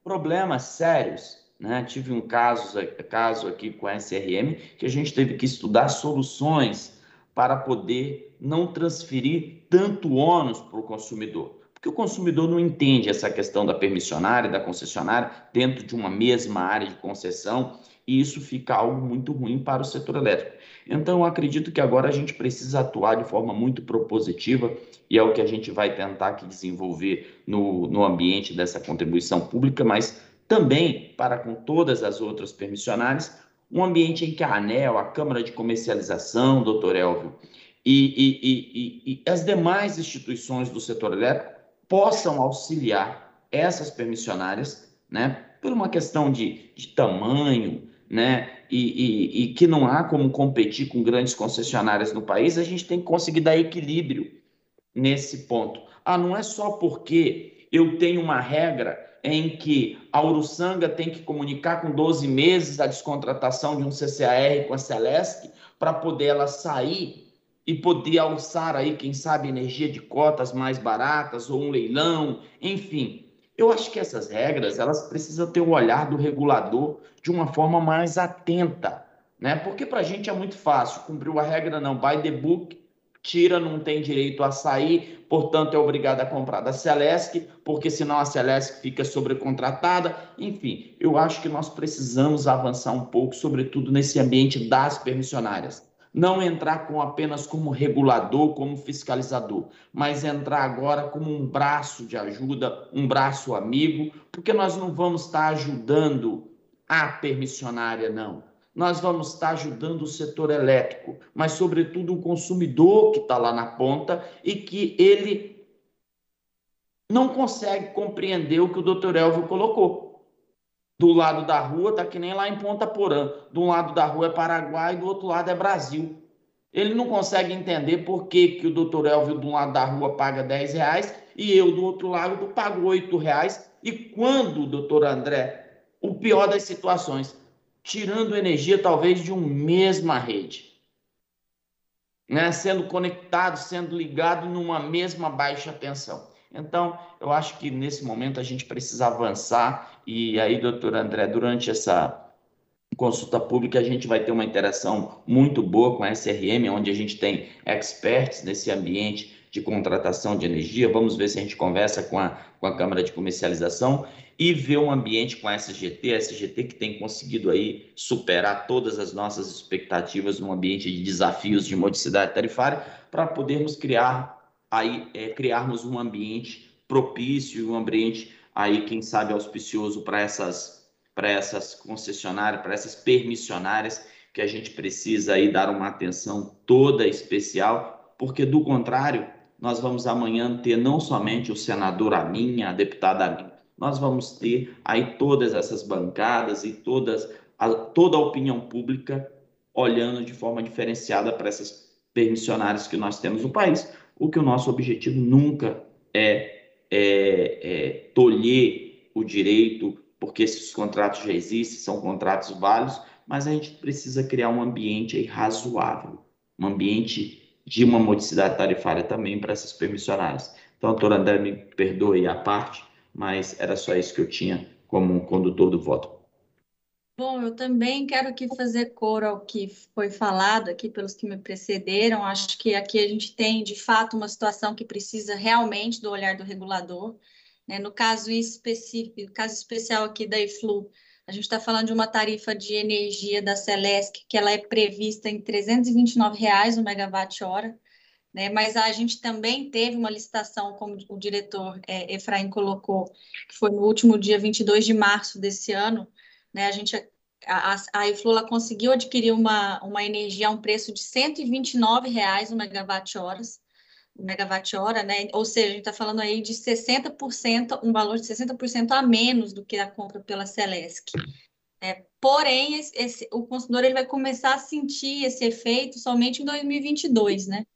problemas sérios né? Tive um caso, caso aqui com a S R M, que a gente teve que estudar soluções para poder não transferir tanto ônus para o consumidor. Porque o consumidor não entende essa questão da permissionária, da concessionária, dentro de uma mesma área de concessão, e isso fica algo muito ruim para o setor elétrico. Então, eu acredito que agora a gente precisa atuar de forma muito propositiva, e é o que a gente vai tentar aqui desenvolver no, no ambiente dessa contribuição pública, mas também para com todas as outras permissionárias, um ambiente em que a ANEEL, a Câmara de Comercialização, doutor Hélvio, e, e, e, e as demais instituições do setor elétrico possam auxiliar essas permissionárias, né, por uma questão de, de tamanho, né, e, e, e que não há como competir com grandes concessionárias no país, a gente tem que conseguir dar equilíbrio nesse ponto. Ah, não é só porque eu tenho uma regra em que a Urussanga tem que comunicar com doze meses a descontratação de um C C A R com a Celesc para poder ela sair e poder alçar aí, quem sabe, energia de cotas mais baratas ou um leilão, enfim. Eu acho que essas regras, elas precisam ter o olhar do regulador de uma forma mais atenta, né? Porque para a gente é muito fácil, cumpriu a regra, não, by the book, tira, não tem direito a sair, portanto é obrigado a comprar da Celesc, porque senão a Celesc fica sobrecontratada, enfim. Eu acho que nós precisamos avançar um pouco, sobretudo nesse ambiente das permissionárias. Não entrar com apenas como regulador, como fiscalizador, mas entrar agora como um braço de ajuda, um braço amigo, porque nós não vamos estar ajudando a permissionária, não. Nós vamos estar ajudando o setor elétrico, mas, sobretudo, o consumidor que está lá na ponta e que ele não consegue compreender o que o doutor Hélvio colocou. Do lado da rua, tá que nem lá em Ponta Porã. De um lado da rua é Paraguai e do outro lado é Brasil. Ele não consegue entender por que, que o doutor Hélvio, de um lado da rua, paga dez reais e eu, do outro lado, pago oito reais. E quando, doutor André, o pior das situações, tirando energia talvez de uma mesma rede, né? Sendo conectado, sendo ligado numa mesma baixa tensão. Então, eu acho que nesse momento a gente precisa avançar e aí, doutor André, durante essa consulta pública a gente vai ter uma interação muito boa com a S R M, onde a gente tem experts nesse ambiente de contratação de energia, vamos ver se a gente conversa com a, com a Câmara de Comercialização e ver um ambiente com a S G T, a S G T que tem conseguido aí superar todas as nossas expectativas num ambiente de desafios de modicidade tarifária para podermos criar aí é, criarmos um ambiente propício, um ambiente aí, quem sabe, auspicioso para essas, para essas concessionárias, para essas permissionárias, que a gente precisa aí dar uma atenção toda especial, porque do contrário, nós vamos amanhã ter não somente o senador Amin, a deputada Amin, nós vamos ter aí todas essas bancadas e todas, a, toda a opinião pública olhando de forma diferenciada para essas permissionárias que nós temos no país. O que o nosso objetivo nunca é, é, é tolher o direito, porque esses contratos já existem, são contratos válidos, mas a gente precisa criar um ambiente aí razoável, um ambiente de uma modicidade tarifária também para essas permissionárias. Então, doutor André, me perdoe a parte, mas era só isso que eu tinha como condutor do voto. Bom, eu também quero aqui fazer coro ao que foi falado aqui pelos que me precederam. Acho que aqui a gente tem, de fato, uma situação que precisa realmente do olhar do regulador, né? No caso específico, no caso especial aqui da Eflul, a gente está falando de uma tarifa de energia da Celesc, que ela é prevista em trezentos e vinte e nove reais o megawatt-hora, né? Mas a gente também teve uma licitação, como o diretor é, Efraim colocou, que foi no último dia vinte e dois de março desse ano, né? A gente, a, a Eflul conseguiu adquirir uma, uma energia a um preço de cento e vinte e nove reais o megawatt-hora, megawatt né? Ou seja, a gente está falando aí de sessenta por cento, um valor de sessenta por cento a menos do que a compra pela Celesc. É, porém, esse, esse, o consumidor ele vai começar a sentir esse efeito somente em dois mil e vinte e dois, né?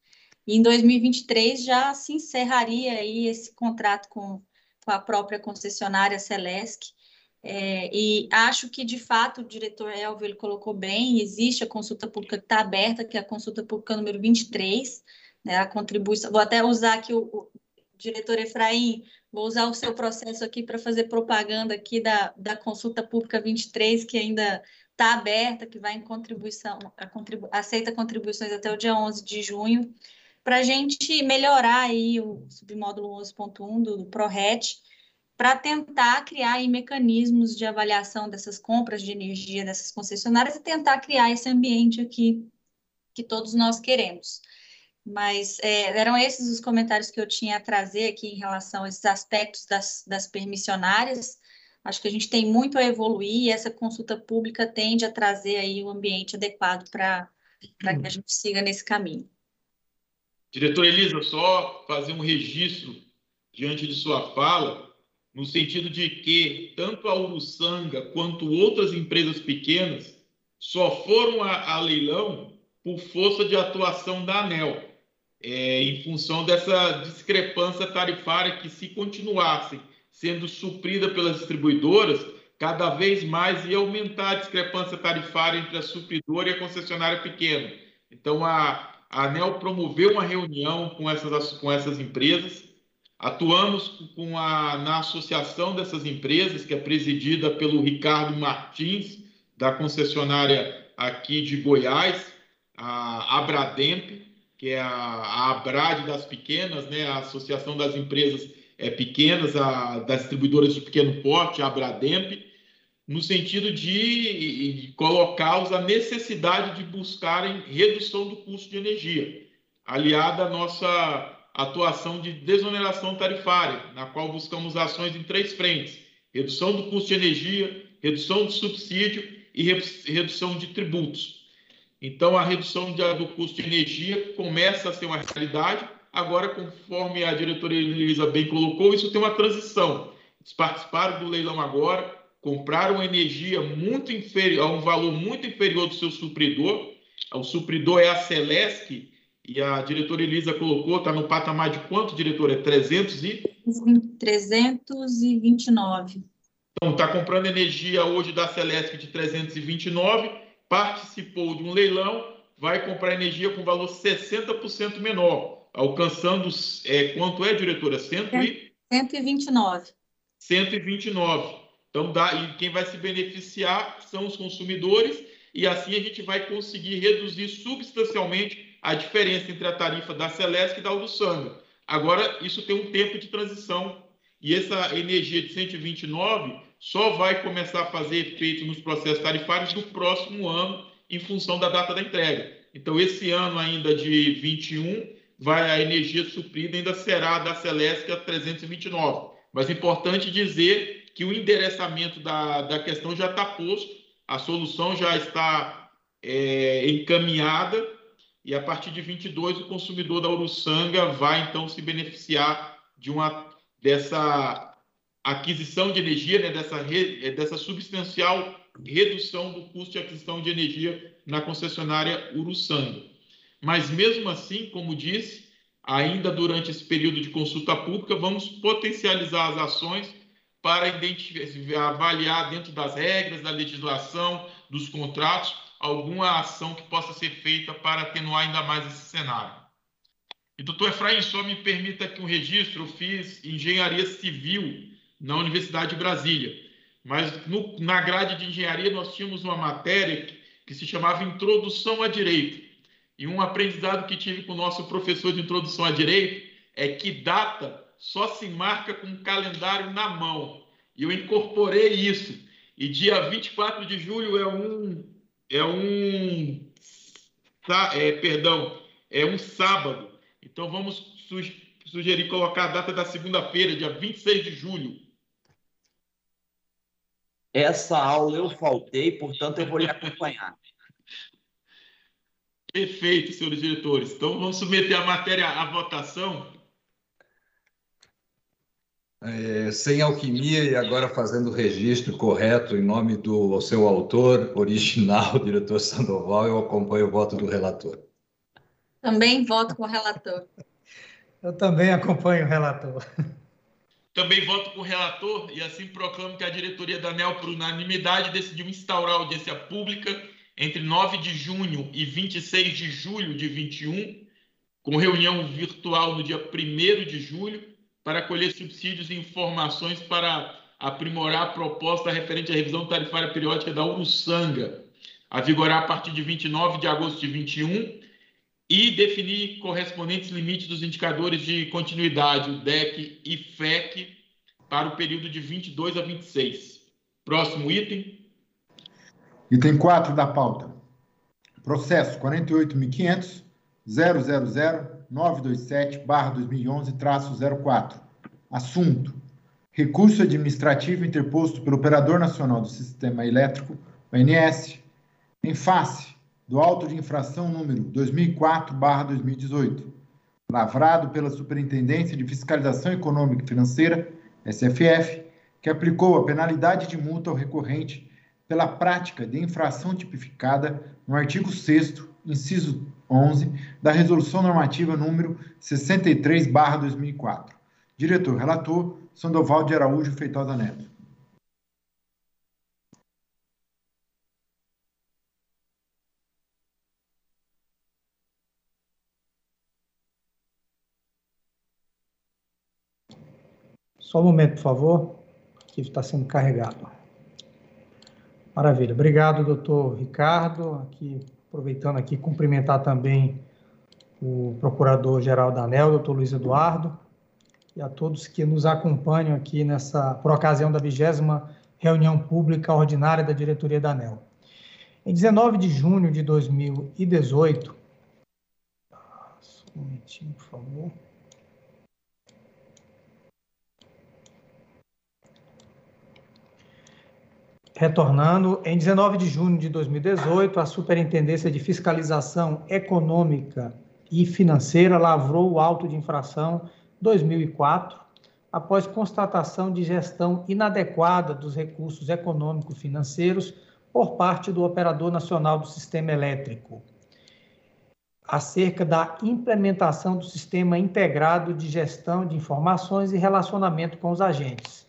E em dois mil e vinte e três já se encerraria aí esse contrato com, com a própria concessionária Celesc. É, e acho que, de fato, o diretor Hélvio ele colocou bem, existe a consulta pública que está aberta, que é a consulta pública número vinte e três, né, a contribuição, vou até usar aqui o, o Diretor Efraim, vou usar o seu processo aqui para fazer propaganda aqui da, da consulta pública vinte e três, que ainda está aberta, que vai em contribuição, a contribu aceita contribuições até o dia onze de junho, para a gente melhorar aí o submódulo onze ponto um do, do PRORET, para tentar criar aí mecanismos de avaliação dessas compras de energia dessas concessionárias e tentar criar esse ambiente aqui que todos nós queremos. Mas é, eram esses os comentários que eu tinha a trazer aqui em relação a esses aspectos das, das permissionárias. Acho que a gente tem muito a evoluir e essa consulta pública tende a trazer aí um ambiente adequado para para que a gente siga nesse caminho. Diretora Elisa, só fazer um registro diante de sua fala, no sentido de que tanto a Urussanga quanto outras empresas pequenas só foram a, a leilão por força de atuação da ANEEL, é, em função dessa discrepância tarifária que, se continuasse sendo suprida pelas distribuidoras, cada vez mais ia aumentar a discrepância tarifária entre a supridora e a concessionária pequena. Então, a, a ANEEL promoveu uma reunião com essas, com essas empresas. Atuamos com a, na associação dessas empresas, que é presidida pelo Ricardo Martins, da concessionária aqui de Goiás, a Abrademp, que é a, a Abrad das pequenas, né, a associação das empresas é, pequenas, a, das distribuidoras de pequeno porte, a Abrademp, no sentido de, de colocá-los a necessidade de buscarem redução do custo de energia, aliada à nossa atuação de desoneração tarifária, na qual buscamos ações em três frentes: redução do custo de energia, redução do subsídio e redução de tributos. Então, a redução do custo de energia começa a ser uma realidade. Agora, conforme a diretora Elisa bem colocou, isso tem uma transição. Eles participaram do leilão agora, compraram energia muito inferior, a um valor muito inferior do seu supridor. O supridor é a Celesc, e a diretora Elisa colocou, está no patamar de quanto, diretora? É trezentos e... trezentos e vinte e nove. Então, está comprando energia hoje da Celesc de trezentos e vinte e nove, participou de um leilão, vai comprar energia com valor sessenta por cento menor, alcançando, é, quanto é, diretora? cento e... cento e vinte e nove. cento e vinte e nove. Então, dá, e quem vai se beneficiar são os consumidores, e assim a gente vai conseguir reduzir substancialmente a diferença entre a tarifa da Celesc e da Urussanga. Agora, isso tem um tempo de transição, e essa energia de cento e vinte e nove só vai começar a fazer efeito nos processos tarifários do próximo ano, em função da data da entrega. Então, esse ano ainda de vinte e um, vai, a energia suprida ainda será da Celesc a trezentos e vinte e nove. Mas é importante dizer que o endereçamento da, da questão já está posto, a solução já está é, encaminhada, e a partir de vinte e dois, o consumidor da Urussanga vai, então, se beneficiar de uma, dessa aquisição de energia, né, dessa, re, dessa substancial redução do custo de aquisição de energia na concessionária Urussanga. Mas, mesmo assim, como disse, ainda durante esse período de consulta pública, vamos potencializar as ações para identificar, avaliar dentro das regras, da legislação, dos contratos, alguma ação que possa ser feita para atenuar ainda mais esse cenário. E, doutor Efraim, só me permita aqui um registro. Eu fiz engenharia civil na Universidade de Brasília, mas no, na grade de engenharia nós tínhamos uma matéria que, que se chamava Introdução a Direito. E um aprendizado que tive com o nosso professor de Introdução a Direito é que data só se marca com um calendário na mão. E eu incorporei isso. E dia vinte e quatro de julho é um... É um, é, perdão, é um sábado. Então, vamos sugerir colocar a data da segunda-feira, dia vinte e seis de julho. Essa aula eu faltei, portanto, eu vou lhe acompanhar. Perfeito, senhores diretores. Então, vamos submeter a matéria à votação. É, sem alquimia, e agora fazendo o registro correto em nome do seu autor original, diretor Sandoval, eu acompanho o voto do relator. Também voto com o relator. Eu também acompanho o relator. Também voto com o relator, e assim proclamo que a diretoria da ANEEL, por unanimidade, decidiu instaurar audiência pública entre nove de junho e vinte e seis de julho de vinte e um, com reunião virtual no dia primeiro de julho, para colher subsídios e informações para aprimorar a proposta referente à revisão tarifária periódica da Urussanga, a vigorar a partir de vinte e nove de agosto de vinte e um, e definir correspondentes limites dos indicadores de continuidade, o D E C e F E C, para o período de vinte e dois a vinte e seis. Próximo item. Item quatro da pauta. Processo quarenta e oito mil quinhentos ponto zero zero zero nove dois sete barra dois mil e onze traço zero quatro. Assunto: recurso administrativo interposto pelo Operador Nacional do Sistema Elétrico, O N S, em face do auto de infração número dois mil e quatro barra dois mil e dezoito, lavrado pela Superintendência de Fiscalização Econômica e Financeira, S F F, que aplicou a penalidade de multa ao recorrente pela prática de infração tipificada no artigo sexto, inciso onze, da Resolução Normativa número sessenta e três barra dois mil e quatro. Diretor relator, Sandoval de Araújo Feitosa Neto. Só um momento, por favor, que está sendo carregado. Maravilha. Obrigado, doutor Ricardo. Aqui, aproveitando aqui, cumprimentar também o procurador-geral da ANEEL, doutor Luiz Eduardo, e a todos que nos acompanham aqui nessa, por ocasião da vigésima reunião pública ordinária da diretoria da ANEEL. Em dezenove de junho de dois mil e dezoito, só um momentinho, por favor. Retornando, em dezenove de junho de dois mil e dezoito, a Superintendência de Fiscalização Econômica e Financeira lavrou o auto de infração dois mil e quatro, após constatação de gestão inadequada dos recursos econômico-financeiros por parte do Operador Nacional do Sistema Elétrico, acerca da implementação do Sistema Integrado de Gestão de Informações e Relacionamento com os Agentes.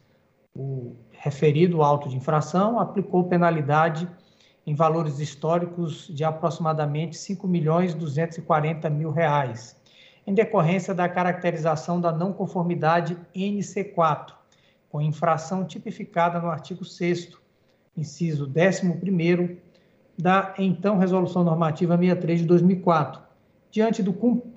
O referido auto de infração aplicou penalidade em valores históricos de aproximadamente cinco milhões duzentos e quarenta mil reais, em decorrência da caracterização da não conformidade N C quatro, com infração tipificada no artigo sexto, inciso décimo primeiro, da então Resolução Normativa sessenta e três de dois mil e quatro, diante do,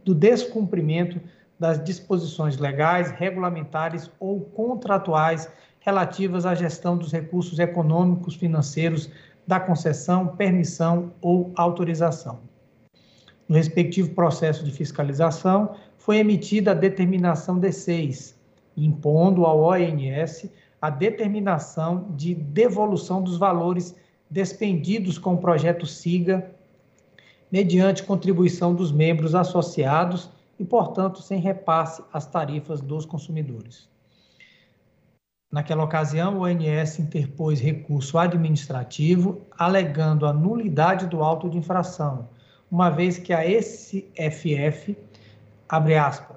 do descumprimento das disposições legais, regulamentares ou contratuais relativas à gestão dos recursos econômicos, financeiros, da concessão, permissão ou autorização. No respectivo processo de fiscalização, foi emitida a determinação D seis, impondo ao O N S a determinação de devolução dos valores despendidos com o projeto SIGA, mediante contribuição dos membros associados e, portanto, sem repasse às tarifas dos consumidores. Naquela ocasião, o O N S interpôs recurso administrativo, alegando a nulidade do auto de infração, uma vez que a S F F, abre aspas,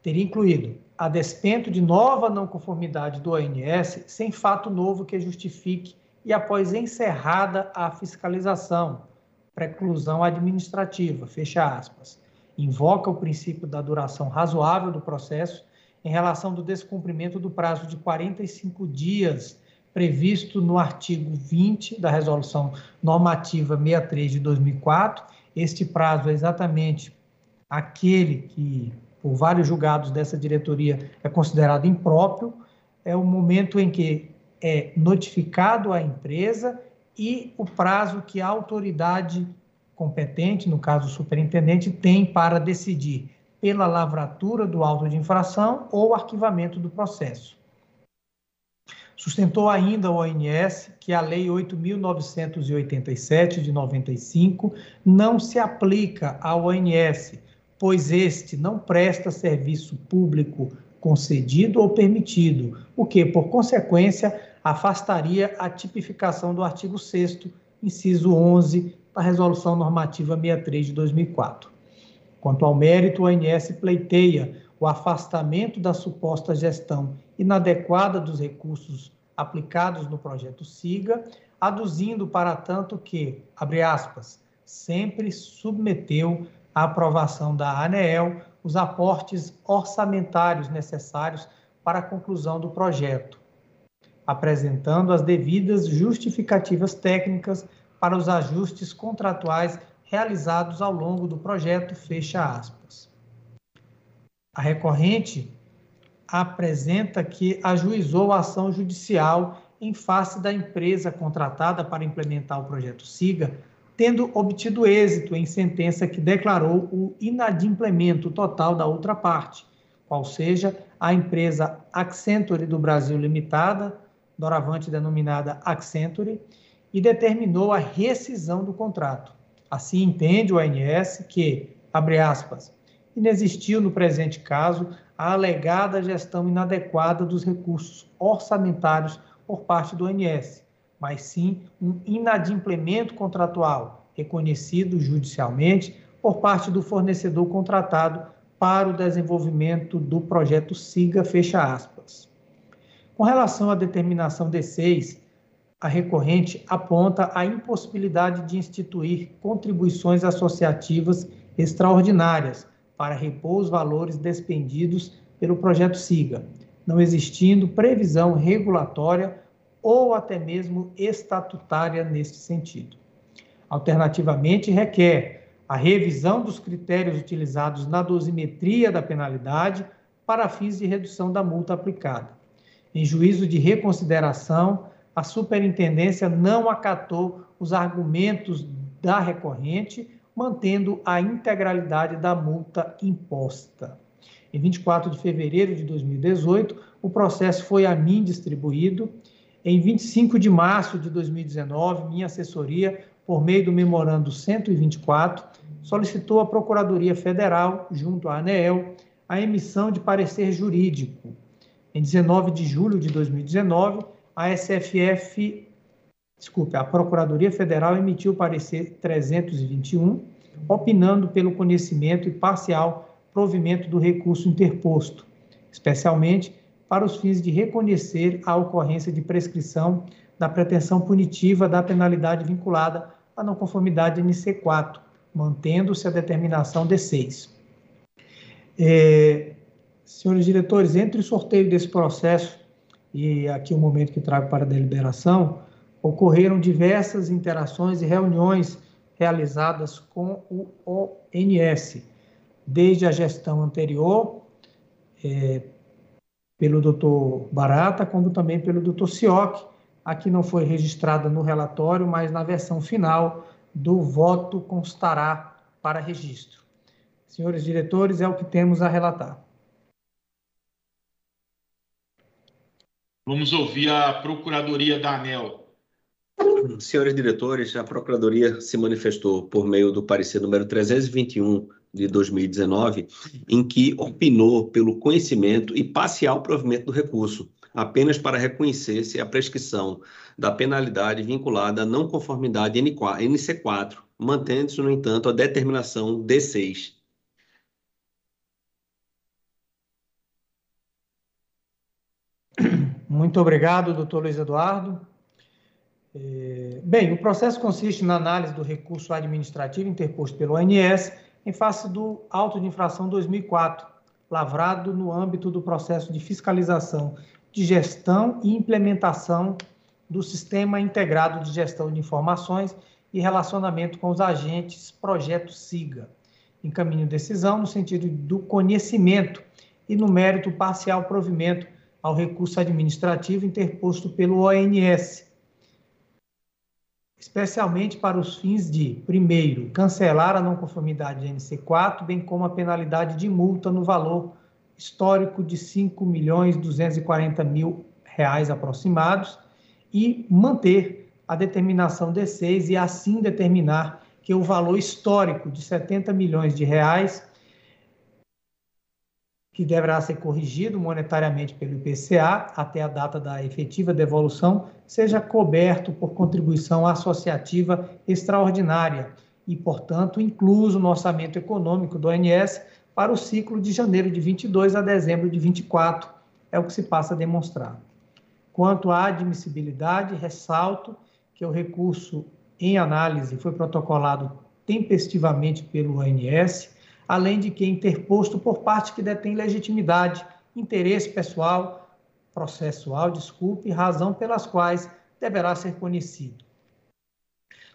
teria incluído, a despeito de nova não conformidade do O N S, sem fato novo que justifique e após encerrada a fiscalização, preclusão administrativa, fecha aspas, invoca o princípio da duração razoável do processo, em relação do descumprimento do prazo de quarenta e cinco dias previsto no artigo vinte da Resolução Normativa sessenta e três de dois mil e quatro. Este prazo é exatamente aquele que, por vários julgados dessa diretoria, é considerado impróprio, é o momento em que é notificado à empresa e o prazo que a autoridade competente, no caso o superintendente, tem para decidir pela lavratura do auto de infração ou arquivamento do processo. Sustentou ainda o O N S que a Lei oito mil novecentos e oitenta e sete, de noventa e cinco, não se aplica ao O N S, pois este não presta serviço público concedido ou permitido, o que, por consequência, afastaria a tipificação do artigo sexto, inciso onze, da Resolução Normativa sessenta e três de dois mil e quatro. Quanto ao mérito, o O N S pleiteia o afastamento da suposta gestão inadequada dos recursos aplicados no projeto SIGA, aduzindo para tanto que, abre aspas, sempre submeteu à aprovação da ANEEL os aportes orçamentários necessários para a conclusão do projeto, apresentando as devidas justificativas técnicas para os ajustes contratuais realizados ao longo do projeto, fecha aspas. A recorrente apresenta que ajuizou a ação judicial em face da empresa contratada para implementar o projeto SIGA, tendo obtido êxito em sentença que declarou o inadimplemento total da outra parte, qual seja a empresa Accenture do Brasil Limitada, doravante denominada Accenture, e determinou a rescisão do contrato. Assim entende o O N S que, abre aspas, inexistiu no presente caso a alegada gestão inadequada dos recursos orçamentários por parte do O N S, mas sim um inadimplemento contratual reconhecido judicialmente por parte do fornecedor contratado para o desenvolvimento do projeto SIGA, fecha aspas. Com relação à determinação D seis, a recorrente aponta a impossibilidade de instituir contribuições associativas extraordinárias para repor os valores despendidos pelo projeto SIGA, não existindo previsão regulatória ou até mesmo estatutária neste sentido. Alternativamente, requer a revisão dos critérios utilizados na dosimetria da penalidade para fins de redução da multa aplicada. Em juízo de reconsideração, a superintendência não acatou os argumentos da recorrente, mantendo a integralidade da multa imposta. Em vinte e quatro de fevereiro de dois mil e dezoito, o processo foi a mim distribuído. Em vinte e cinco de março de dois mil e dezenove, minha assessoria, por meio do memorando cento e vinte e quatro, solicitou à Procuradoria Federal, junto à ANEEL, a emissão de parecer jurídico. Em dezenove de julho de dois mil e dezenove, a S F F, desculpe, a Procuradoria Federal emitiu o parecer trezentos e vinte e um, opinando pelo conhecimento e parcial provimento do recurso interposto, especialmente para os fins de reconhecer a ocorrência de prescrição da pretensão punitiva da penalidade vinculada à não conformidade N C quatro, mantendo-se a determinação D seis. É, senhores diretores, entre o sorteio desse processo e aqui o momento que trago para a deliberação, ocorreram diversas interações e reuniões realizadas com o O N S, desde a gestão anterior, é, pelo doutor Barata, como também pelo doutor Sioc, aqui não foi registrada no relatório, mas na versão final do voto constará para registro. Senhores diretores, é o que temos a relatar. Vamos ouvir a Procuradoria da ANEEL. Senhores diretores, a Procuradoria se manifestou por meio do parecer número trezentos e vinte e um de dois mil e dezenove, em que opinou pelo conhecimento e parcial provimento do recurso, apenas para reconhecer-se a prescrição da penalidade vinculada à não conformidade N C quatro, mantendo-se, no entanto, a determinação D seis. Muito obrigado, doutor Luiz Eduardo. Bem, o processo consiste na análise do recurso administrativo interposto pelo O N S em face do auto de infração dois mil e quatro, lavrado no âmbito do processo de fiscalização de gestão e implementação do Sistema Integrado de Gestão de Informações e Relacionamento com os Agentes, projeto SIGA. Encaminho decisão no sentido do conhecimento e no mérito parcial provimento ao recurso administrativo interposto pelo O N S, especialmente para os fins de, primeiro, cancelar a não conformidade de N C quatro, bem como a penalidade de multa no valor histórico de cinco milhões duzentos e quarenta mil reais aproximados e manter a determinação D seis e assim determinar que o valor histórico de setenta milhões de reais, que deverá ser corrigido monetariamente pelo I P C A até a data da efetiva devolução, seja coberto por contribuição associativa extraordinária e, portanto, incluso no orçamento econômico do O N S para o ciclo de janeiro de vinte e dois a dezembro de vinte e quatro, é o que se passa a demonstrar. Quanto à admissibilidade, ressalto que o recurso em análise foi protocolado tempestivamente pelo O N S, além de que interposto por parte que detém legitimidade, interesse pessoal, processual, desculpe, razão pelas quais deverá ser conhecido.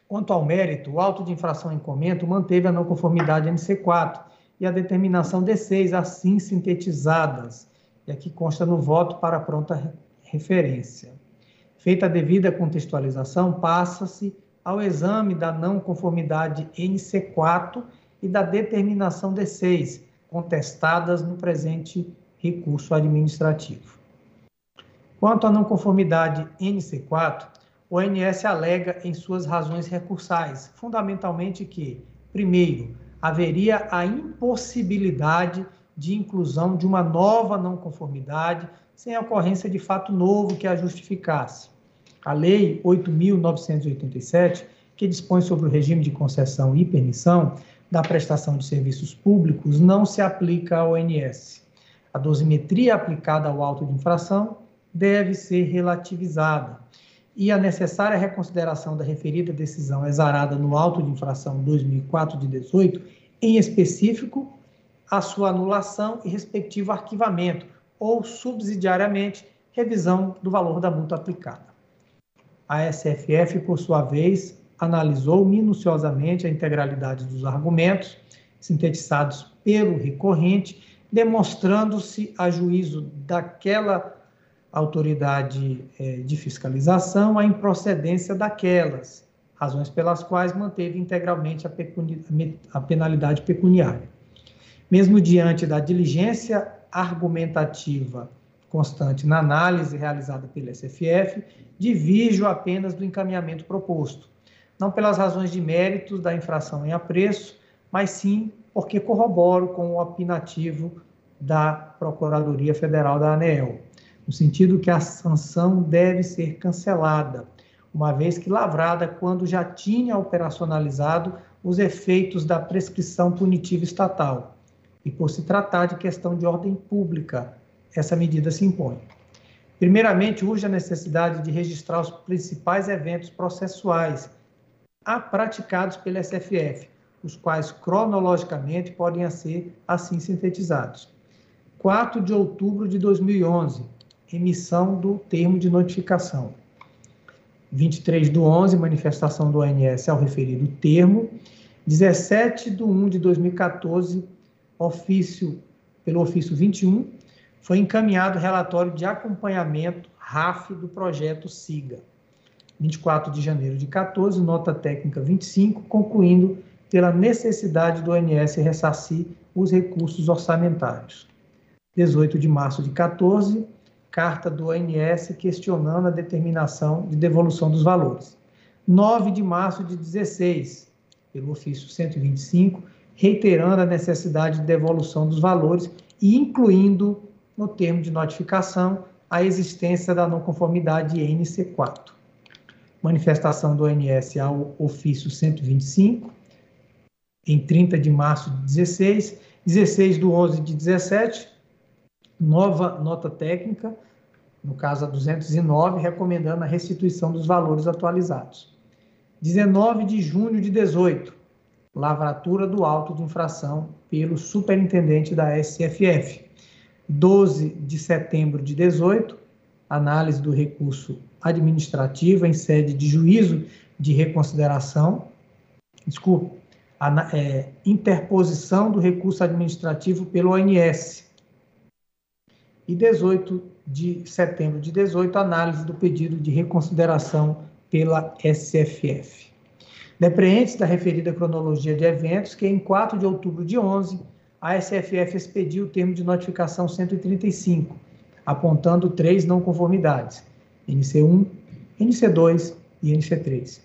Quanto ao mérito, o auto de infração em comento manteve a não conformidade M C quatro e a determinação D seis, assim sintetizadas, e aqui consta no voto para pronta referência. Feita a devida contextualização, passa-se ao exame da não conformidade N C quatro e da determinação D seis, contestadas no presente recurso administrativo. Quanto à não conformidade N C quatro, o O N S alega em suas razões recursais, fundamentalmente que, primeiro, haveria a impossibilidade de inclusão de uma nova não conformidade sem a ocorrência de fato novo que a justificasse. A Lei oito mil novecentos e oitenta e sete, que dispõe sobre o regime de concessão e permissão da prestação de serviços públicos, não se aplica ao O N S. A dosimetria aplicada ao auto de infração deve ser relativizada e a necessária reconsideração da referida decisão exarada no auto de infração dois mil e quatro de dezoito, em específico, a sua anulação e respectivo arquivamento, ou, subsidiariamente, revisão do valor da multa aplicada. A S F F, por sua vez, analisou minuciosamente a integralidade dos argumentos sintetizados pelo recorrente, demonstrando-se a juízo daquela autoridade de fiscalização a improcedência daquelas, razões pelas quais manteve integralmente a, a penalidade pecuniária. Mesmo diante da diligência argumentativa constante na análise realizada pela S F F, divirjo apenas do encaminhamento proposto, não pelas razões de méritos da infração em apreço, mas sim porque corroboro com o opinativo da Procuradoria Federal da ANEEL, no sentido que a sanção deve ser cancelada, uma vez que lavrada quando já tinha operacionalizado os efeitos da prescrição punitiva estatal, e por se tratar de questão de ordem pública, essa medida se impõe. Primeiramente, urge a necessidade de registrar os principais eventos processuais a praticados pela S F F, os quais cronologicamente podem ser assim sintetizados. quatro de outubro de dois mil e onze, emissão do termo de notificação. vinte e três do onze, manifestação do O N S ao referido termo. dezessete de um de dois mil e quatorze, ofício, pelo ofício vinte e um, foi encaminhado o relatório de acompanhamento R A F do projeto SIGA. vinte e quatro de janeiro de quatorze, nota técnica vinte e cinco, concluindo pela necessidade do O N S ressarcir os recursos orçamentários. dezoito de março de quatorze, carta do O N S questionando a determinação de devolução dos valores. nove de março de dezesseis, pelo ofício cento e vinte e cinco, reiterando a necessidade de devolução dos valores e incluindo no termo de notificação a existência da não conformidade N C quatro. Manifestação do O N S ao ofício cento e vinte e cinco, em trinta de março de dezesseis, dezesseis do onze de dezessete, nova nota técnica, no caso a duzentos e nove, recomendando a restituição dos valores atualizados. dezenove de junho de dezoito, lavratura do auto de infração pelo superintendente da S F F. doze de setembro de dezoito, análise do recurso administrativo em sede de juízo de reconsideração, desculpa, a, é, interposição do recurso administrativo pelo O N S. E dezoito de setembro de dezoito, análise do pedido de reconsideração pela S F F. Depreende-se da referida cronologia de eventos que, em quatro de outubro de onze, a S F F expediu o termo de notificação cento e trinta e cinco, apontando três não conformidades, N C um, N C dois e N C três,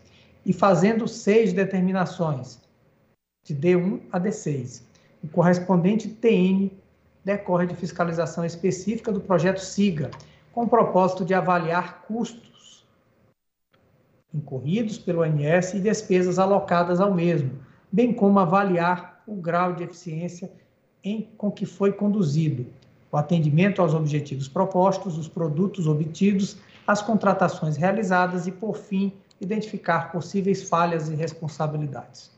e fazendo seis determinações, de D um a D seis. O correspondente T N decorre de fiscalização específica do projeto SIGA, com o propósito de avaliar custos incorridos pelo O N S e despesas alocadas ao mesmo, bem como avaliar o grau de eficiência em, com que foi conduzido, o atendimento aos objetivos propostos, os produtos obtidos, as contratações realizadas e, por fim, identificar possíveis falhas e responsabilidades.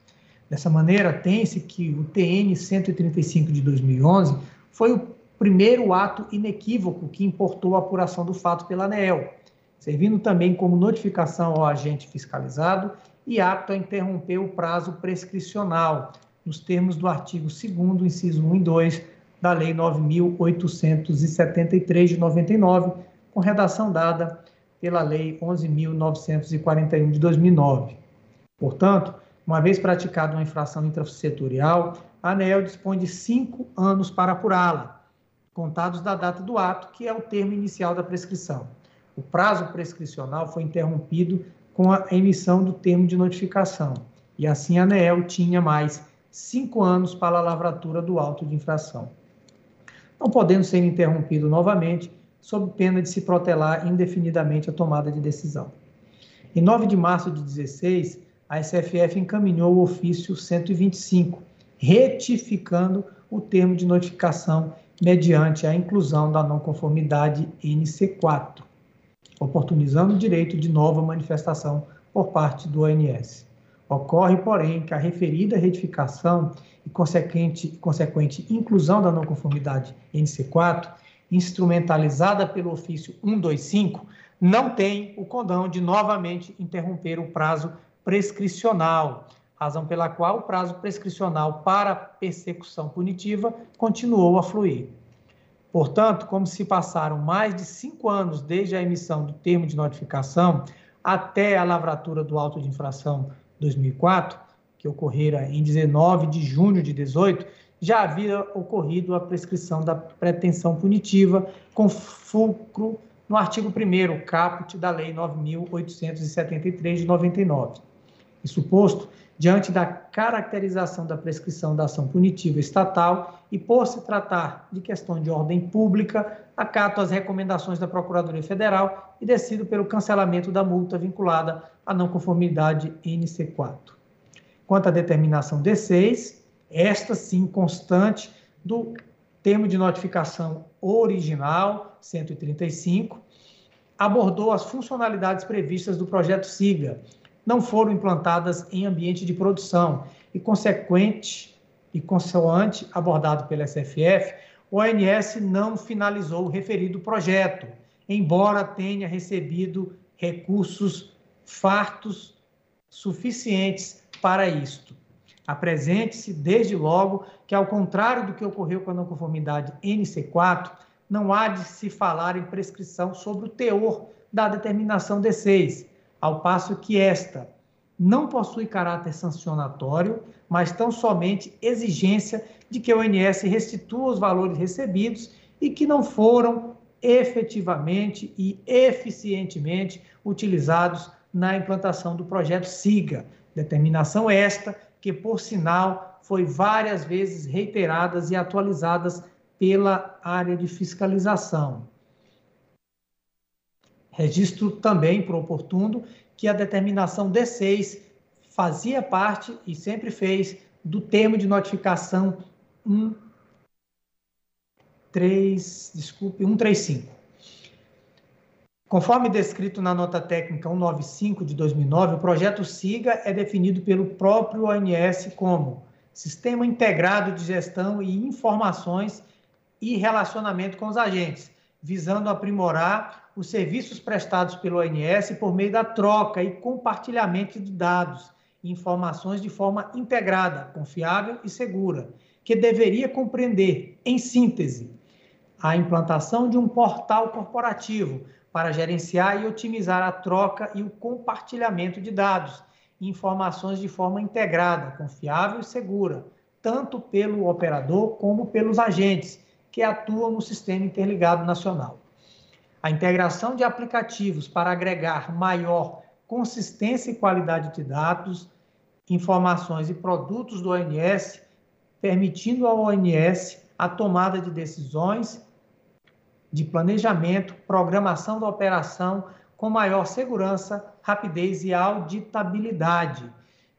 Dessa maneira, tem-se que o T N cento e trinta e cinco de dois mil e onze foi o primeiro ato inequívoco que importou a apuração do fato pela ANEEL, servindo também como notificação ao agente fiscalizado e apto a interromper o prazo prescricional, nos termos do artigo segundo, inciso um e dois, da Lei nove mil oitocentos e setenta e três de noventa e nove, com redação dada pela Lei onze mil novecentos e quarenta e um de dois mil e nove. Portanto, uma vez praticada uma infração intrasetorial, a ANEEL dispõe de cinco anos para apurá-la, contados da data do ato, que é o termo inicial da prescrição. O prazo prescricional foi interrompido com a emissão do termo de notificação, e assim a ANEEL tinha mais cinco anos para a lavratura do auto de infração, não podendo ser interrompido novamente, sob pena de se protelar indefinidamente a tomada de decisão. Em nove de março de dezesseis, a S F F encaminhou o ofício cento e vinte e cinco, retificando o termo de notificação mediante a inclusão da não conformidade N C quatro, oportunizando o direito de nova manifestação por parte do O N S. Ocorre, porém, que a referida retificação e consequente, consequente inclusão da não conformidade N C quatro, instrumentalizada pelo ofício cento e vinte e cinco, não tem o condão de novamente interromper o prazo prescricional, razão pela qual o prazo prescricional para persecução punitiva continuou a fluir. Portanto, como se passaram mais de cinco anos desde a emissão do termo de notificação até a lavratura do auto de infração dois mil e quatro, que ocorrera em dezenove de junho de dezoito, já havia ocorrido a prescrição da pretensão punitiva com fulcro no artigo primeiro, caput da Lei nove mil oitocentos e setenta e três de noventa e nove. Isso posto, diante da caracterização da prescrição da ação punitiva estatal e por se tratar de questão de ordem pública, acato as recomendações da Procuradoria Federal e decido pelo cancelamento da multa vinculada à não conformidade N C quatro. Quanto à determinação D seis, esta sim constante do termo de notificação original, cento e trinta e cinco, abordou as funcionalidades previstas do projeto SIGA, não foram implantadas em ambiente de produção e, consequente e consoante abordado pela S F F, o O N S não finalizou o referido projeto, embora tenha recebido recursos fartos suficientes para isto. Apresente-se, desde logo, que, ao contrário do que ocorreu com a não conformidade N C quatro, não há de se falar em prescrição sobre o teor da determinação D seis, ao passo que esta não possui caráter sancionatório, mas tão somente exigência de que o O N S restitua os valores recebidos e que não foram efetivamente e eficientemente utilizados na implantação do projeto SIGA, determinação esta que, por sinal, foi várias vezes reiteradas e atualizadas pela área de fiscalização. Registro também, por oportuno, que a determinação D seis fazia parte e sempre fez do termo de notificação cento e trinta e cinco. Conforme descrito na nota técnica cento e noventa e cinco de dois mil e nove, o projeto SIGA é definido pelo próprio O N S como Sistema Integrado de Gestão e Informações e Relacionamento com os Agentes, visando aprimorar os serviços prestados pelo O N S por meio da troca e compartilhamento de dados e informações de forma integrada, confiável e segura, que deveria compreender, em síntese, a implantação de um portal corporativo para gerenciar e otimizar a troca e o compartilhamento de dados e informações de forma integrada, confiável e segura, tanto pelo operador como pelos agentes que atuam no Sistema Interligado Nacional. A integração de aplicativos para agregar maior consistência e qualidade de dados, informações e produtos do O N S, permitindo ao O N S a tomada de decisões de planejamento, programação da operação com maior segurança, rapidez e auditabilidade.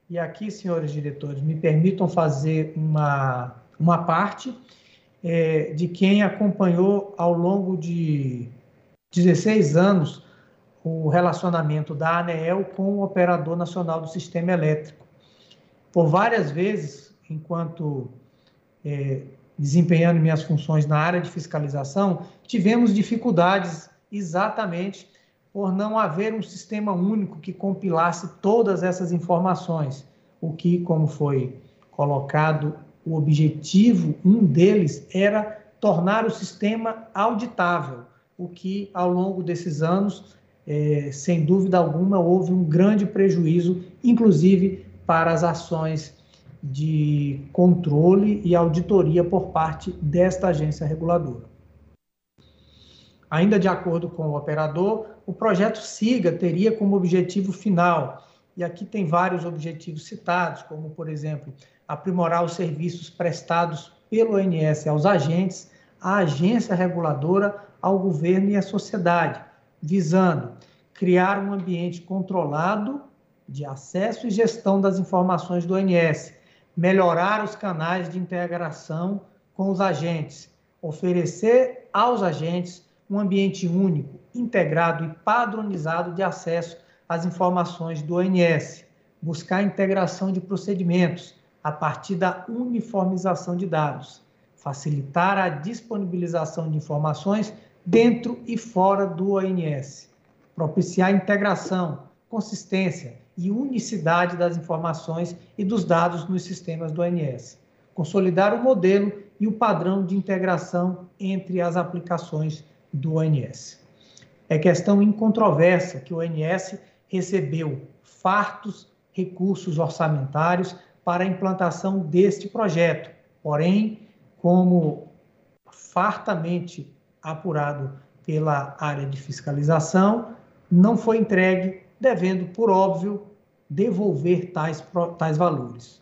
E aqui, senhores diretores, me permitam fazer uma, uma parte é, de quem acompanhou ao longo de dezesseis anos, o relacionamento da ANEEL com o Operador Nacional do Sistema Elétrico. por várias vezes, enquanto é, desempenhando minhas funções na área de fiscalização, tivemos dificuldades exatamente por não haver um sistema único que compilasse todas essas informações, o que, como foi colocado, o objetivo, um deles, era tornar o sistema auditável, o que, ao longo desses anos, é, sem dúvida alguma, houve um grande prejuízo, inclusive para as ações de controle e auditoria por parte desta agência reguladora. Ainda de acordo com o operador, o projeto SIGA teria como objetivo final, e aqui tem vários objetivos citados, como, por exemplo, aprimorar os serviços prestados pelo O N S aos agentes, à agência reguladora, ao governo e à sociedade, visando criar um ambiente controlado de acesso e gestão das informações do O N S, melhorar os canais de integração com os agentes, oferecer aos agentes um ambiente único, integrado e padronizado de acesso às informações do O N S, buscar a integração de procedimentos a partir da uniformização de dados, facilitar a disponibilização de informações dentro e fora do O N S, propiciar a integração, consistência e unicidade das informações e dos dados nos sistemas do O N S, consolidar o modelo e o padrão de integração entre as aplicações do O N S. É questão incontroversa que o O N S recebeu fartos recursos orçamentários para a implantação deste projeto. Porém, como fartamente apurado pela área de fiscalização, não foi entregue, devendo, por óbvio, devolver tais, tais valores.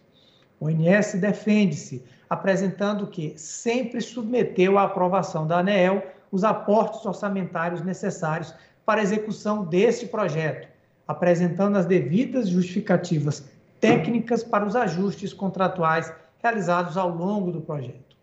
O O N S defende-se, apresentando que sempre submeteu à aprovação da ANEEL os aportes orçamentários necessários para a execução deste projeto, apresentando as devidas justificativas técnicas para os ajustes contratuais realizados ao longo do projeto.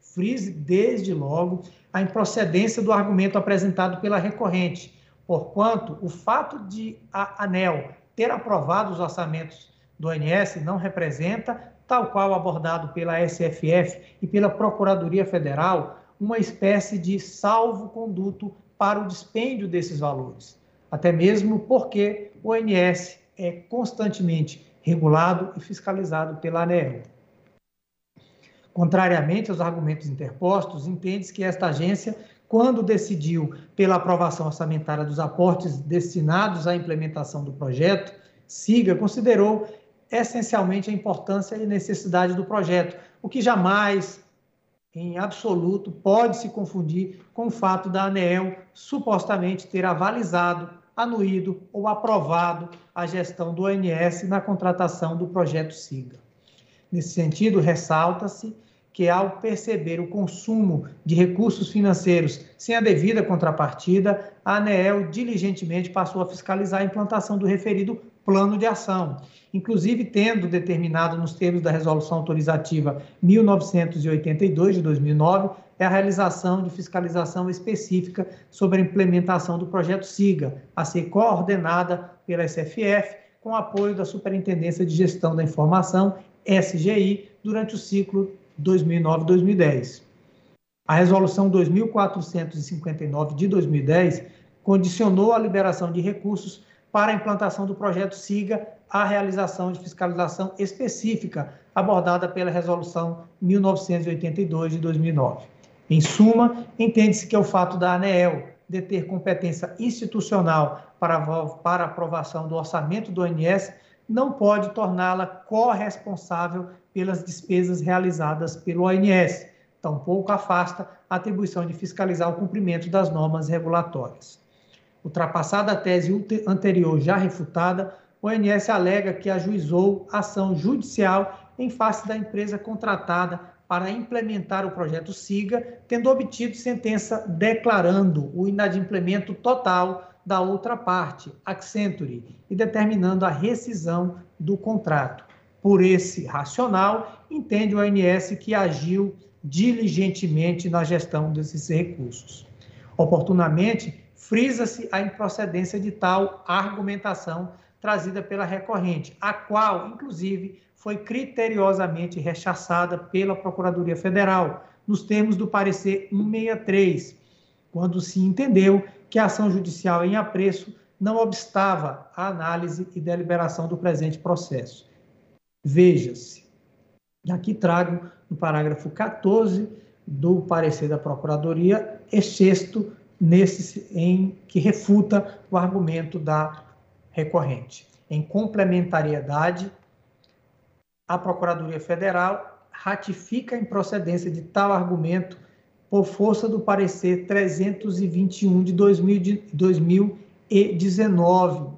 Frise, desde logo, a improcedência do argumento apresentado pela recorrente, porquanto o fato de a ANEEL ter aprovado os orçamentos do O N S não representa, tal qual abordado pela S F F e pela Procuradoria Federal, uma espécie de salvo-conduto para o dispêndio desses valores, até mesmo porque o O N S é constantemente regulado e fiscalizado pela ANEEL. Contrariamente aos argumentos interpostos, entende-se que esta agência, quando decidiu pela aprovação orçamentária dos aportes destinados à implementação do projeto, SIGA, considerou essencialmente a importância e necessidade do projeto, o que jamais em absoluto pode se confundir com o fato da ANEEL supostamente ter avalizado, anuído ou aprovado a gestão do O N S na contratação do projeto SIGA. Nesse sentido, ressalta-se que, ao perceber o consumo de recursos financeiros sem a devida contrapartida, a ANEEL diligentemente passou a fiscalizar a implantação do referido plano de ação, inclusive tendo determinado nos termos da Resolução Autorizativa mil novecentos e oitenta e dois, de dois mil e nove, a realização de fiscalização específica sobre a implementação do projeto SIGA, a ser coordenada pela S F F, com apoio da Superintendência de Gestão da Informação, S G I, durante o ciclo dois mil e nove a dois mil e dez. A Resolução dois mil quatrocentos e cinquenta e nove, de dois mil e dez, condicionou a liberação de recursos para a implantação do projeto SIGA à realização de fiscalização específica abordada pela Resolução mil novecentos e oitenta e dois, de dois mil e nove. Em suma, entende-se que o fato da ANEEL deter competência institucional para, para aprovação do orçamento do O N S não pode torná-la corresponsável pelas despesas realizadas pelo O N S, tampouco afasta a atribuição de fiscalizar o cumprimento das normas regulatórias. Ultrapassada a tese anterior já refutada, o O N S alega que ajuizou ação judicial em face da empresa contratada para implementar o projeto SIGA, tendo obtido sentença declarando o inadimplemento total da outra parte, Accenture, e determinando a rescisão do contrato. Por esse racional, entende o O N S que agiu diligentemente na gestão desses recursos. Oportunamente, frisa-se a improcedência de tal argumentação trazida pela recorrente, a qual, inclusive, foi criteriosamente rechaçada pela Procuradoria Federal, nos termos do parecer cento e sessenta e três, quando se entendeu que a ação judicial em apreço não obstava a análise e deliberação do presente processo. Veja-se, e aqui trago, no parágrafo quatorze do parecer da Procuradoria, exceto nesse em que refuta o argumento da recorrente. Em complementariedade, a Procuradoria Federal ratifica a improcedência de tal argumento por força do parecer trezentos e vinte e um de dois mil e dezenove.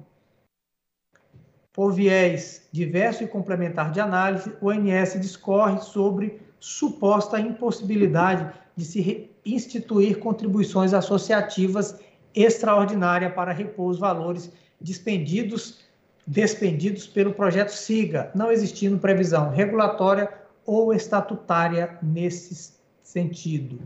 Por viés diverso e complementar de análise, o O N S discorre sobre suposta impossibilidade de se instituir contribuições associativas extraordinárias para repor os valores despendidos, despendidos pelo projeto SIGA, não existindo previsão regulatória ou estatutária nesse sentido.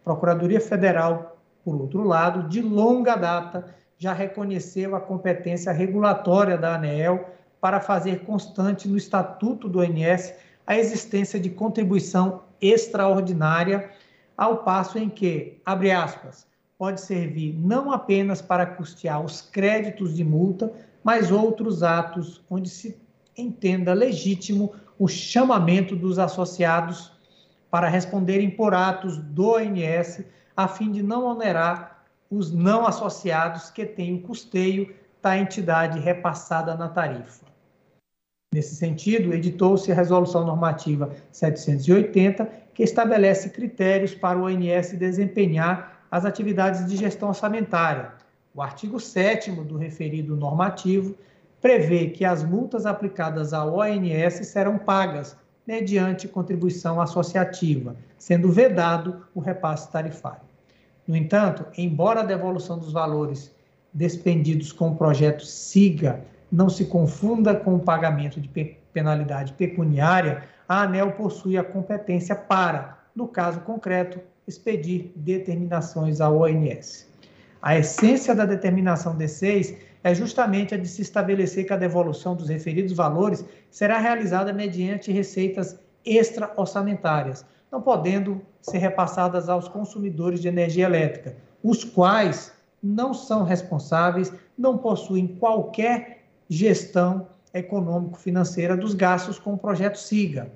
A Procuradoria Federal, por outro lado, de longa data, já reconheceu a competência regulatória da ANEEL para fazer constante no Estatuto do O N S a existência de contribuição extraordinária, ao passo em que, abre aspas, pode servir não apenas para custear os créditos de multa, mas outros atos onde se entenda legítimo o chamamento dos associados para responderem por atos do O N S, a fim de não onerar os não associados que têm o custeio da entidade repassada na tarifa. Nesse sentido, editou-se a Resolução Normativa setecentos e oitenta, que estabelece critérios para o O N S desempenhar as atividades de gestão orçamentária. O artigo sétimo do referido normativo prevê que as multas aplicadas ao O N S serão pagas mediante contribuição associativa, sendo vedado o repasse tarifário. No entanto, embora a devolução dos valores despendidos com o projeto SIGA não se confunda com o pagamento de penalidade pecuniária, a ANEEL possui a competência para, no caso concreto, expedir determinações ao O N S. A essência da determinação D seis é justamente a de se estabelecer que a devolução dos referidos valores será realizada mediante receitas extra-orçamentárias, não podendo ser repassadas aos consumidores de energia elétrica, os quais não são responsáveis, não possuem qualquer gestão econômico-financeira dos gastos com o projeto SIGA.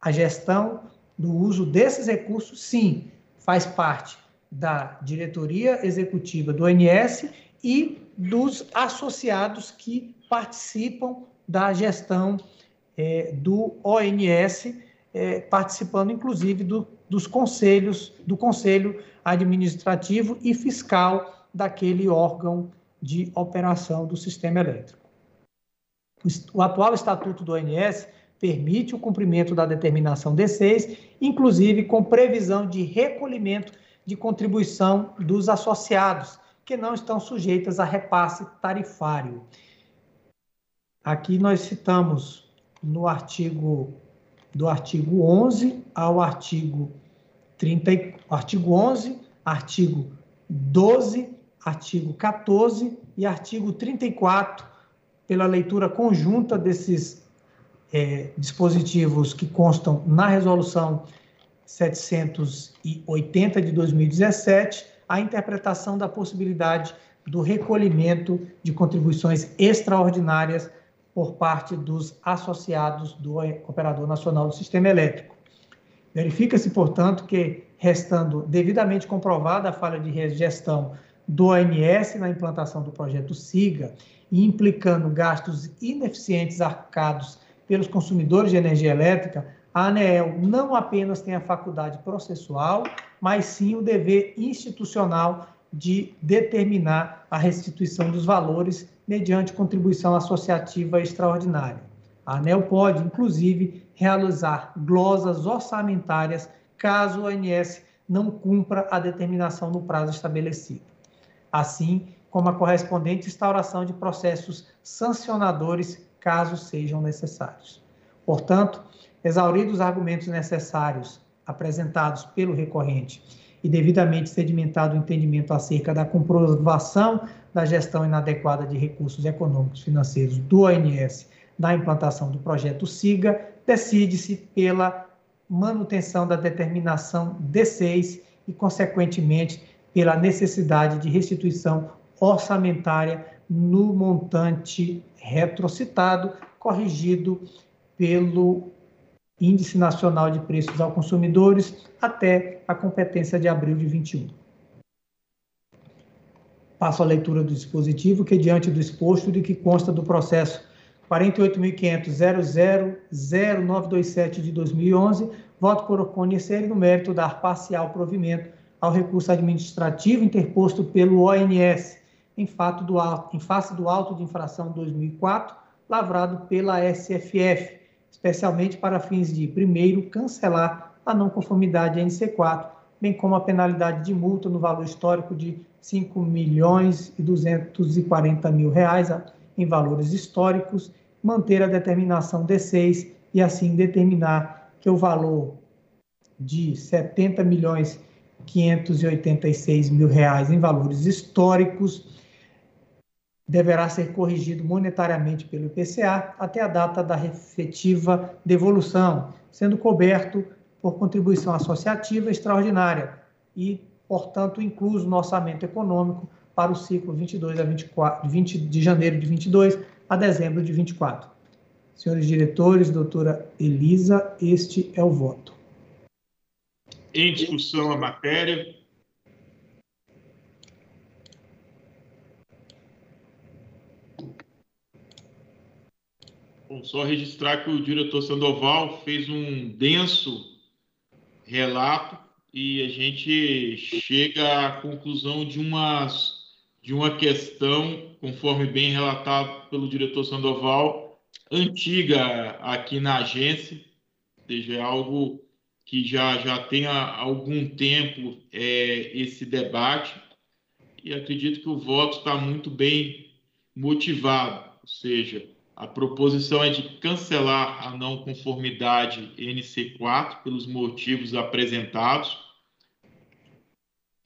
A gestão do uso desses recursos, sim, faz parte da diretoria executiva do O N S e dos associados que participam da gestão eh, do O N S, É, participando, inclusive, do, dos conselhos, do Conselho Administrativo e Fiscal daquele órgão de operação do sistema elétrico. O, o atual Estatuto do O N S permite o cumprimento da determinação D seis, inclusive com previsão de recolhimento de contribuição dos associados, que não estão sujeitas a repasse tarifário. Aqui nós citamos no artigo... do artigo onze ao artigo trinta, artigo onze, artigo doze, artigo quatorze e artigo trinta e quatro, pela leitura conjunta desses é, dispositivos que constam na Resolução setecentos e oitenta de dois mil e dezessete, a interpretação da possibilidade do recolhimento de contribuições extraordinárias por parte dos associados do Operador Nacional do Sistema Elétrico. Verifica-se, portanto, que, restando devidamente comprovada a falha de gestão do O N S na implantação do projeto SIGA e implicando gastos ineficientes arcados pelos consumidores de energia elétrica, a ANEEL não apenas tem a faculdade processual, mas sim o dever institucional de determinar a restituição dos valores mediante contribuição associativa extraordinária. A ANEEL pode, inclusive, realizar glosas orçamentárias caso o O N S não cumpra a determinação no prazo estabelecido, assim como a correspondente instauração de processos sancionadores, caso sejam necessários. Portanto, exauridos os argumentos necessários apresentados pelo recorrente e devidamente sedimentado o entendimento acerca da comprovação da gestão inadequada de recursos econômicos financeiros do O N S na implantação do projeto siga, decide-se pela manutenção da determinação D seis e, consequentemente, pela necessidade de restituição orçamentária no montante retrocitado, corrigido pelo Índice Nacional de Preços aos Consumidores até a competência de abril de vinte e um. Passo à leitura do dispositivo que, diante do exposto de que consta do processo quarenta e oito mil quinhentos ponto zero zero zero nove dois sete de dois mil e onze, voto por conhecer e, no mérito, dar parcial provimento ao recurso administrativo interposto pelo O N S em, fato do, em face do auto de infração dois mil e quatro, lavrado pela S F F, especialmente para fins de, primeiro, cancelar a não conformidade N C quatro, bem como a penalidade de multa no valor histórico de cinco milhões e duzentos e quarenta mil reais em valores históricos, manter a determinação D seis e, assim, determinar que o valor de setenta milhões quinhentos e oitenta e seis mil reais em valores históricos deverá ser corrigido monetariamente pelo I P C A até a data da efetiva devolução, sendo coberto por contribuição associativa extraordinária e, portanto, incluso no orçamento econômico para o ciclo vinte e dois a vinte e quatro, vinte de janeiro de vinte e dois a dezembro de vinte e quatro. Senhores diretores, doutora Elisa, este é o voto. Em discussão a matéria. Bom, só registrar que o diretor Sandoval fez um denso relato e a gente chega à conclusão de uma, de uma questão, conforme bem relatado pelo diretor Sandoval, antiga aqui na agência, ou seja, é algo que já, já tem há algum tempo é, esse debate, e acredito que o voto está muito bem motivado, ou seja, a proposição é de cancelar a não conformidade N C quatro pelos motivos apresentados,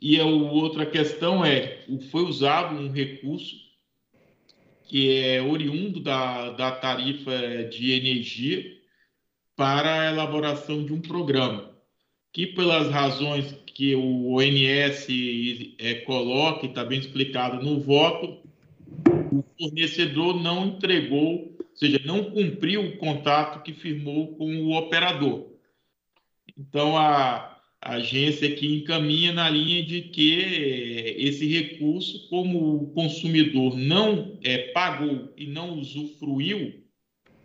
e a outra questão é, foi usado um recurso que é oriundo da, da tarifa de energia, para a elaboração de um programa, que pelas razões que o O N S é, coloca, e está bem explicado no voto, o fornecedor não entregou, ou seja, não cumpriu o contrato que firmou com o operador. Então, a, a agência aqui encaminha na linha de que esse recurso, como o consumidor não é, pagou e não usufruiu,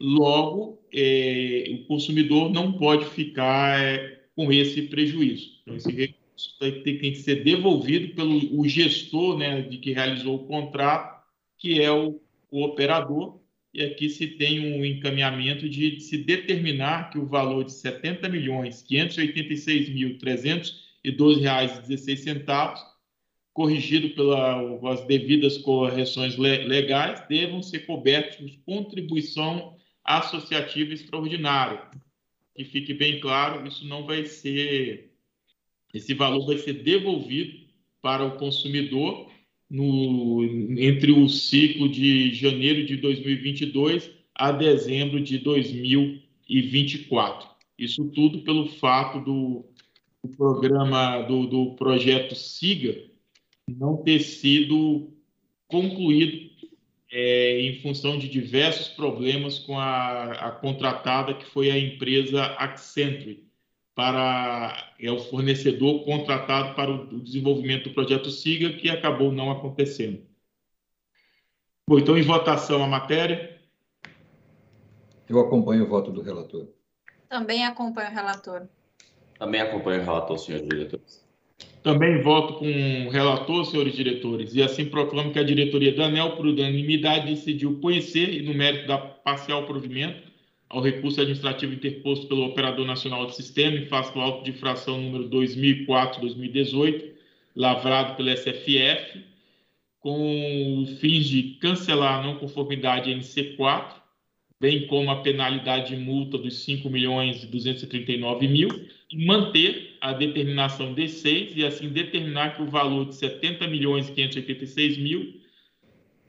logo, eh, o consumidor não pode ficar eh, com esse prejuízo. Então, esse recurso tem, tem que ser devolvido pelo o gestor, né, de que realizou o contrato, que é o, o operador, e aqui se tem um encaminhamento de, de se determinar que o valor de setenta milhões quinhentos e oitenta e seis mil trezentos e doze reais e dezesseis centavos, corrigido pelas devidas correções le, legais, devam ser cobertos por contribuição associativa extraordinária. Que fique bem claro, isso não vai ser, esse valor vai ser devolvido para o consumidor no, entre o ciclo de janeiro de dois mil e vinte e dois a dezembro de dois mil e vinte e quatro. Isso tudo pelo fato do, do programa, do, do projeto siga não ter sido concluído. É, em função de diversos problemas com a, a contratada, que foi a empresa Accenture, para, é o fornecedor contratado para o, o desenvolvimento do projeto siga, que acabou não acontecendo. Bom, então, em votação a matéria. Eu acompanho o voto do relator. Também acompanho o relator. Também acompanho o relator, senhores diretores. Também voto com o relator, senhores diretores, e assim proclamo que a diretoria da ANEEL, por unanimidade, decidiu conhecer e, no mérito, dar parcial provimento ao recurso administrativo interposto pelo Operador Nacional do Sistema em face do auto de infração número dois mil e quatro barra dois mil e dezoito, lavrado pela S F F, com fins de cancelar a não conformidade N C quatro, bem como a penalidade de multa dos cinco milhões e duzentos e trinta e nove mil, e manter a determinação D seis e, assim, determinar que o valor de setenta milhões quinhentos e oitenta e seis mil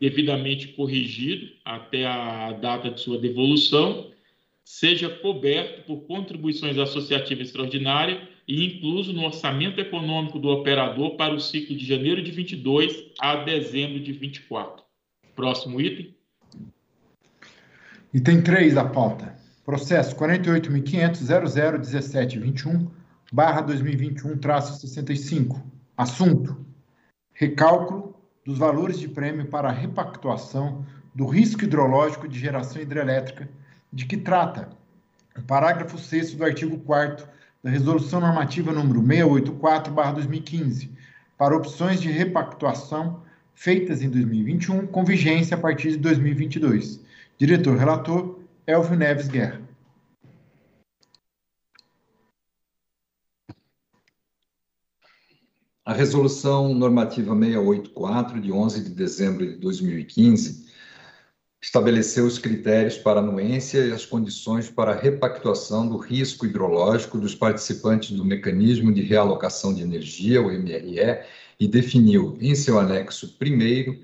devidamente corrigido até a data de sua devolução, seja coberto por contribuições associativas extraordinárias e incluso no orçamento econômico do operador para o ciclo de janeiro de vinte e dois a dezembro de vinte e quatro. Próximo item. Item três da pauta. Processo quarenta e oito mil quinhentos ponto zero zero um sete dois um barra dois mil e vinte e um traço sessenta e cinco. Assunto: recálculo dos valores de prêmio para a repactuação do risco hidrológico de geração hidrelétrica, de que trata o parágrafo sexto do artigo quarto da Resolução Normativa número seiscentos e oitenta e quatro barra dois mil e quinze, para opções de repactuação feitas em dois mil e vinte e um, com vigência a partir de dois mil e vinte e dois. Diretor relator, Hélvio Neves Guerra. A Resolução Normativa seiscentos e oitenta e quatro, de onze de dezembro de dois mil e quinze, estabeleceu os critérios para anuência e as condições para a repactuação do risco hidrológico dos participantes do Mecanismo de Realocação de Energia, o M R E, e definiu, em seu anexo primeiro,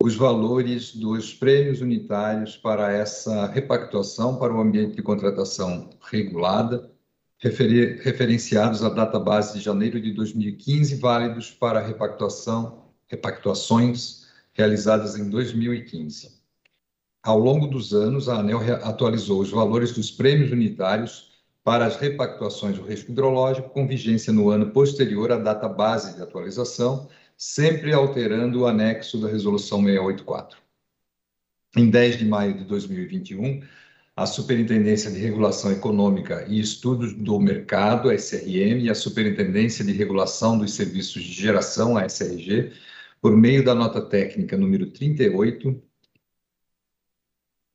os valores dos prêmios unitários para essa repactuação para o ambiente de contratação regulada, Refer... referenciados à data base de janeiro de dois mil e quinze, válidos para repactuação, repactuações realizadas em dois mil e quinze. Ao longo dos anos, a ANEEL atualizou os valores dos prêmios unitários para as repactuações do risco hidrológico com vigência no ano posterior à data base de atualização, sempre alterando o anexo da Resolução seiscentos e oitenta e quatro. Em dez de maio de dois mil e vinte e um, a Superintendência de Regulação Econômica e Estudos do Mercado, a S R M, e a Superintendência de Regulação dos Serviços de Geração, a S R G, por meio da nota técnica número trinta e oito,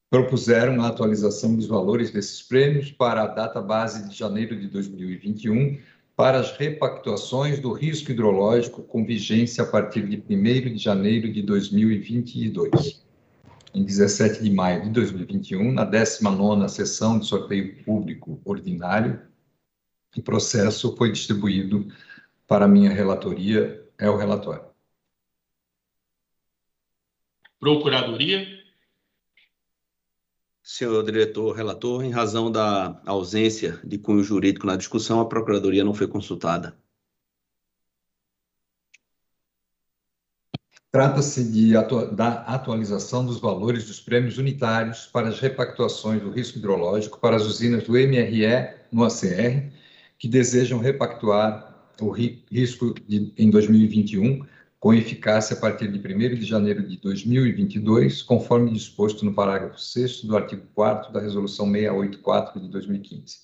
propuseram a atualização dos valores desses prêmios para a data base de janeiro de dois mil e vinte e um, para as repactuações do risco hidrológico com vigência a partir de primeiro de janeiro de dois mil e vinte e dois. Em dezessete de maio de dois mil e vinte e um, na décima nona sessão de sorteio público ordinário, o processo foi distribuído para minha relatoria. É o relatório. Procuradoria. Senhor diretor relator, em razão da ausência de cunho jurídico na discussão, a Procuradoria não foi consultada. Trata-se de atua- da atualização dos valores dos prêmios unitários para as repactuações do risco hidrológico para as usinas do M R E no A C R, que desejam repactuar o ri- risco de, em dois mil e vinte e um, com eficácia a partir de primeiro de janeiro de dois mil e vinte e dois, conforme disposto no parágrafo sexto do artigo quarto da Resolução seiscentos e oitenta e quatro de dois mil e quinze.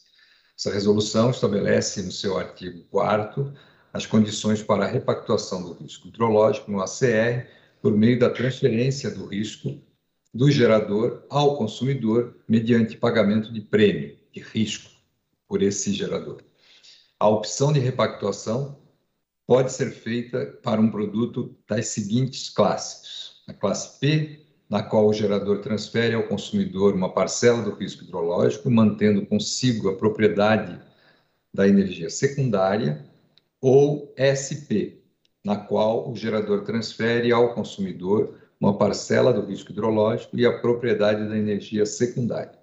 Essa resolução estabelece no seu artigo quarto as condições para a repactuação do risco hidrológico no A C R por meio da transferência do risco do gerador ao consumidor mediante pagamento de prêmio de risco por esse gerador. A opção de repactuação pode ser feita para um produto das seguintes classes: a classe P, na qual o gerador transfere ao consumidor uma parcela do risco hidrológico, mantendo consigo a propriedade da energia secundária, ou S P, na qual o gerador transfere ao consumidor uma parcela do risco hidrológico e a propriedade da energia secundária.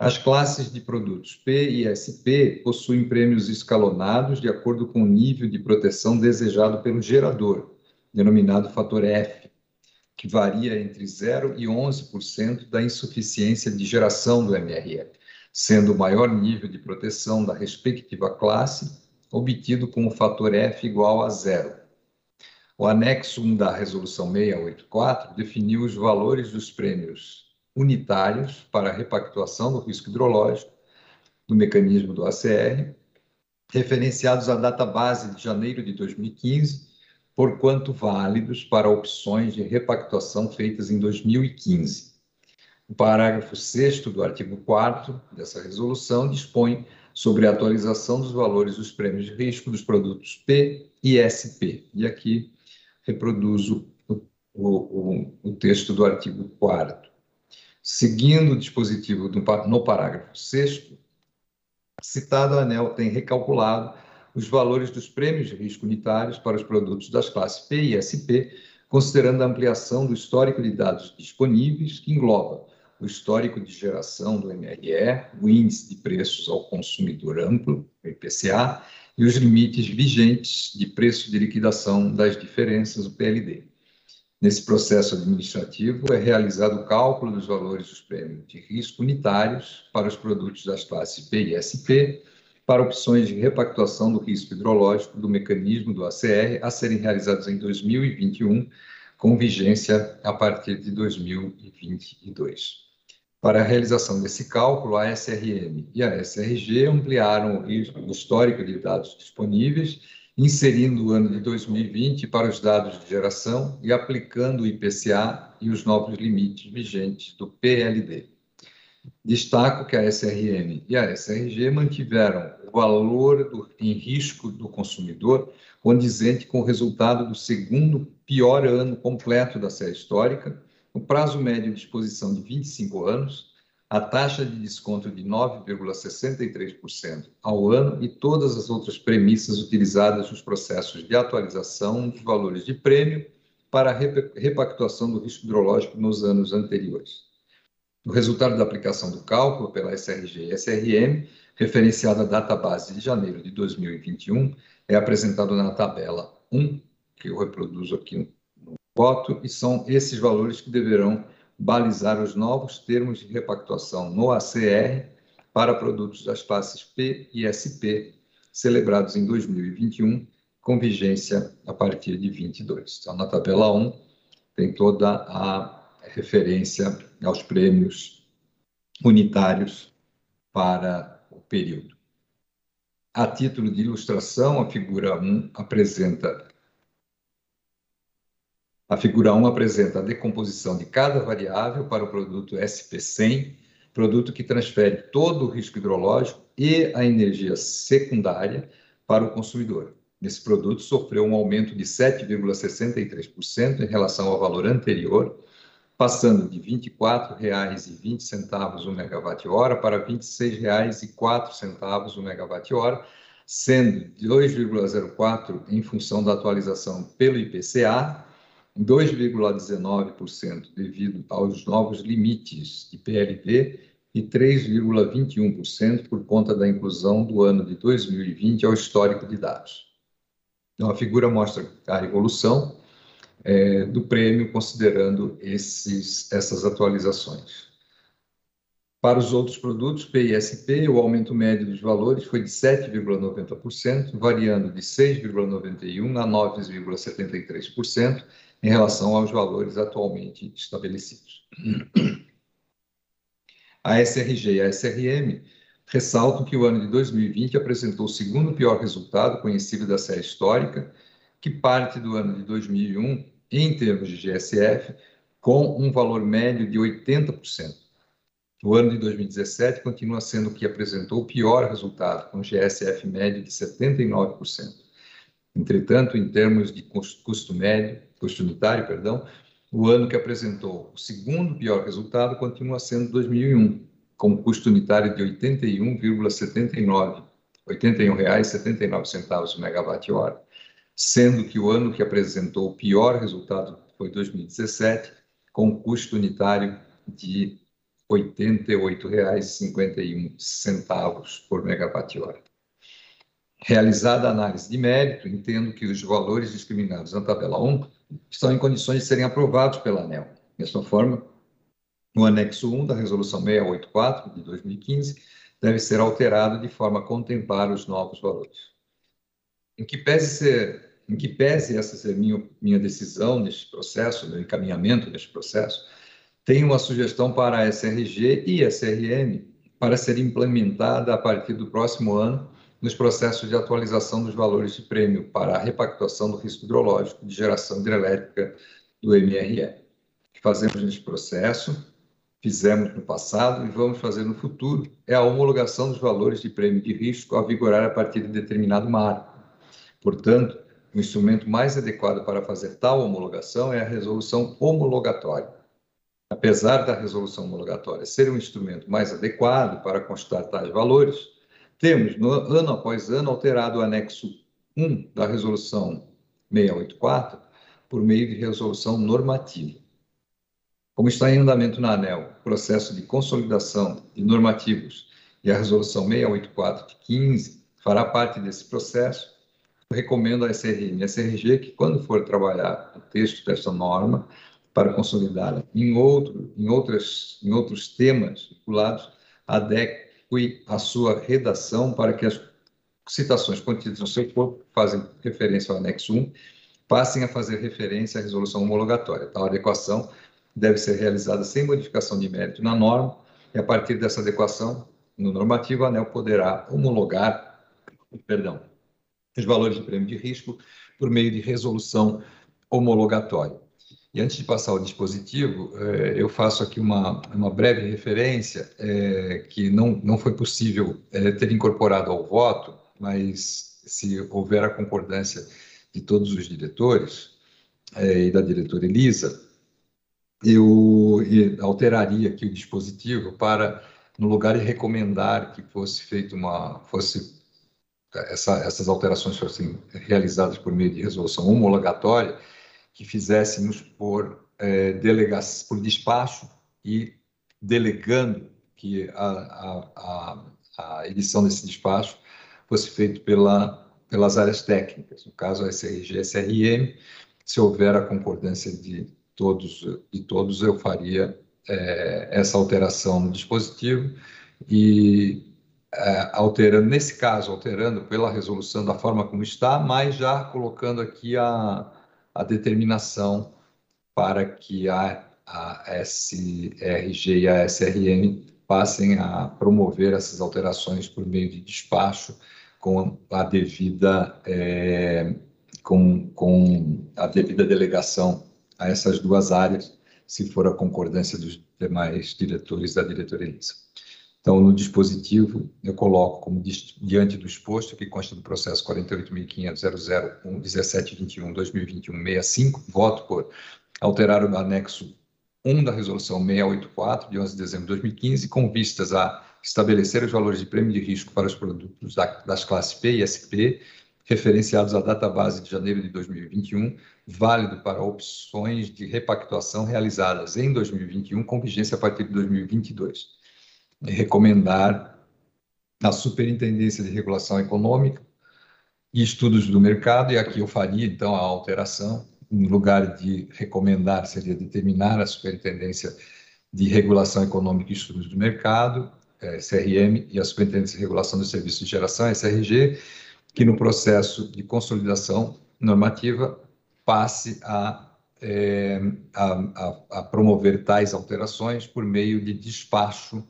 As classes de produtos P e S P possuem prêmios escalonados de acordo com o nível de proteção desejado pelo gerador, denominado fator F, que varia entre zero e onze por cento da insuficiência de geração do M R E, sendo o maior nível de proteção da respectiva classe obtido com o fator F igual a zero. O anexo um da Resolução seiscentos e oitenta e quatro definiu os valores dos prêmios unitários para a repactuação do risco hidrológico do mecanismo do A C R, referenciados à data base de janeiro de dois mil e quinze, porquanto válidos para opções de repactuação feitas em dois mil e quinze. O parágrafo sexto do artigo quarto dessa resolução dispõe sobre a atualização dos valores dos prêmios de risco dos produtos P e S P. E aqui reproduzo o, o, o texto do artigo quarto. Seguindo o dispositivo do, no parágrafo sexto, citado, a ANEEL tem recalculado os valores dos prêmios de risco unitários para os produtos das classes P e S P, considerando a ampliação do histórico de dados disponíveis, que engloba o histórico de geração do M R E, o índice de preços ao consumidor amplo, o I P C A, e os limites vigentes de preço de liquidação das diferenças, o P L D. Nesse processo administrativo, é realizado o cálculo dos valores dos prêmios de risco unitários para os produtos das classes P e S P, para opções de repactuação do risco hidrológico do mecanismo do A C R a serem realizados em dois mil e vinte e um, com vigência a partir de dois mil e vinte e dois. Para a realização desse cálculo, a S R M e a S R G ampliaram o histórico de dados disponíveis, inserindo o ano de dois mil e vinte para os dados de geração e aplicando o I P C A e os novos limites vigentes do P L D. Destaco que a S R M e a S R G mantiveram o valor do, em risco do consumidor condizente com o resultado do segundo pior ano completo da série histórica, o prazo médio de exposição de vinte e cinco anos, a taxa de desconto de nove vírgula sessenta e três por cento ao ano e todas as outras premissas utilizadas nos processos de atualização dos valores de prêmio para a repactuação do risco hidrológico nos anos anteriores. O resultado da aplicação do cálculo pela S R G e S R M, referenciado à data base de janeiro de dois mil e vinte e um, é apresentado na tabela um, que eu reproduzo aqui no voto, e são esses valores que deverão balizar os novos termos de repactuação no A C R para produtos das classes P e S P, celebrados em dois mil e vinte e um, com vigência a partir de vinte e dois. Então, na tabela um, tem toda a referência aos prêmios unitários para o período. A título de ilustração, a figura um apresenta A figura um apresenta a decomposição de cada variável para o produto S P cem, produto que transfere todo o risco hidrológico e a energia secundária para o consumidor. Esse produto sofreu um aumento de sete vírgula sessenta e três por cento em relação ao valor anterior, passando de vinte e quatro reais e vinte centavos o megawatt-hora para vinte e seis reais e quatro centavos o megawatt-hora, sendo dois vírgula zero quatro por cento em função da atualização pelo I P C A, dois vírgula dezenove por cento devido aos novos limites de P L D e três vírgula vinte e um por cento por conta da inclusão do ano de dois mil e vinte ao histórico de dados. Então, a figura mostra a evolução é, do prêmio considerando esses, essas atualizações. Para os outros produtos, P I S P, o aumento médio dos valores foi de sete vírgula noventa por cento, variando de seis vírgula noventa e um por cento a nove vírgula setenta e três por cento, em relação aos valores atualmente estabelecidos. A S R G e a S R M ressaltam que o ano de dois mil e vinte apresentou o segundo pior resultado conhecido da série histórica, que parte do ano de dois mil e um, em termos de G S F, com um valor médio de oitenta por cento. O ano de dois mil e dezessete continua sendo o que apresentou o pior resultado, com G S F médio de setenta e nove por cento. Entretanto, em termos de custo médio, custo unitário, perdão, o ano que apresentou o segundo pior resultado continua sendo dois mil e um, com um custo unitário de oitenta e um reais e setenta e nove centavos o megawatt-hora, sendo que o ano que apresentou o pior resultado foi dois mil e dezessete, com um custo unitário de oitenta e oito reais e cinquenta e um centavos por megawatt-hora. Realizada a análise de mérito, entendo que os valores discriminados na tabela um estão em condições de serem aprovados pela ANEEL. Desta forma, o anexo um da Resolução seiscentos e oitenta e quatro, de dois mil e quinze, deve ser alterado de forma a contemplar os novos valores. Em que pese, ser, em que pese essa ser minha, minha decisão neste processo, meu encaminhamento neste processo, tenho uma sugestão para a S R G e a S R M para ser implementada a partir do próximo ano, nos processos de atualização dos valores de prêmio para a repactuação do risco hidrológico de geração hidrelétrica do M R E. Fazemos nesse processo, fizemos no passado e vamos fazer no futuro, é a homologação dos valores de prêmio de risco a vigorar a partir de determinado marco. Portanto, o instrumento mais adequado para fazer tal homologação é a resolução homologatória. Apesar da resolução homologatória ser um instrumento mais adequado para constar tais valores, temos, no, ano após ano, alterado o anexo um da Resolução seiscentos e oitenta e quatro por meio de resolução normativa. Como está em andamento na ANEEL o processo de consolidação de normativos e a resolução seiscentos e oitenta e quatro de quinze fará parte desse processo, eu recomendo à S R M e à S R G que, quando for trabalhar o texto dessa norma, para consolidá-la em, outro, em, outras, em outros temas vinculados, adeque a sua redação para que as citações contidas no seu corpo, que fazem referência ao anexo um, passem a fazer referência à resolução homologatória. Tal adequação deve ser realizada sem modificação de mérito na norma e, a partir dessa adequação no normativo, a ANEEL poderá homologar perdão, os valores do prêmio de risco por meio de resolução homologatória. E antes de passar ao dispositivo, eu faço aqui uma, uma breve referência é, que não, não foi possível é, ter incorporado ao voto, mas se houver a concordância de todos os diretores é, e da diretora Elisa, eu, eu alteraria aqui o dispositivo para, no lugar de recomendar que fosse feita uma... fosse essa, essas alterações fossem realizadas por meio de resolução homologatória, que fizéssemos por, eh, delegas, por despacho e delegando que a, a, a edição desse despacho fosse feito pela, pelas áreas técnicas, no caso a S R G e a S R M. Se houver a concordância de todos, de todos eu faria eh, essa alteração no dispositivo e eh, alterando, nesse caso, alterando pela resolução da forma como está, mas já colocando aqui a... a determinação para que a, a S R G e a S R M passem a promover essas alterações por meio de despacho com a devida, é, com, com a devida delegação a essas duas áreas, se for a concordância dos demais diretores da diretoria Elisa. Então, no dispositivo, eu coloco como diante do exposto, que consta do processo quarenta e oito mil quinhentos ponto zero zero um ponto mil setecentos e vinte e um barra dois mil e vinte e um barra sessenta e cinco, voto por alterar o anexo um da resolução seiscentos e oitenta e quatro, de onze de dezembro de dois mil e quinze, com vistas a estabelecer os valores de prêmio de risco para os produtos das classes P e S P, referenciados à data base de janeiro de dois mil e vinte e um, válido para opções de repactuação realizadas em dois mil e vinte e um, com vigência a partir de dois mil e vinte e dois. E recomendar à Superintendência de Regulação Econômica e Estudos do Mercado, e aqui eu faria, então, a alteração, no lugar de recomendar, seria determinar a Superintendência de Regulação Econômica e Estudos do Mercado, S R M, e a Superintendência de Regulação dos Serviços de Geração, S R G, que no processo de consolidação normativa passe a é, a, a, a promover tais alterações por meio de despacho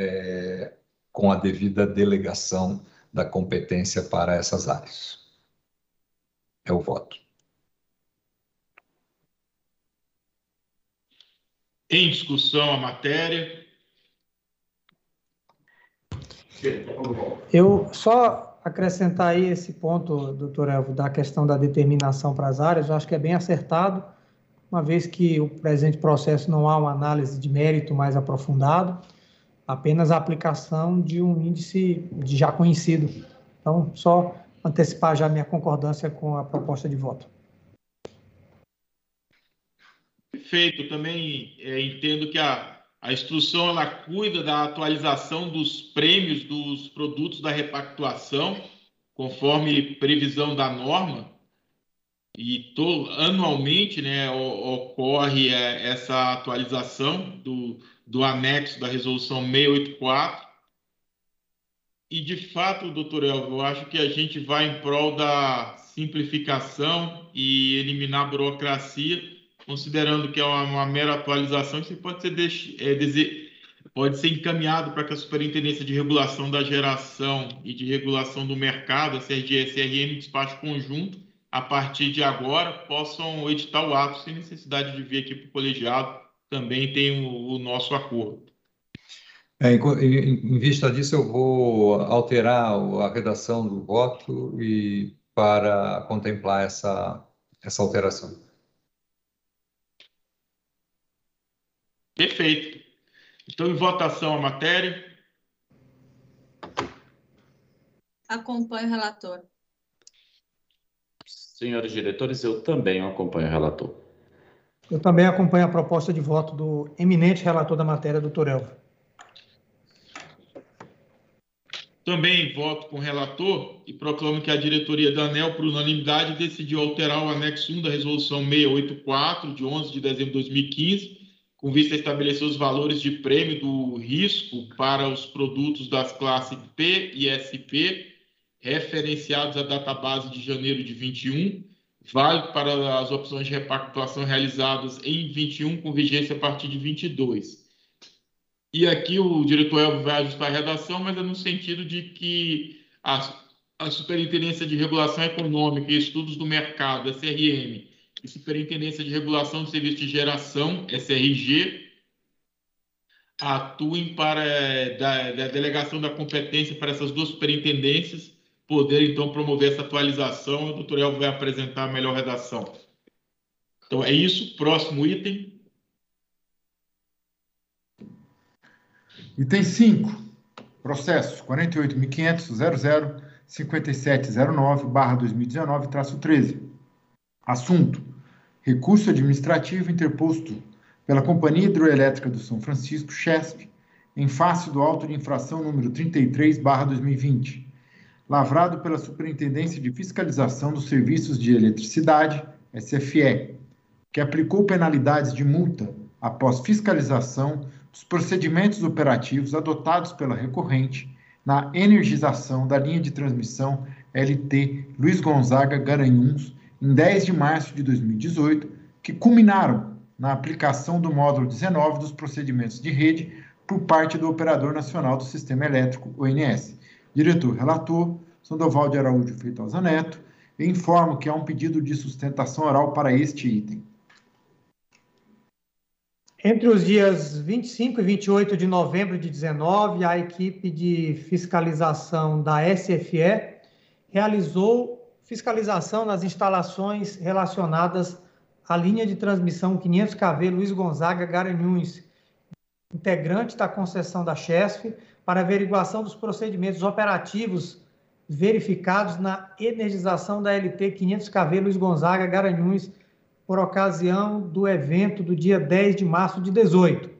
É, com a devida delegação da competência para essas áreas. É o voto. Em discussão a matéria. Eu só acrescentar aí esse ponto, doutor Hélvio, da questão da determinação para as áreas, eu acho que é bem acertado, uma vez que o presente processo não há uma análise de mérito mais aprofundado, apenas a aplicação de um índice já conhecido. Então, só antecipar já minha concordância com a proposta de voto. Perfeito. Também é, entendo que a, a instrução ela cuida da atualização dos prêmios dos produtos da repactuação, conforme previsão da norma. E to, anualmente, né, ocorre é, essa atualização do... do anexo da resolução seiscentos e oitenta e quatro, e de fato, doutor Hélvio, eu acho que a gente vai em prol da simplificação e eliminar a burocracia, considerando que é uma, uma mera atualização que pode ser, deix... é, dese... pode ser encaminhado para que a Superintendência de Regulação da Geração e de Regulação do Mercado, a S R G e S R M, despacho conjunto, a partir de agora, possam editar o ato sem necessidade de vir aqui para o colegiado, também tem o, o nosso acordo. É, em, em vista disso, eu vou alterar a redação do voto e para contemplar essa, essa alteração. Perfeito. Então, em votação a matéria. Acompanho o relator. Senhores diretores, eu também acompanho o relator. Eu também acompanho a proposta de voto do eminente relator da matéria, doutor Hélvio. Também voto com o relator e proclamo que a diretoria da ANEEL, por unanimidade, decidiu alterar o anexo um da resolução seiscentos e oitenta e quatro, de onze de dezembro de dois mil e quinze, com vista a estabelecer os valores de prêmio do risco para os produtos das classes P e S P, referenciados à data base de janeiro de vinte e um, válido para as opções de repactuação realizadas em vinte e um, com vigência a partir de vinte e dois. E aqui o diretor Hélvio vai ajustar a redação, mas é no sentido de que a, a Superintendência de Regulação Econômica e Estudos do Mercado, S R M, e Superintendência de Regulação dos Serviços de Geração, S R G, atuem para da, da delegação da competência para essas duas superintendências, poder, então, promover essa atualização. O doutor Hélvio vai apresentar a melhor redação. Então, é isso. Próximo item. Item cinco. Processo quarenta e oito mil quinhentos ponto zero zero cinco sete zero nove barra dois mil e dezenove traço treze. Assunto. Recurso administrativo interposto pela Companhia Hidroelétrica do São Francisco, CHESP, em face do auto de infração número trinta e três barra dois mil e vinte. Lavrado pela Superintendência de Fiscalização dos Serviços de Eletricidade, S F E, que aplicou penalidades de multa após fiscalização dos procedimentos operativos adotados pela recorrente na energização da linha de transmissão L T Luiz Gonzaga Garanhuns, em dez de março de dois mil e dezoito, que culminaram na aplicação do módulo dezenove dos procedimentos de rede por parte do Operador Nacional do Sistema Elétrico, O N S. Diretor relator, Sandoval de Araújo Feitosa Neto, informo que há um pedido de sustentação oral para este item. Entre os dias vinte e cinco e vinte e oito de novembro de dezenove, a equipe de fiscalização da S F E realizou fiscalização nas instalações relacionadas à linha de transmissão quinhentos quilovolts Luiz Gonzaga Garanhuns, integrante da concessão da CHESF, para averiguação dos procedimentos operativos verificados na energização da L T quinhentos quilovolts Luiz Gonzaga Garanhuns por ocasião do evento do dia dez de março de dezoito.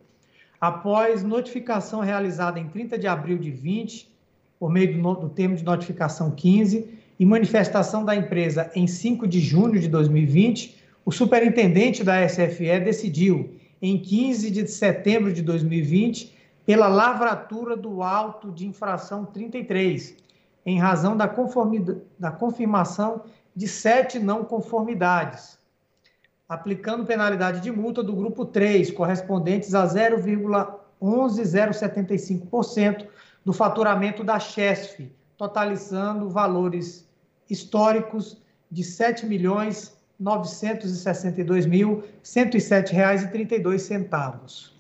Após notificação realizada em trinta de abril de vinte, por meio do, do termo de notificação quinze, e manifestação da empresa em cinco de junho de dois mil e vinte, o superintendente da S F E decidiu, em quinze de setembro de dois mil e vinte, pela lavratura do auto de infração trinta e três, em razão da, da confirmação de sete não conformidades, aplicando penalidade de multa do grupo três, correspondentes a zero vírgula um um zero sete cinco por cento do faturamento da CHESF, totalizando valores históricos de sete milhões novecentos e sessenta e dois mil cento e sete reais e trinta e dois centavos.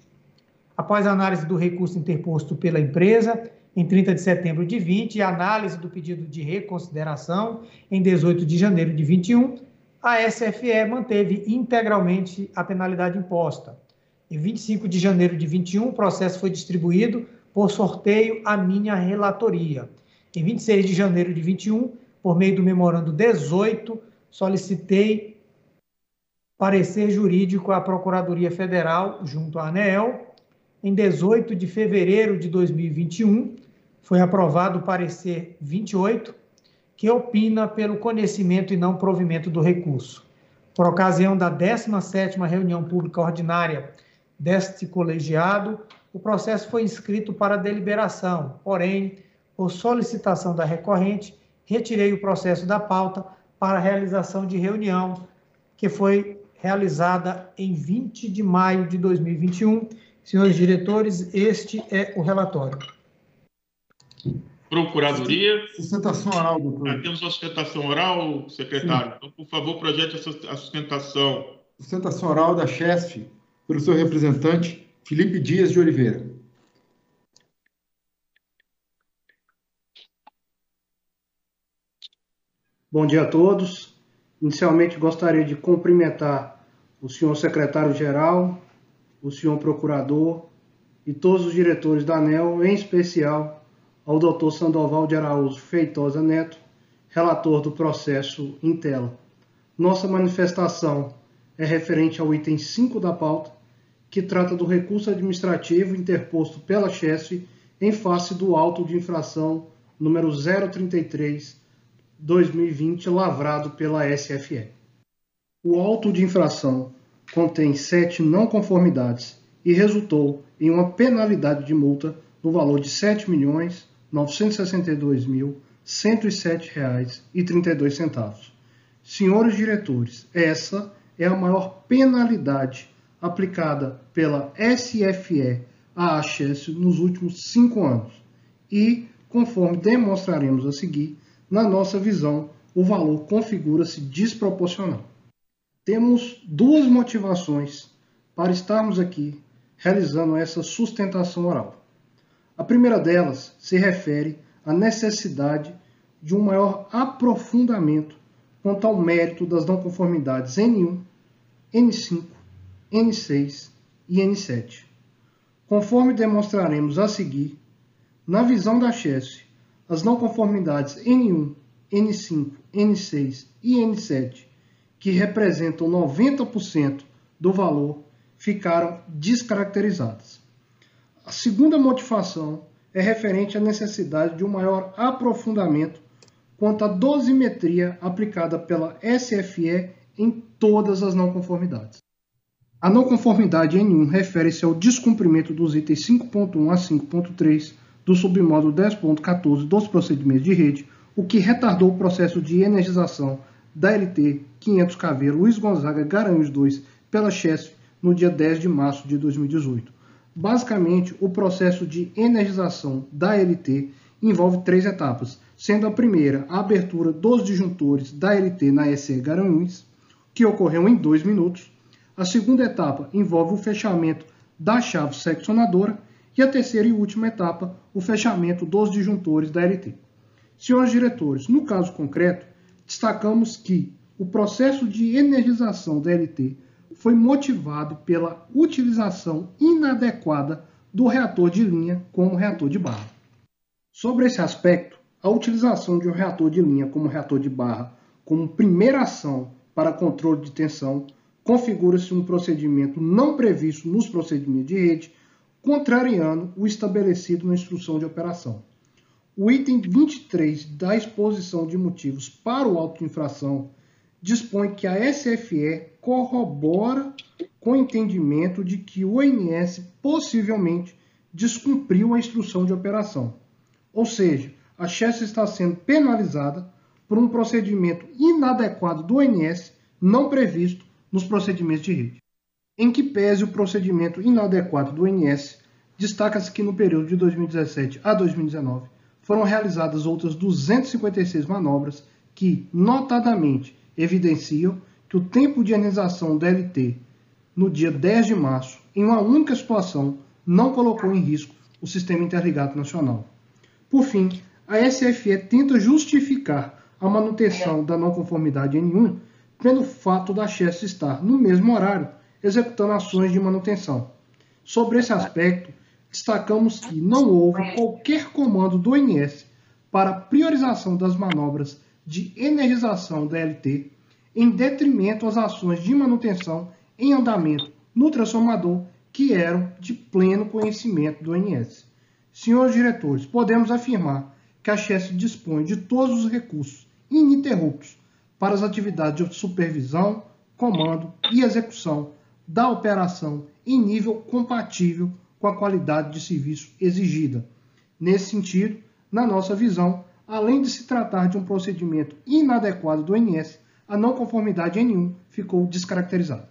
Após a análise do recurso interposto pela empresa, em trinta de setembro de vinte, e a análise do pedido de reconsideração, em dezoito de janeiro de vinte e um, a S F E manteve integralmente a penalidade imposta. Em vinte e cinco de janeiro de vinte e um, o processo foi distribuído por sorteio à minha relatoria. Em vinte e seis de janeiro de vinte e um, por meio do memorando dezoito, solicitei parecer jurídico à Procuradoria Federal junto à ANEEL. Em dezoito de fevereiro de dois mil e vinte e um, foi aprovado o parecer vinte e oito, que opina pelo conhecimento e não provimento do recurso. Por ocasião da décima sétima reunião pública ordinária deste colegiado, o processo foi inscrito para deliberação, porém, por solicitação da recorrente, retirei o processo da pauta para a realização de reunião, que foi realizada em vinte de maio de dois mil e vinte e um, Senhores diretores, este é o relatório. Procuradoria. Sustentação oral, doutor. Ah, temos uma sustentação oral, secretário. Sim. Então, por favor, projete a sustentação. Sustentação oral da CHESF, pelo seu representante, Felipe Dias de Oliveira. Bom dia a todos. Inicialmente, gostaria de cumprimentar o senhor secretário-geral, o senhor procurador e todos os diretores da ANEEL, em especial ao doutor Sandoval de Araújo Feitosa Neto, relator do processo Intela. Nossa manifestação é referente ao item cinco da pauta, que trata do recurso administrativo interposto pela C H E S F em face do auto de infração número zero trinta e três barra dois mil e vinte, lavrado pela S F E. O auto de infração contém sete não conformidades e resultou em uma penalidade de multa no valor de sete milhões novecentos e sessenta e dois mil cento e sete reais e trinta e dois centavos. Senhores diretores, essa é a maior penalidade aplicada pela S F E à C H E S F nos últimos cinco anos e, conforme demonstraremos a seguir, na nossa visão, o valor configura-se desproporcional. Temos duas motivações para estarmos aqui realizando essa sustentação oral. A primeira delas se refere à necessidade de um maior aprofundamento quanto ao mérito das não conformidades N um, N cinco, N seis e N sete. Conforme demonstraremos a seguir, na visão da C H E S F, as não conformidades N um, N cinco, N seis e N sete, que representam noventa por cento do valor, ficaram descaracterizadas. A segunda motivação é referente à necessidade de um maior aprofundamento quanto à dosimetria aplicada pela S F E em todas as não conformidades. A não conformidade N um refere-se ao descumprimento dos itens cinco ponto um a cinco ponto três do submódulo dez ponto quatorze dos procedimentos de rede, o que retardou o processo de energização da L T quinhentos K V Luiz Gonzaga Garanhuns dois pela C H E S F no dia dez de março de dois mil e dezoito. Basicamente, o processo de energização da L T envolve três etapas, sendo a primeira a abertura dos disjuntores da L T na E C Garanhuns, que ocorreu em dois minutos. A segunda etapa envolve o fechamento da chave seccionadora e a terceira e última etapa, o fechamento dos disjuntores da L T. Senhores diretores, no caso concreto, destacamos que o processo de energização da L T foi motivado pela utilização inadequada do reator de linha como reator de barra. Sobre esse aspecto, a utilização de um reator de linha como reator de barra como primeira ação para controle de tensão configura-se um procedimento não previsto nos procedimentos de rede, contrariando o estabelecido na instrução de operação. O item vinte e três da exposição de motivos para o auto de infração dispõe que a S F E corrobora com o entendimento de que o O N S possivelmente descumpriu a instrução de operação, ou seja, a C H E S F está sendo penalizada por um procedimento inadequado do O N S não previsto nos procedimentos de rede. Em que pese o procedimento inadequado do O N S, destaca-se que no período de dois mil e dezessete a dois mil e dezenove foram realizadas outras duzentas e cinquenta e seis manobras que, notadamente, evidenciam que o tempo de energização da L T no dia dez de março, em uma única situação, não colocou em risco o Sistema Interligado Nacional. Por fim, a S F E tenta justificar a manutenção da não conformidade N um pelo fato da C H E S F estar, no mesmo horário, executando ações de manutenção. Sobre esse aspecto, destacamos que não houve qualquer comando do O N S para priorização das manobras de energização da L T em detrimento às ações de manutenção em andamento no transformador que eram de pleno conhecimento do O N S. Senhores diretores, podemos afirmar que a C H E S F dispõe de todos os recursos ininterruptos para as atividades de supervisão, comando e execução da operação em nível compatível com a qualidade de serviço exigida. Nesse sentido, na nossa visão, além de se tratar de um procedimento inadequado do O N S, a não conformidade N um ficou descaracterizada.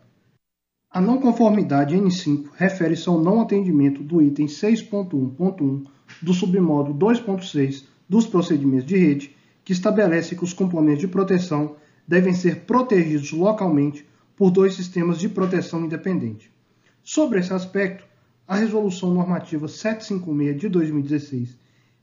A não conformidade N cinco refere-se ao não atendimento do item seis ponto um ponto um do submódulo dois ponto seis dos procedimentos de rede, que estabelece que os componentes de proteção devem ser protegidos localmente por dois sistemas de proteção independente. Sobre esse aspecto, a Resolução Normativa setecentos e cinquenta e seis de dois mil e dezesseis,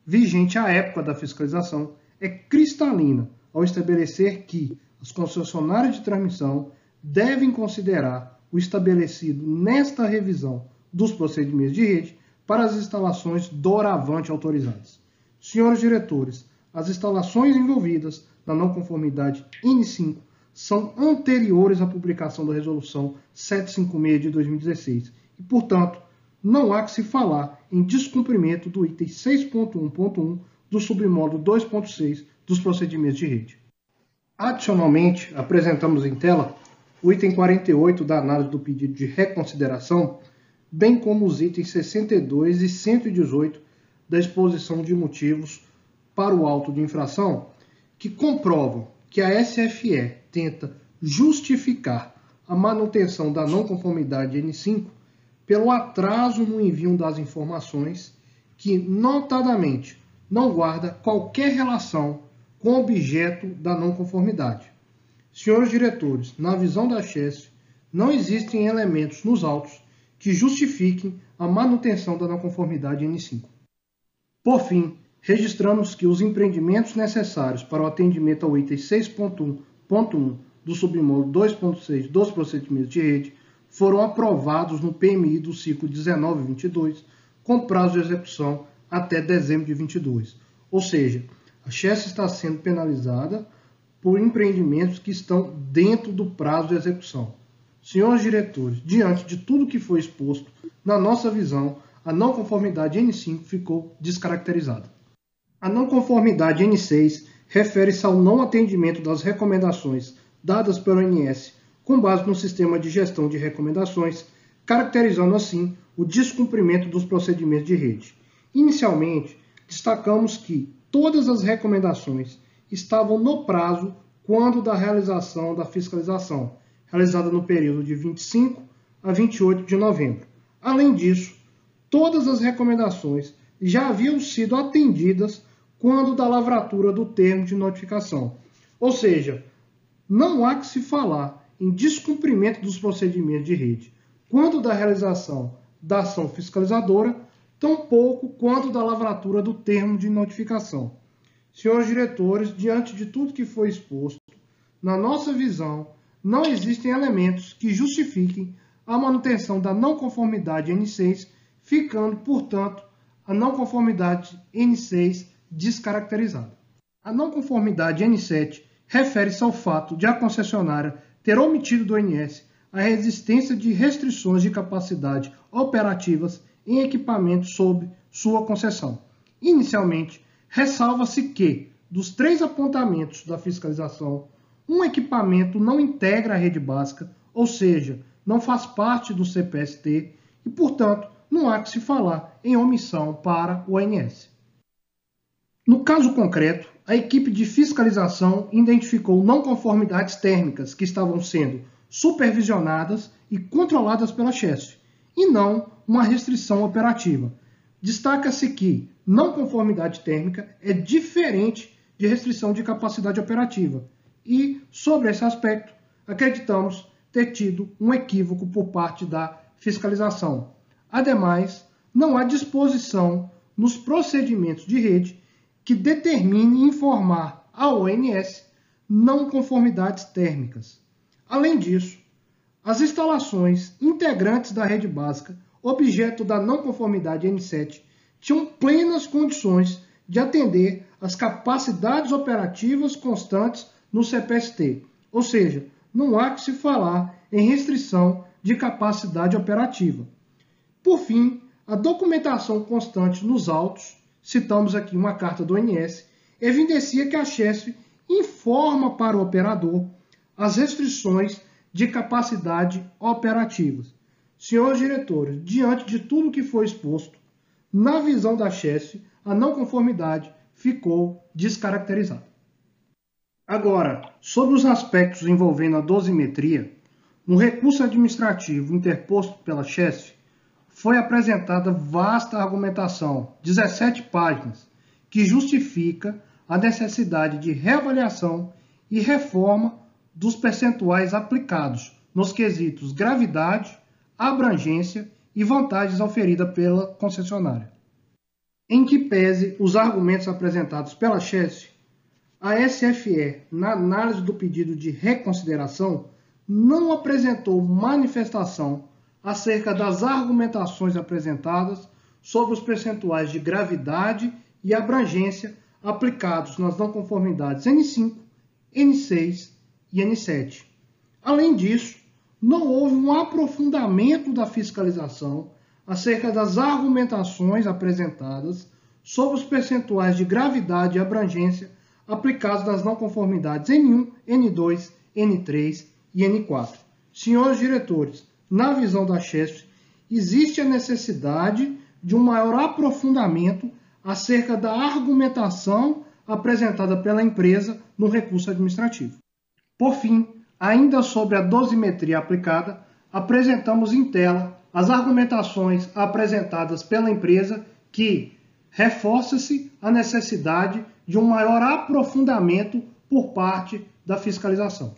vigente à época da fiscalização, é cristalina ao estabelecer que as concessionárias de transmissão devem considerar o estabelecido nesta revisão dos procedimentos de rede para as instalações doravante autorizadas. Senhores diretores, as instalações envolvidas na não conformidade N cinco são anteriores à publicação da Resolução setecentos e cinquenta e seis de dois mil e dezesseis e, portanto, não há que se falar em descumprimento do item seis ponto um ponto um do submódulo dois ponto seis dos procedimentos de rede. Adicionalmente, apresentamos em tela o item quarenta e oito da análise do pedido de reconsideração, bem como os itens sessenta e dois e cento e dezoito da exposição de motivos para o auto de infração, que comprovam que a S F E tenta justificar a manutenção da não conformidade N cinco pelo atraso no envio das informações que, notadamente, não guarda qualquer relação com o objeto da não conformidade. Senhores diretores, na visão da C H E S, não existem elementos nos autos que justifiquem a manutenção da não conformidade N cinco. Por fim, registramos que os empreendimentos necessários para o atendimento ao item seis ponto um ponto um do submódulo dois ponto seis dos procedimentos de rede foram aprovados no P M I do ciclo dezenove a vinte e dois, com prazo de execução até dezembro de vinte e dois. Ou seja, a C H E S está sendo penalizada por empreendimentos que estão dentro do prazo de execução. Senhores diretores, diante de tudo que foi exposto, na nossa visão, a não conformidade N cinco ficou descaracterizada. A não conformidade N seis refere-se ao não atendimento das recomendações dadas pelo O N S com base no sistema de gestão de recomendações, caracterizando assim o descumprimento dos procedimentos de rede. Inicialmente, destacamos que todas as recomendações estavam no prazo quando da realização da fiscalização, realizada no período de vinte e cinco a vinte e oito de novembro. Além disso, todas as recomendações já haviam sido atendidas quando da lavratura do termo de notificação. Ou seja, não há que se falar em descumprimento dos procedimentos de rede quando da realização da ação fiscalizadora, tampouco quanto da lavratura do termo de notificação. Senhores diretores, diante de tudo que foi exposto, na nossa visão, não existem elementos que justifiquem a manutenção da não conformidade N seis, ficando, portanto, a não conformidade N seis descaracterizada. A não conformidade N sete refere-se ao fato de a concessionária ter omitido do O N S a existência de restrições de capacidade operativas em equipamentos sob sua concessão. Inicialmente, ressalva-se que, dos três apontamentos da fiscalização, um equipamento não integra a rede básica, ou seja, não faz parte do C P S T e, portanto, não há que se falar em omissão para o O N S. No caso concreto, a equipe de fiscalização identificou não conformidades térmicas que estavam sendo supervisionadas e controladas pela C H E S e não uma restrição operativa. Destaca-se que não conformidade térmica é diferente de restrição de capacidade operativa e, sobre esse aspecto, acreditamos ter tido um equívoco por parte da fiscalização. Ademais, não há disposição nos procedimentos de rede que determine informar à O N S não conformidades térmicas. Além disso, as instalações integrantes da rede básica, objeto da não conformidade N sete, tinham plenas condições de atender às capacidades operativas constantes no C P S T, ou seja, não há que se falar em restrição de capacidade operativa. Por fim, a documentação constante nos autos, citamos aqui uma carta do O N S, evidencia que a C H E S informa para o operador as restrições de capacidade operativas. Senhores diretores, diante de tudo que foi exposto, na visão da C H E S, a não conformidade ficou descaracterizada. Agora, sobre os aspectos envolvendo a dosimetria, no recurso administrativo interposto pela C H E S, foi apresentada vasta argumentação, dezessete páginas, que justifica a necessidade de reavaliação e reforma dos percentuais aplicados nos quesitos gravidade, abrangência e vantagens oferidas pela concessionária. Em que pese os argumentos apresentados pela C H E S, a S F E, na análise do pedido de reconsideração, não apresentou manifestação acerca das argumentações apresentadas sobre os percentuais de gravidade e abrangência aplicados nas não conformidades N cinco, N seis e A N E sete. Além disso, não houve um aprofundamento da fiscalização acerca das argumentações apresentadas sobre os percentuais de gravidade e abrangência aplicados nas não conformidades N um, N dois, N três e N quatro. Senhores diretores, na visão da C H E S P, existe a necessidade de um maior aprofundamento acerca da argumentação apresentada pela empresa no recurso administrativo. Por fim, ainda sobre a dosimetria aplicada, apresentamos em tela as argumentações apresentadas pela empresa que reforça-se a necessidade de um maior aprofundamento por parte da fiscalização.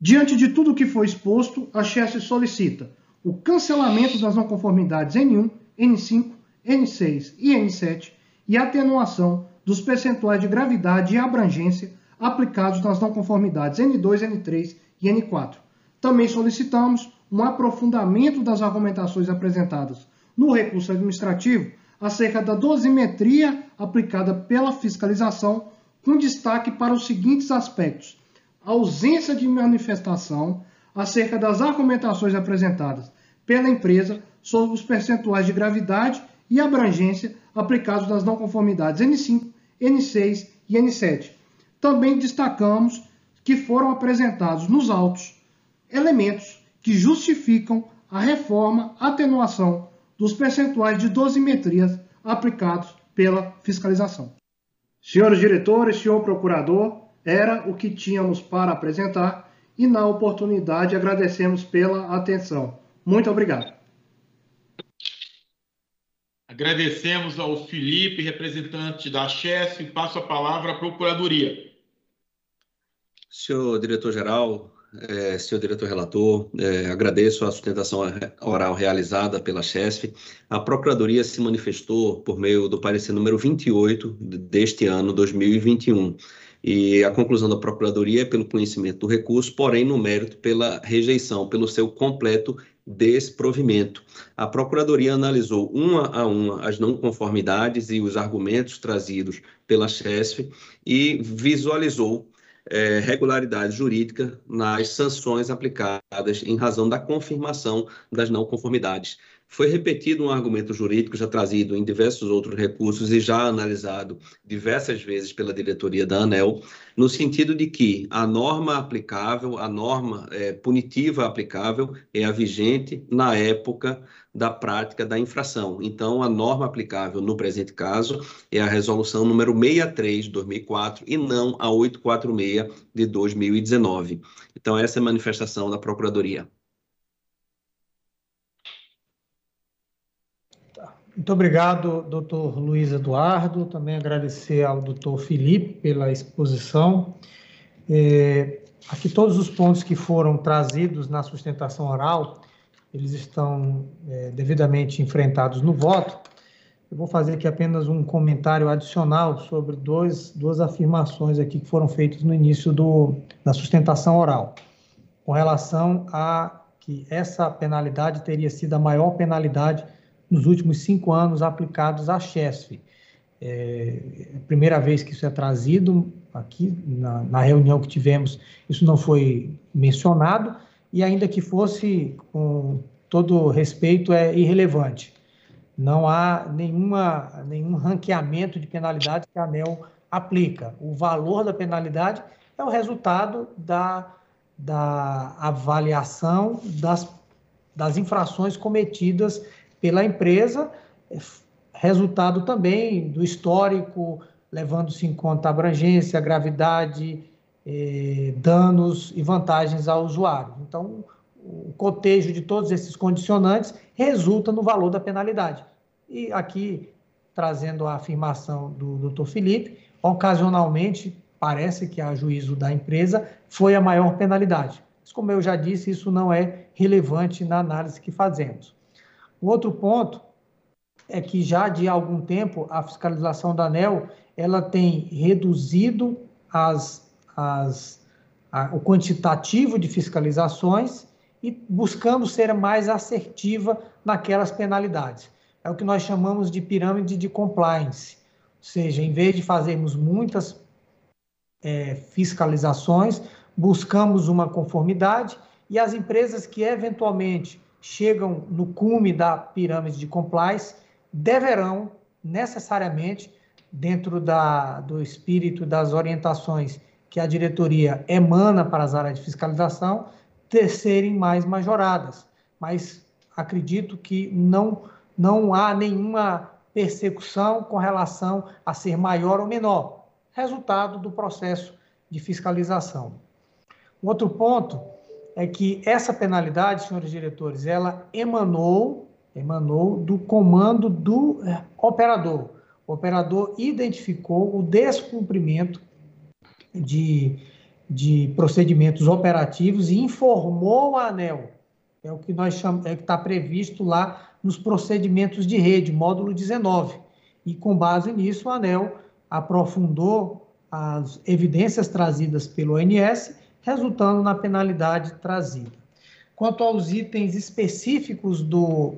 Diante de tudo o que foi exposto, a C H E S P solicita o cancelamento das não conformidades N um, N cinco, N seis e N sete e a atenuação dos percentuais de gravidade e abrangência aplicados nas não conformidades N dois, N três e N quatro. Também solicitamos um aprofundamento das argumentações apresentadas no recurso administrativo acerca da dosimetria aplicada pela fiscalização, com destaque para os seguintes aspectos: a ausência de manifestação acerca das argumentações apresentadas pela empresa sobre os percentuais de gravidade e abrangência aplicados nas não conformidades N cinco, N seis e N sete. Também destacamos que foram apresentados nos autos elementos que justificam a reforma, atenuação dos percentuais de dosimetrias aplicados pela fiscalização. Senhores diretores, senhor procurador, era o que tínhamos para apresentar e, na oportunidade, agradecemos pela atenção. Muito obrigado. Agradecemos ao Felipe, representante da C H E S P, e passo a palavra à Procuradoria. Senhor diretor-geral, eh, senhor diretor-relator, eh, agradeço a sustentação oral realizada pela C H E S P. A Procuradoria se manifestou por meio do parecer número vinte e oito deste ano, dois mil e vinte e um, e a conclusão da Procuradoria é pelo conhecimento do recurso, porém no mérito pela rejeição, pelo seu completo desprovimento. A Procuradoria analisou uma a uma as não conformidades e os argumentos trazidos pela C H E S P e visualizou é, regularidade jurídica nas sanções aplicadas em razão da confirmação das não conformidades. Foi repetido um argumento jurídico já trazido em diversos outros recursos e já analisado diversas vezes pela diretoria da ANEEL, no sentido de que a norma aplicável, a norma é, punitiva aplicável é a vigente na época da prática da infração. Então, a norma aplicável no presente caso é a resolução número sessenta e três de dois mil e quatro e não a oitocentos e quarenta e seis de dois mil e dezenove. Então, essa é a manifestação da Procuradoria. Muito obrigado, doutor Luiz Eduardo. Também agradecer ao doutor Felipe pela exposição. É, aqui todos os pontos que foram trazidos na sustentação oral, eles estão é, devidamente enfrentados no voto. Eu vou fazer aqui apenas um comentário adicional sobre dois, duas afirmações aqui que foram feitas no início do, da sustentação oral, com relação a que essa penalidade teria sido a maior penalidade nos últimos cinco anos aplicados à C H E S P. É a primeira vez que isso é trazido aqui, na, na reunião que tivemos, isso não foi mencionado, e ainda que fosse, com todo respeito, é irrelevante. Não há nenhuma, nenhum ranqueamento de penalidade que a ANEEL aplica. O valor da penalidade é o resultado da, da avaliação das, das infrações cometidas pela empresa, resultado também do histórico, levando-se em conta a abrangência, a gravidade, eh, danos e vantagens ao usuário. Então, o cotejo de todos esses condicionantes resulta no valor da penalidade. E aqui, trazendo a afirmação do doutor Felipe, ocasionalmente, parece que a juízo da empresa foi a maior penalidade. Mas, como eu já disse, isso não é relevante na análise que fazemos. Um outro ponto é que já de algum tempo a fiscalização da ANEEL ela tem reduzido as, as, a, o quantitativo de fiscalizações e buscando ser mais assertiva naquelas penalidades. É o que nós chamamos de pirâmide de compliance, ou seja, em vez de fazermos muitas é, fiscalizações, buscamos uma conformidade e as empresas que eventualmente chegam no cume da pirâmide de compliance deverão necessariamente, dentro da, do espírito das orientações que a diretoria emana para as áreas de fiscalização, serem mais majoradas. Mas acredito que não, não há nenhuma persecução com relação a ser maior ou menor, resultado do processo de fiscalização. Um outro ponto é que essa penalidade, senhores diretores, ela emanou, emanou do comando do operador. O operador identificou o descumprimento de, de procedimentos operativos e informou a ANEEL. É o que nós chamamos, é o que está previsto lá nos procedimentos de rede, módulo dezenove. E com base nisso, a ANEEL aprofundou as evidências trazidas pelo O N S, resultando na penalidade trazida. Quanto aos itens específicos do,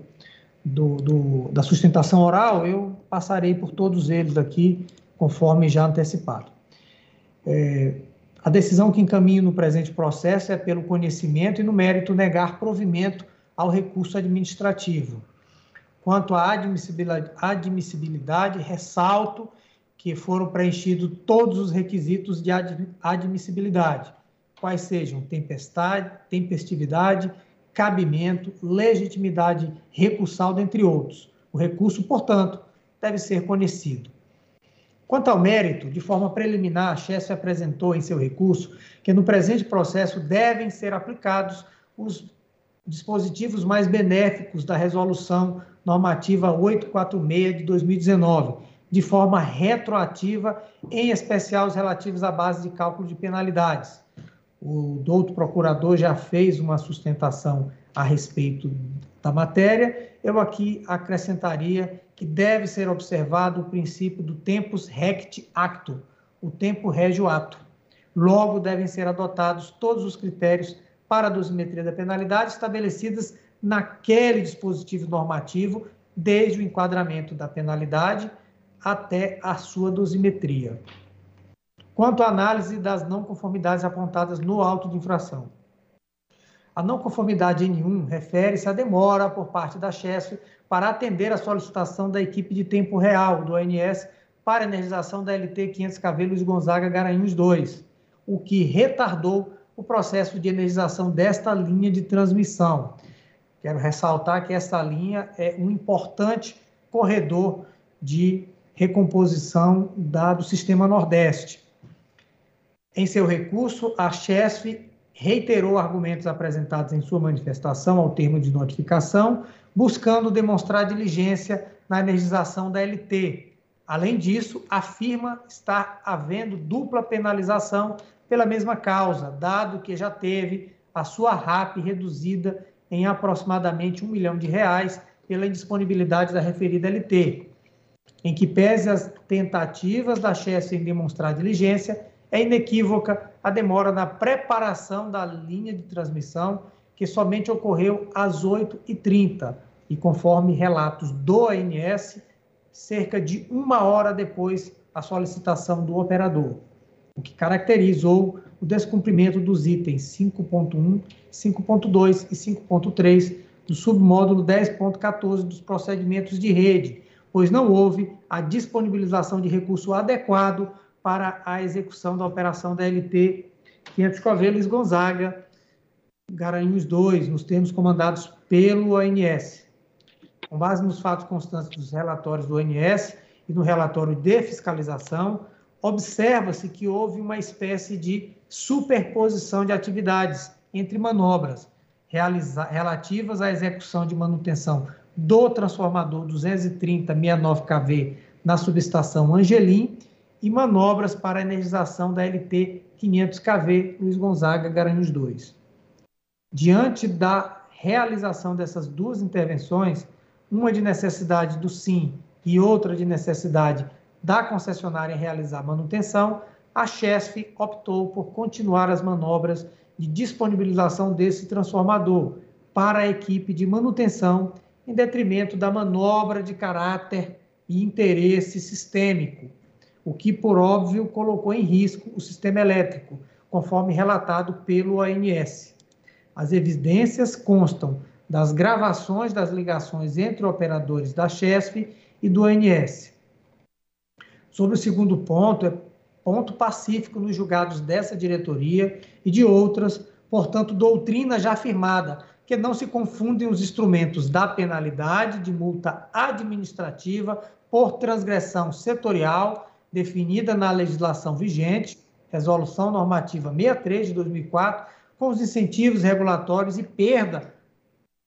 do, do, da sustentação oral, eu passarei por todos eles aqui, conforme já antecipado. É, a decisão que encaminho no presente processo é pelo conhecimento e no mérito negar provimento ao recurso administrativo. Quanto à admissibilidade, admissibilidade ressalto que foram preenchidos todos os requisitos de admissibilidade, quais sejam tempestade, tempestividade, cabimento, legitimidade recursal, dentre outros. O recurso, portanto, deve ser conhecido. Quanto ao mérito, de forma preliminar, a C H E S F apresentou em seu recurso que no presente processo devem ser aplicados os dispositivos mais benéficos da Resolução Normativa oitocentos e quarenta e seis de dois mil e dezenove, de forma retroativa, em especial os relativos à base de cálculo de penalidades. O doutor procurador já fez uma sustentação a respeito da matéria. Eu aqui acrescentaria que deve ser observado o princípio do tempus rect acto, o tempo rege o ato. Logo, devem ser adotados todos os critérios para a dosimetria da penalidade estabelecidas naquele dispositivo normativo, desde o enquadramento da penalidade até a sua dosimetria. Quanto à análise das não conformidades apontadas no auto de infração. A não conformidade N um refere-se à demora por parte da C H E S F para atender a solicitação da equipe de tempo real do O N S para energização da L T quinhentos K V Luiz Gonzaga Garanhuns dois, o que retardou o processo de energização desta linha de transmissão. Quero ressaltar que essa linha é um importante corredor de recomposição da, do Sistema Nordeste. Em seu recurso, a C H E S F reiterou argumentos apresentados em sua manifestação ao termo de notificação, buscando demonstrar diligência na energização da L T. Além disso, afirma estar havendo dupla penalização pela mesma causa, dado que já teve a sua R A P reduzida em aproximadamente um milhão de reais pela indisponibilidade da referida L T, em que pese as tentativas da C H E S F em demonstrar diligência, é inequívoca a demora na preparação da linha de transmissão, que somente ocorreu às oito e trinta, e conforme relatos do O N S, cerca de uma hora depois da solicitação do operador, o que caracterizou o descumprimento dos itens cinco ponto um, cinco ponto dois e cinco ponto três do submódulo dez ponto quatorze dos procedimentos de rede, pois não houve a disponibilização de recurso adequado para a execução da operação da L T quinhentos K V Luiz Gonzaga Garanhuns dois, nos termos comandados pelo O N S. Com base nos fatos constantes dos relatórios do O N S e no relatório de fiscalização, observa-se que houve uma espécie de superposição de atividades entre manobras relativas à execução de manutenção do transformador duzentos e trinta ponto sessenta e nove K V na subestação Angelim e manobras para a energização da L T quinhentos K V Luiz Gonzaga Garanhuns dois. Diante da realização dessas duas intervenções, uma de necessidade do S I M e outra de necessidade da concessionária realizar manutenção, a C H E S F optou por continuar as manobras de disponibilização desse transformador para a equipe de manutenção, em detrimento da manobra de caráter e interesse sistêmico, o que, por óbvio, colocou em risco o sistema elétrico, conforme relatado pelo O N S. As evidências constam das gravações das ligações entre operadores da CHESF e do O N S. Sobre o segundo ponto, é ponto pacífico nos julgados dessa diretoria e de outras, portanto, doutrina já afirmada, que não se confundem os instrumentos da penalidade de multa administrativa por transgressão setorial, definida na legislação vigente, Resolução Normativa sessenta e três de dois mil e quatro, com os incentivos regulatórios e perda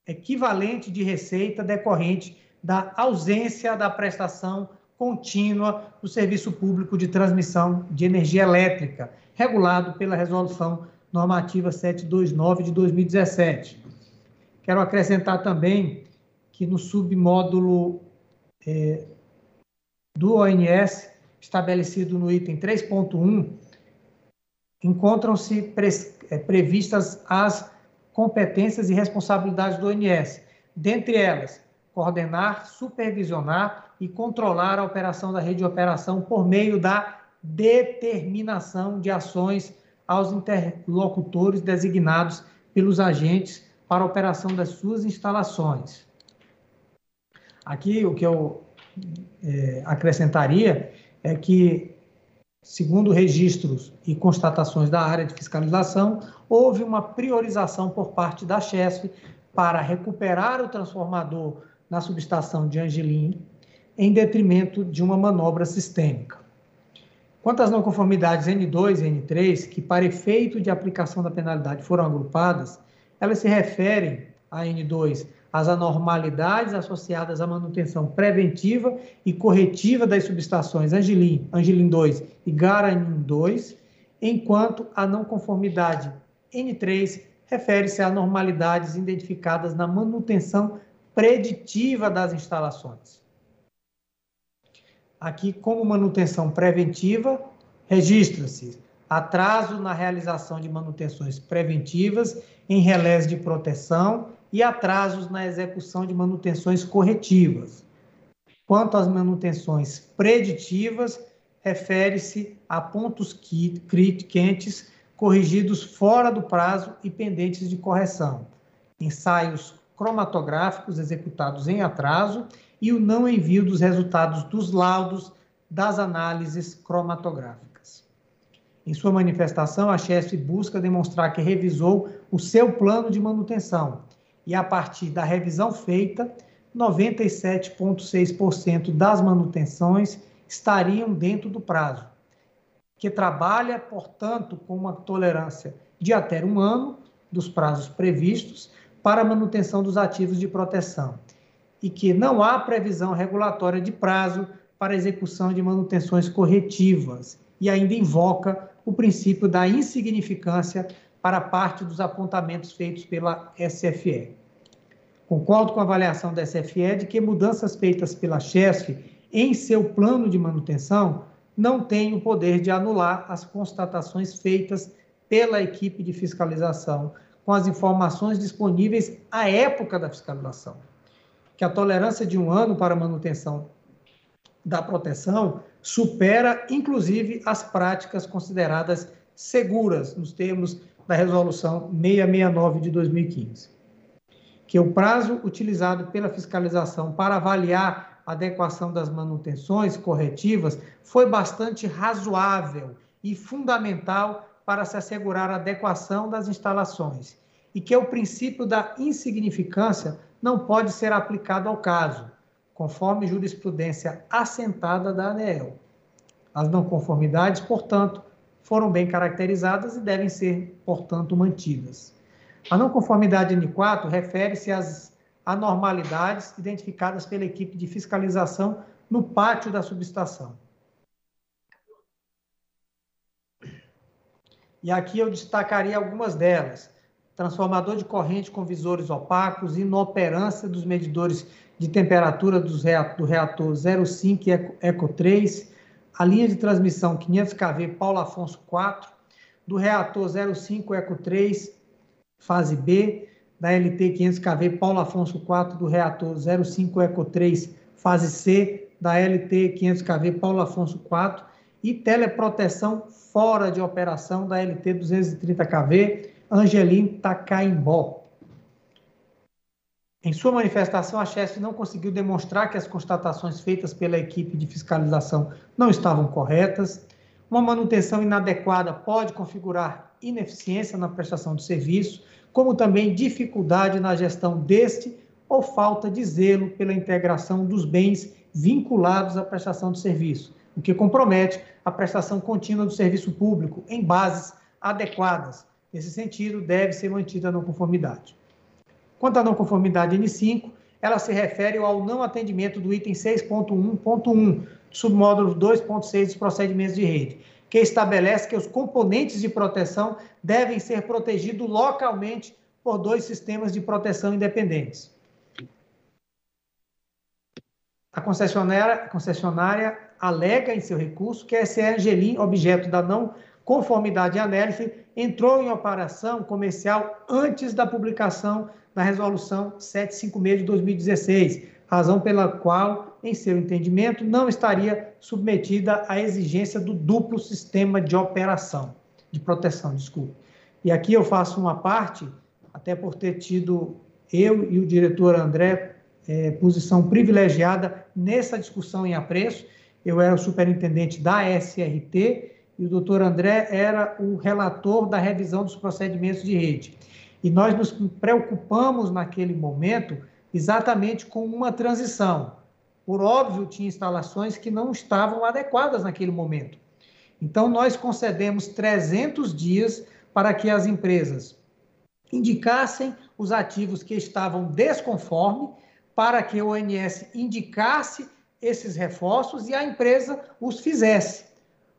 equivalente de receita decorrente da ausência da prestação contínua do serviço público de transmissão de energia elétrica, regulado pela Resolução Normativa setecentos e vinte e nove de dois mil e dezessete. Quero acrescentar também que no submódulo eh, do O N S, estabelecido no item três ponto um, encontram-se pre eh, previstas as competências e responsabilidades do O N S, dentre elas, coordenar, supervisionar e controlar a operação da rede de operação por meio da determinação de ações aos interlocutores designados pelos agentes para a operação das suas instalações. Aqui, o que eu é, acrescentaria é que, segundo registros e constatações da área de fiscalização, houve uma priorização por parte da CHESF para recuperar o transformador na subestação de Angelim, em detrimento de uma manobra sistêmica. Quanto às não conformidades N dois e N três, que para efeito de aplicação da penalidade foram agrupadas, elas se referem a N dois, às anormalidades associadas à manutenção preventiva e corretiva das subestações Angelim, Angelim dois e Garanhuns dois, enquanto a não conformidade N três refere-se a anormalidades identificadas na manutenção preditiva das instalações. Aqui, como manutenção preventiva, registra-se atraso na realização de manutenções preventivas em relés de proteção e atrasos na execução de manutenções corretivas. Quanto às manutenções preditivas, refere-se a pontos quentes corrigidos fora do prazo e pendentes de correção, ensaios cromatográficos executados em atraso e o não envio dos resultados dos laudos das análises cromatográficas. Em sua manifestação, a CHESF busca demonstrar que revisou o seu plano de manutenção e, a partir da revisão feita, noventa e sete vírgula seis por cento das manutenções estariam dentro do prazo, que trabalha, portanto, com uma tolerância de até um ano dos prazos previstos para a manutenção dos ativos de proteção e que não há previsão regulatória de prazo para execução de manutenções corretivas e ainda invoca o princípio da insignificância para parte dos apontamentos feitos pela S F E. Concordo com a avaliação da S F E de que mudanças feitas pela CHESF em seu plano de manutenção não têm o poder de anular as constatações feitas pela equipe de fiscalização com as informações disponíveis à época da fiscalização, que a tolerância de um ano para a manutenção da proteção supera, inclusive, as práticas consideradas seguras, nos termos da Resolução seiscentos e sessenta e nove de dois mil e quinze. Que o prazo utilizado pela fiscalização para avaliar a adequação das manutenções corretivas foi bastante razoável e fundamental para se assegurar a adequação das instalações, e que o princípio da insignificância não pode ser aplicado ao caso, conforme jurisprudência assentada da ANEEL. As não conformidades, portanto, foram bem caracterizadas e devem ser, portanto, mantidas. A não conformidade N quatro refere-se às anormalidades identificadas pela equipe de fiscalização no pátio da subestação. E aqui eu destacaria algumas delas. Transformador de corrente com visores opacos, inoperância dos medidores de temperatura dos reator, do reator zero cinco Eco três, a linha de transmissão quinhentos quilovolts Paulo Afonso quatro, do reator zero cinco Eco três, fase B, da L T quinhentos quilovolts Paulo Afonso quatro, do reator zero cinco Eco três, fase C, da L T quinhentos quilovolts Paulo Afonso quatro, e teleproteção fora de operação da L T duzentos e trinta quilovolts, Angelim Tacaimbó. Em sua manifestação, a C H E S F não conseguiu demonstrar que as constatações feitas pela equipe de fiscalização não estavam corretas. Uma manutenção inadequada pode configurar ineficiência na prestação de serviço, como também dificuldade na gestão deste ou falta de zelo pela integração dos bens vinculados à prestação de serviço, o que compromete a prestação contínua do serviço público em bases adequadas. Nesse sentido, deve ser mantida a não conformidade. Quanto à não conformidade N cinco, ela se refere ao não atendimento do item seis ponto um ponto um, submódulo dois ponto seis dos procedimentos de rede, que estabelece que os componentes de proteção devem ser protegidos localmente por dois sistemas de proteção independentes. A concessionária, a concessionária alega em seu recurso que a S E Angelim, objeto da não conformidade análise, entrou em operação comercial antes da publicação da resolução setecentos e cinquenta e seis de dois mil e dezesseis, razão pela qual, em seu entendimento, não estaria submetida à exigência do duplo sistema de operação, de proteção, desculpe. E aqui eu faço uma parte, até por ter tido eu e o diretor André É, posição privilegiada nessa discussão em apreço. Eu era o superintendente da S R T e o doutor André era o relator da revisão dos procedimentos de rede. E nós nos preocupamos naquele momento exatamente com uma transição. Por óbvio, tinha instalações que não estavam adequadas naquele momento. Então, nós concedemos trezentos dias para que as empresas indicassem os ativos que estavam desconforme, para que o O N S indicasse esses reforços e a empresa os fizesse.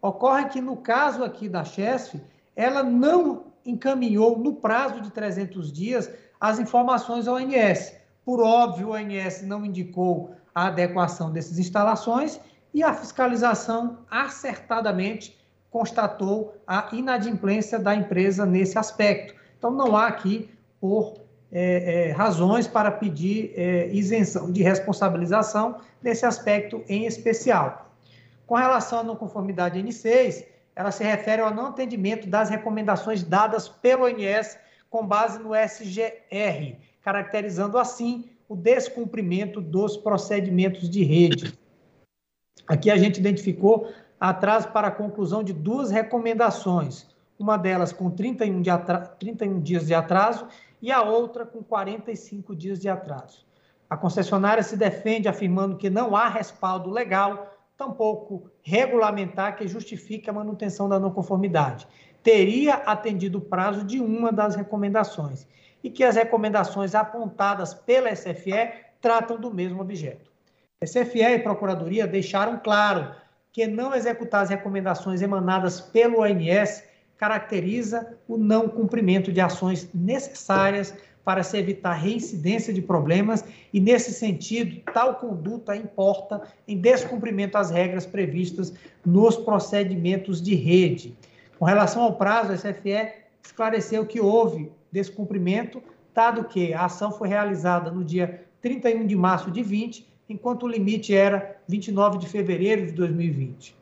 Ocorre que, no caso aqui da C H E S F, ela não encaminhou, no prazo de trezentos dias, as informações ao O N S. Por óbvio, o O N S não indicou a adequação dessas instalações e a fiscalização acertadamente constatou a inadimplência da empresa nesse aspecto. Então, não há aqui, por É, é, razões para pedir é, isenção de responsabilização nesse aspecto em especial. Com relação à não conformidade N seis, ela se refere ao não atendimento das recomendações dadas pelo O N S com base no S G R, caracterizando assim o descumprimento dos procedimentos de rede. Aqui a gente identificou atraso para a conclusão de duas recomendações, uma delas com trinta e um dias de atraso e a outra com quarenta e cinco dias de atraso. A concessionária se defende afirmando que não há respaldo legal, tampouco regulamentar, que justifique a manutenção da não conformidade. Teria atendido o prazo de uma das recomendações e que as recomendações apontadas pela S F E tratam do mesmo objeto. S F E e Procuradoria deixaram claro que não executar as recomendações emanadas pelo O N S caracteriza o não cumprimento de ações necessárias para se evitar reincidência de problemas e, nesse sentido, tal conduta importa em descumprimento às regras previstas nos procedimentos de rede. Com relação ao prazo, a S F E esclareceu que houve descumprimento, dado que a ação foi realizada no dia trinta e um de março de vinte, enquanto o limite era vinte e nove de fevereiro de dois mil e vinte.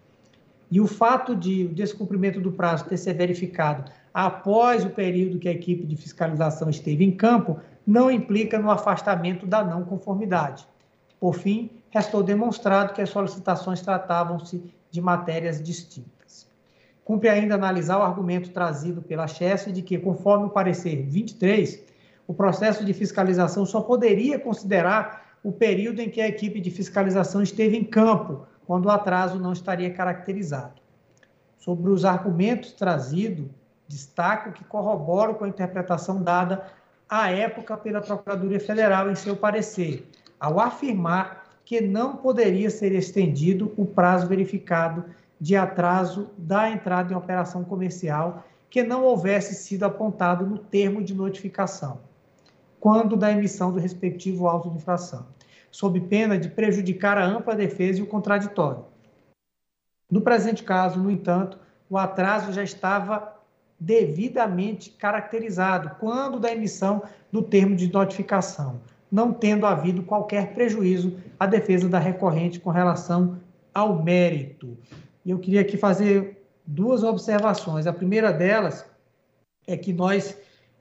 E o fato de o descumprimento do prazo ter sido verificado após o período que a equipe de fiscalização esteve em campo, não implica no afastamento da não conformidade. Por fim, restou demonstrado que as solicitações tratavam-se de matérias distintas. Cumpre ainda analisar o argumento trazido pela C H E S F de que, conforme o parecer vinte e três, o processo de fiscalização só poderia considerar o período em que a equipe de fiscalização esteve em campo, quando o atraso não estaria caracterizado. Sobre os argumentos trazidos, destaco que corroboram com a interpretação dada à época pela Procuradoria Federal em seu parecer, ao afirmar que não poderia ser estendido o prazo verificado de atraso da entrada em operação comercial que não houvesse sido apontado no termo de notificação, quando da emissão do respectivo auto de infração, sob pena de prejudicar a ampla defesa e o contraditório. No presente caso, no entanto, o atraso já estava devidamente caracterizado quando da emissão do termo de notificação, não tendo havido qualquer prejuízo à defesa da recorrente com relação ao mérito. E eu queria aqui fazer duas observações. A primeira delas é que nós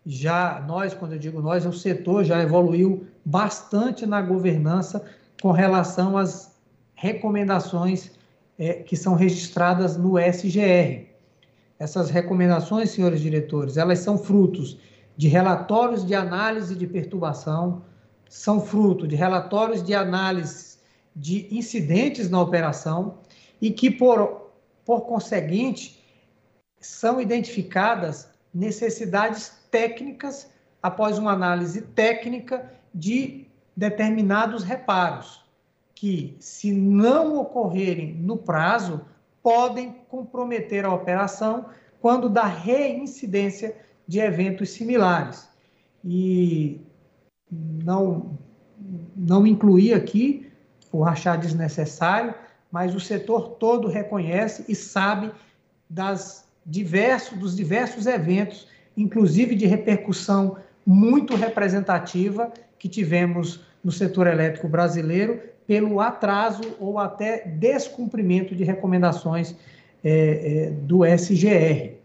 já, nós, quando eu digo nós, o setor já evoluiu bastante na governança com relação às recomendações é, que são registradas no S G R. Essas recomendações, senhores diretores, elas são frutos de relatórios de análise de perturbação, são fruto de relatórios de análise de incidentes na operação e que, por, por conseguinte, são identificadas necessidades técnicas, após uma análise técnica de determinados reparos, que, se não ocorrerem no prazo, podem comprometer a operação quando da reincidência de eventos similares. E não, não incluí aqui, por achar desnecessário, mas o setor todo reconhece e sabe das diversos, dos diversos eventos, inclusive de repercussão muito representativa que tivemos no setor elétrico brasileiro pelo atraso ou até descumprimento de recomendações é, é, do S G R.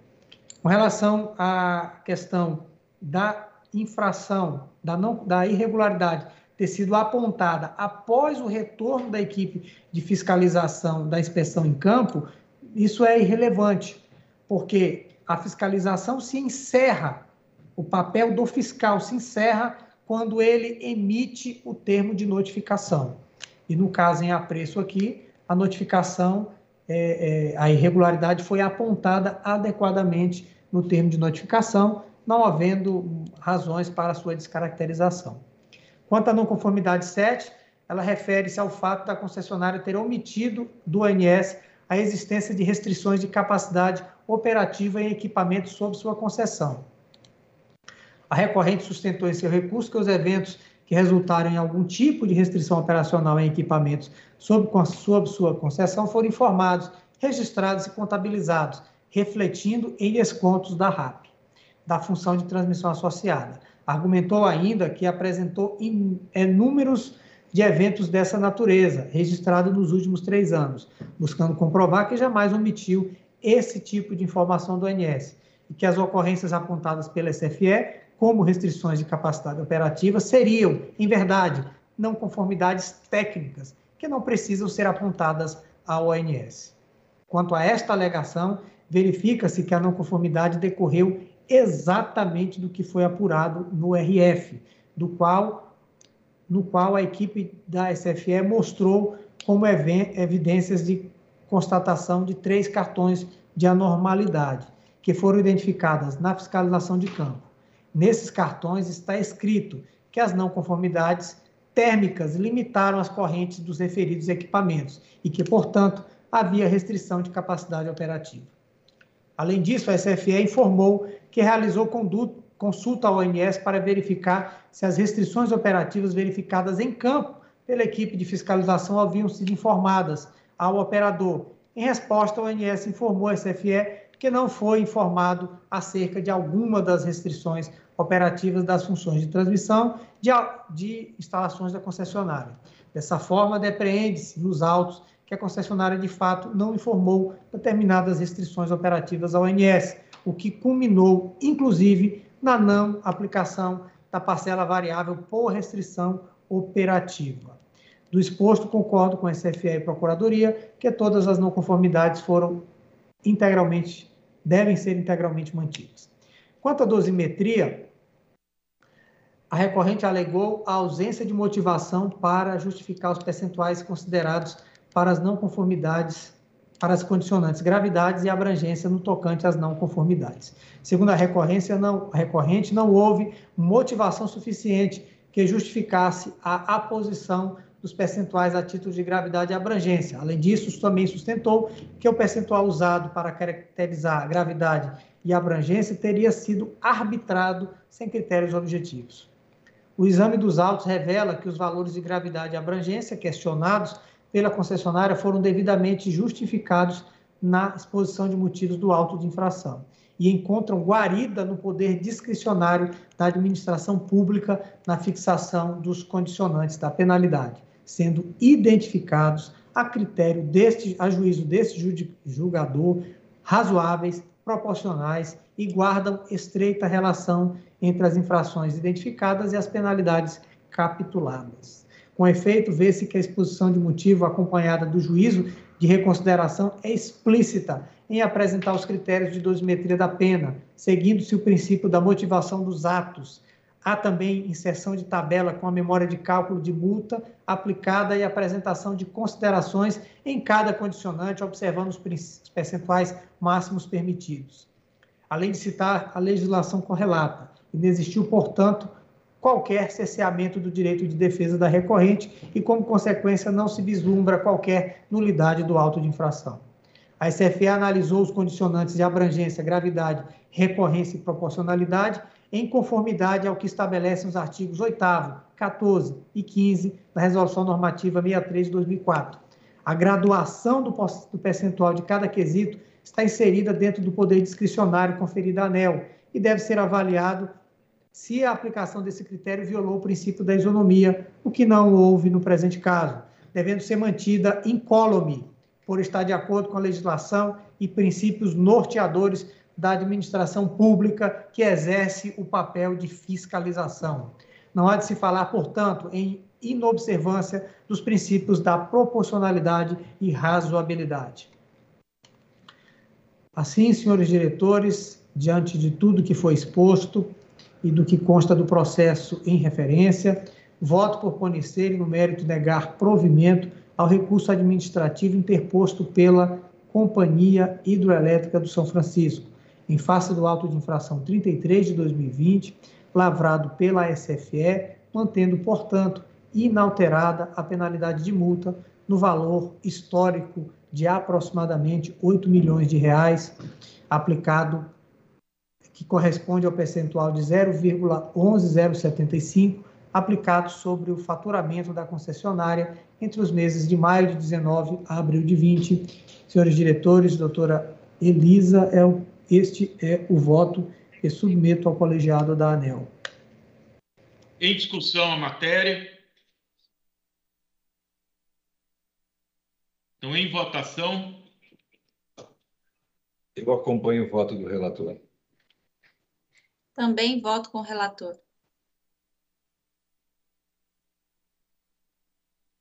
Com relação à questão da infração, da, não, da irregularidade ter sido apontada após o retorno da equipe de fiscalização da inspeção em campo, isso é irrelevante, porque a fiscalização se encerra, o papel do fiscal se encerra quando ele emite o termo de notificação. E, no caso, em apreço aqui, a notificação, é, é, a irregularidade foi apontada adequadamente no termo de notificação, não havendo razões para sua descaracterização. Quanto à não conformidade sete, ela refere-se ao fato da concessionária ter omitido do O N S a existência de restrições de capacidade operativa em equipamentos sob sua concessão. A recorrente sustentou em seu recurso que os eventos que resultaram em algum tipo de restrição operacional em equipamentos sob, sob sua concessão foram informados, registrados e contabilizados, refletindo em descontos da R A P, da função de transmissão associada. Argumentou ainda que apresentou inúmeros de eventos dessa natureza, registrados nos últimos três anos, buscando comprovar que jamais omitiu esse tipo de informação do O N S e que as ocorrências apontadas pela S F E como restrições de capacidade operativa seriam, em verdade, não conformidades técnicas que não precisam ser apontadas à O N S. Quanto a esta alegação, verifica-se que a não conformidade decorreu exatamente do que foi apurado no R F, do qual, no qual a equipe da S F E mostrou como evidências de constatação de três cartões de anormalidade, que foram identificadas na fiscalização de campo. Nesses cartões está escrito que as não conformidades térmicas limitaram as correntes dos referidos equipamentos e que, portanto, havia restrição de capacidade operativa. Além disso, a S F E informou que realizou consulta ao O N S para verificar se as restrições operativas verificadas em campo pela equipe de fiscalização haviam sido informadas ao operador. Em resposta, a O N S informou a S F E que não foi informado acerca de alguma das restrições operativas das funções de transmissão de, de instalações da concessionária. Dessa forma, depreende-se nos autos que a concessionária, de fato, não informou determinadas restrições operativas ao O N S, o que culminou, inclusive, na não aplicação da parcela variável por restrição operativa. Do exposto, concordo com a S F E e Procuradoria que todas as não conformidades foram integralmente, devem ser integralmente mantidas. Quanto à dosimetria, a recorrente alegou a ausência de motivação para justificar os percentuais considerados para as não conformidades, para as condicionantes gravidades e abrangência no tocante às não conformidades. Segundo a recorrência, não, a recorrente, não houve motivação suficiente que justificasse a aposição dos percentuais a título de gravidade e abrangência. Além disso, também sustentou que o percentual usado para caracterizar a gravidade e abrangência teria sido arbitrado sem critérios objetivos. O exame dos autos revela que os valores de gravidade e abrangência questionados pela concessionária foram devidamente justificados na exposição de motivos do auto de infração e encontram guarida no poder discricionário da administração pública na fixação dos condicionantes da penalidade, sendo identificados a critério deste, a juízo deste julgador, razoáveis, proporcionais e guardam estreita relação entre as infrações identificadas e as penalidades capituladas. Com efeito, vê-se que a exposição de motivo acompanhada do juízo de reconsideração é explícita em apresentar os critérios de dosimetria da pena, seguindo-se o princípio da motivação dos atos. Há também inserção de tabela com a memória de cálculo de multa aplicada e apresentação de considerações em cada condicionante, observando os percentuais máximos permitidos. Além de citar a legislação correlata, inexistiu, portanto, qualquer cerceamento do direito de defesa da recorrente e, como consequência, não se vislumbra qualquer nulidade do auto de infração. A S F E analisou os condicionantes de abrangência, gravidade, recorrência e proporcionalidade em conformidade ao que estabelecem os artigos oito, quatorze e quinze da Resolução Normativa sessenta e três de dois mil e quatro. A graduação do percentual de cada quesito está inserida dentro do poder discricionário conferido à ANEEL e deve ser avaliado se a aplicação desse critério violou o princípio da isonomia, o que não houve no presente caso, devendo ser mantida incólume, por estar de acordo com a legislação e princípios norteadores da administração pública que exerce o papel de fiscalização. Não há de se falar, portanto, em inobservância dos princípios da proporcionalidade e razoabilidade. Assim, senhores diretores, diante de tudo que foi exposto e do que consta do processo em referência, voto por conhecer e, no mérito, negar provimento ao recurso administrativo interposto pela Companhia Hidroelétrica do São Francisco, em face do auto de infração trinta e três de dois mil e vinte, lavrado pela S F E, mantendo, portanto, inalterada a penalidade de multa no valor histórico de aproximadamente oito milhões de reais, aplicado que corresponde ao percentual de zero vírgula um um zero sete cinco, aplicado sobre o faturamento da concessionária entre os meses de maio de dezenove a abril de vinte. Senhores diretores, doutora Elisa, é o, este é o voto que submeto ao colegiado da ANEEL. Em discussão a matéria. Então, em votação. Eu acompanho o voto do relator. Também voto com o relator.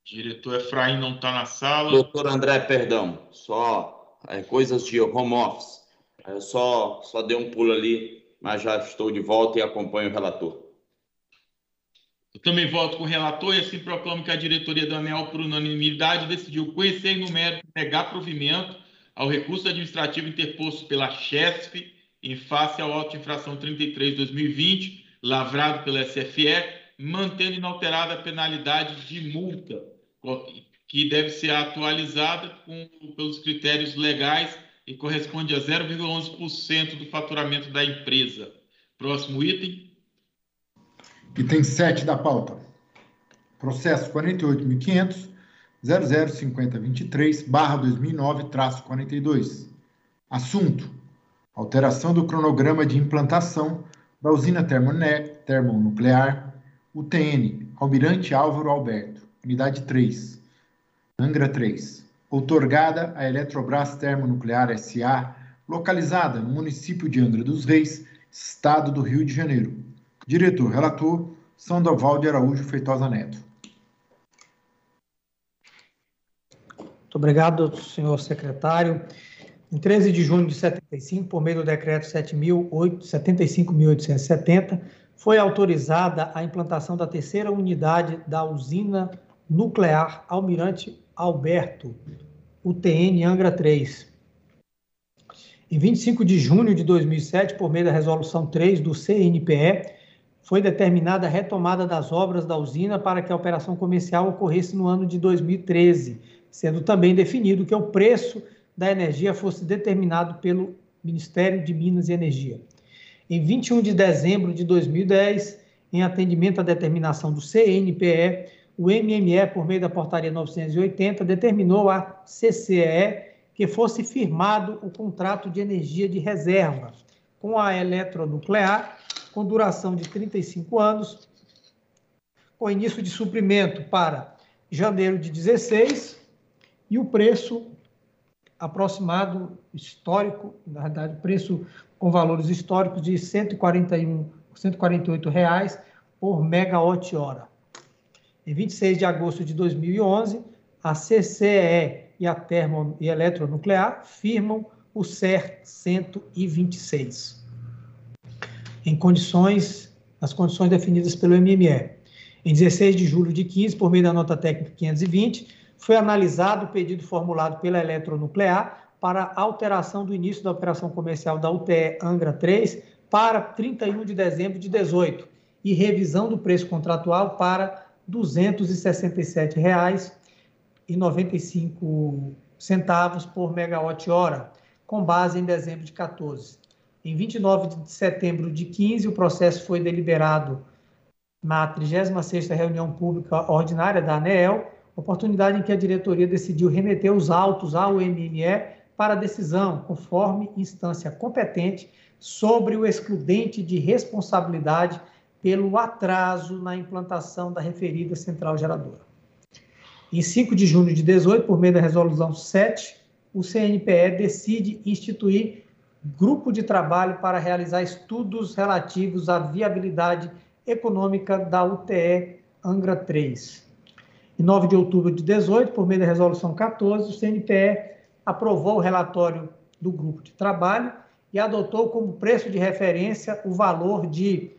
Diretor Efraim não está na sala. Doutor André, perdão, só é, coisas de home office. Eu só, só dei um pulo ali, mas já estou de volta e acompanho o relator. Eu também voto com o relator e assim proclamo que a diretoria da ANEEL, por unanimidade, decidiu conhecer e no mérito negar provimento ao recurso administrativo interposto pela C H E S F em face ao auto de infração trinta e três de dois mil e vinte, lavrado pela S F E, mantendo inalterada a penalidade de multa, que deve ser atualizada com, pelos critérios legais e corresponde a zero vírgula onze por cento do faturamento da empresa. Próximo item. Item sete da pauta. Processo quarenta e oito mil e quinhentos, zero zero cinco zero dois três, barra dois mil e nove, traço quarenta e dois. Assunto. Alteração do cronograma de implantação da usina termonuclear U T N Almirante Álvaro Alberto, Unidade três, Angra três, outorgada à Eletrobras Termonuclear S A, localizada no município de Angra dos Reis, Estado do Rio de Janeiro. Diretor, relator, Sandoval de Araújo Feitosa Neto. Muito obrigado, senhor secretário. Em treze de junho de setenta e cinco, por meio do decreto setenta e cinco mil oitocentos e setenta, foi autorizada a implantação da terceira unidade da usina nuclear Almirante Alberto, U T N Angra três. Em vinte e cinco de junho de dois mil e sete, por meio da resolução três do C N P E, foi determinada a retomada das obras da usina para que a operação comercial ocorresse no ano de dois mil e treze, sendo também definido que o preço da energia fosse determinado pelo Ministério de Minas e Energia. Em vinte e um de dezembro de dois mil e dez, em atendimento à determinação do C N P E, o M M E, por meio da portaria novecentos e oitenta, determinou à C C E E que fosse firmado o contrato de energia de reserva com a eletronuclear, com duração de trinta e cinco anos, com início de suprimento para janeiro de dezesseis E o preço aproximado histórico, na verdade, preço com valores históricos de cento e quarenta e um reais, cento e quarenta e oito reais por megawatt-hora. Em vinte e seis de agosto de dois mil e onze, a C C E E e a Termo e Eletronuclear firmam o C E R cento e vinte e seis, em condições, nas condições definidas pelo M M E. Em dezesseis de julho de quinze, por meio da nota técnica quinhentos e vinte, foi analisado o pedido formulado pela Eletronuclear para alteração do início da operação comercial da U T E Angra três para trinta e um de dezembro de dezoito e revisão do preço contratual para duzentos e sessenta e sete reais e noventa e cinco centavos por megawatt-hora, com base em dezembro de quatorze. Em vinte e nove de setembro de quinze, o processo foi deliberado na trigésima sexta reunião pública ordinária da ANEEL, oportunidade em que a diretoria decidiu remeter os autos ao M M E para decisão, conforme instância competente, sobre o excludente de responsabilidade pelo atraso na implantação da referida central geradora. Em cinco de junho de dezoito, por meio da resolução sete, o C N P E decide instituir grupo de trabalho para realizar estudos relativos à viabilidade econômica da U T E Angra três. Em nove de outubro de dezoito, por meio da resolução quatorze, o C N P E aprovou o relatório do grupo de trabalho e adotou como preço de referência o valor de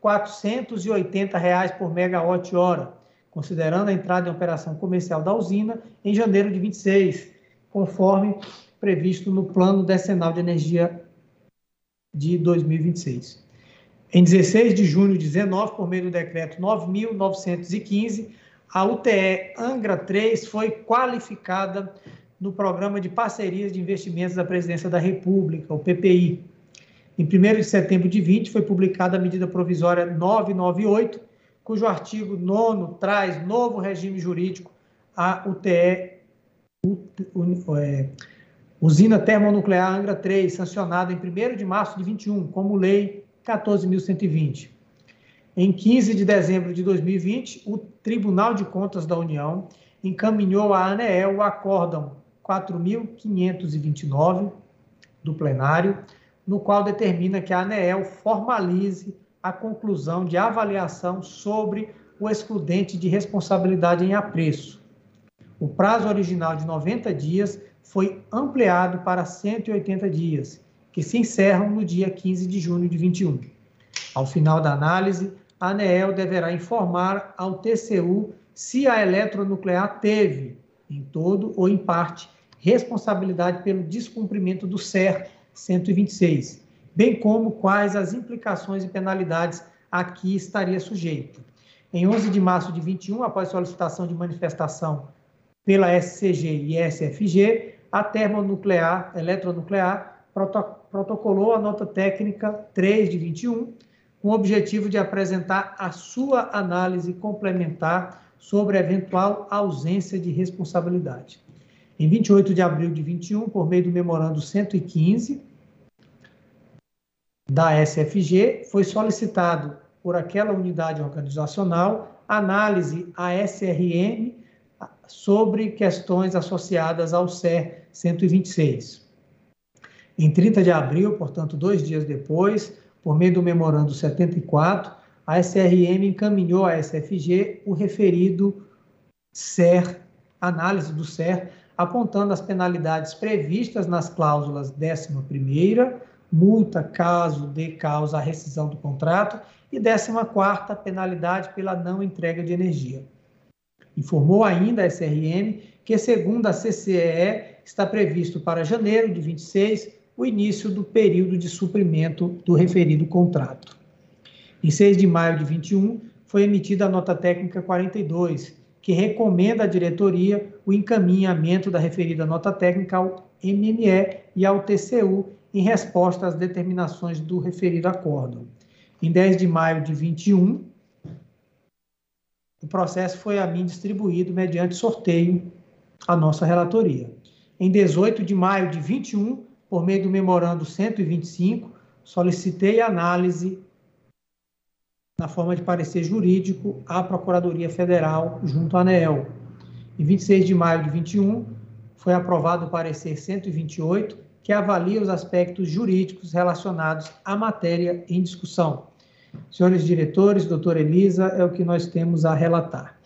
quatrocentos e oitenta reais por megawatt-hora, considerando a entrada em operação comercial da usina em janeiro de vinte e seis, conforme previsto no Plano Decenal de Energia de dois mil e vinte e seis. Em dezesseis de junho de dezenove, por meio do decreto nove mil novecentos e quinze, a U T E Angra três foi qualificada no Programa de Parcerias de Investimentos da Presidência da República, o P P I. Em primeiro de setembro de vinte, foi publicada a medida provisória novecentos e noventa e oito, cujo artigo nono traz novo regime jurídico à U T E, Usina Termonuclear Angra três, sancionada em primeiro de março de vinte e um, como Lei quatorze mil cento e vinte. Em quinze de dezembro de dois mil e vinte, o Tribunal de Contas da União encaminhou à ANEEL o acórdão quatro mil quinhentos e vinte e nove do plenário, no qual determina que a ANEEL formalize a conclusão de avaliação sobre o excludente de responsabilidade em apreço. O prazo original de noventa dias foi ampliado para cento e oitenta dias, que se encerram no dia quinze de junho de vinte e um. Ao final da análise, a ANEEL deverá informar ao T C U se a Eletronuclear teve, em todo ou em parte, responsabilidade pelo descumprimento do C E R cento e vinte e seis, bem como quais as implicações e penalidades a que estaria sujeito. Em onze de março de vinte e um, após solicitação de manifestação pela S C G e S F G, a Termonuclear, Eletronuclear protocolou a nota técnica três de vinte e um, com o objetivo de apresentar a sua análise complementar sobre a eventual ausência de responsabilidade. Em vinte e oito de abril de vinte e um, por meio do memorando cento e quinze da S F G, foi solicitado por aquela unidade organizacional análise à S R M sobre questões associadas ao C E R cento e vinte e seis. Em trinta de abril, portanto, dois dias depois, por meio do memorando setenta e quatro, a S R M encaminhou à S F G o referido C E R, análise do C E R, apontando as penalidades previstas nas cláusulas décima primeira, multa caso dê causa à rescisão do contrato, e décima quarta, penalidade pela não entrega de energia. Informou ainda a S R M que, segundo a C C E E, está previsto para janeiro de vinte e seis o início do período de suprimento do referido contrato. Em seis de maio de vinte e um, foi emitida a nota técnica quarenta e dois, que recomenda à diretoria o encaminhamento da referida nota técnica ao M M E e ao T C U em resposta às determinações do referido acordo. Em dez de maio de vinte e um, o processo foi a mim distribuído mediante sorteio à nossa relatoria. Em dezoito de maio de vinte e um, por meio do memorando cento e vinte e cinco, solicitei análise na forma de parecer jurídico à Procuradoria Federal junto à ANEEL. Em vinte e seis de maio de vinte e um, foi aprovado o parecer cento e vinte e oito, que avalia os aspectos jurídicos relacionados à matéria em discussão. Senhores diretores, doutora Elisa, é o que nós temos a relatar.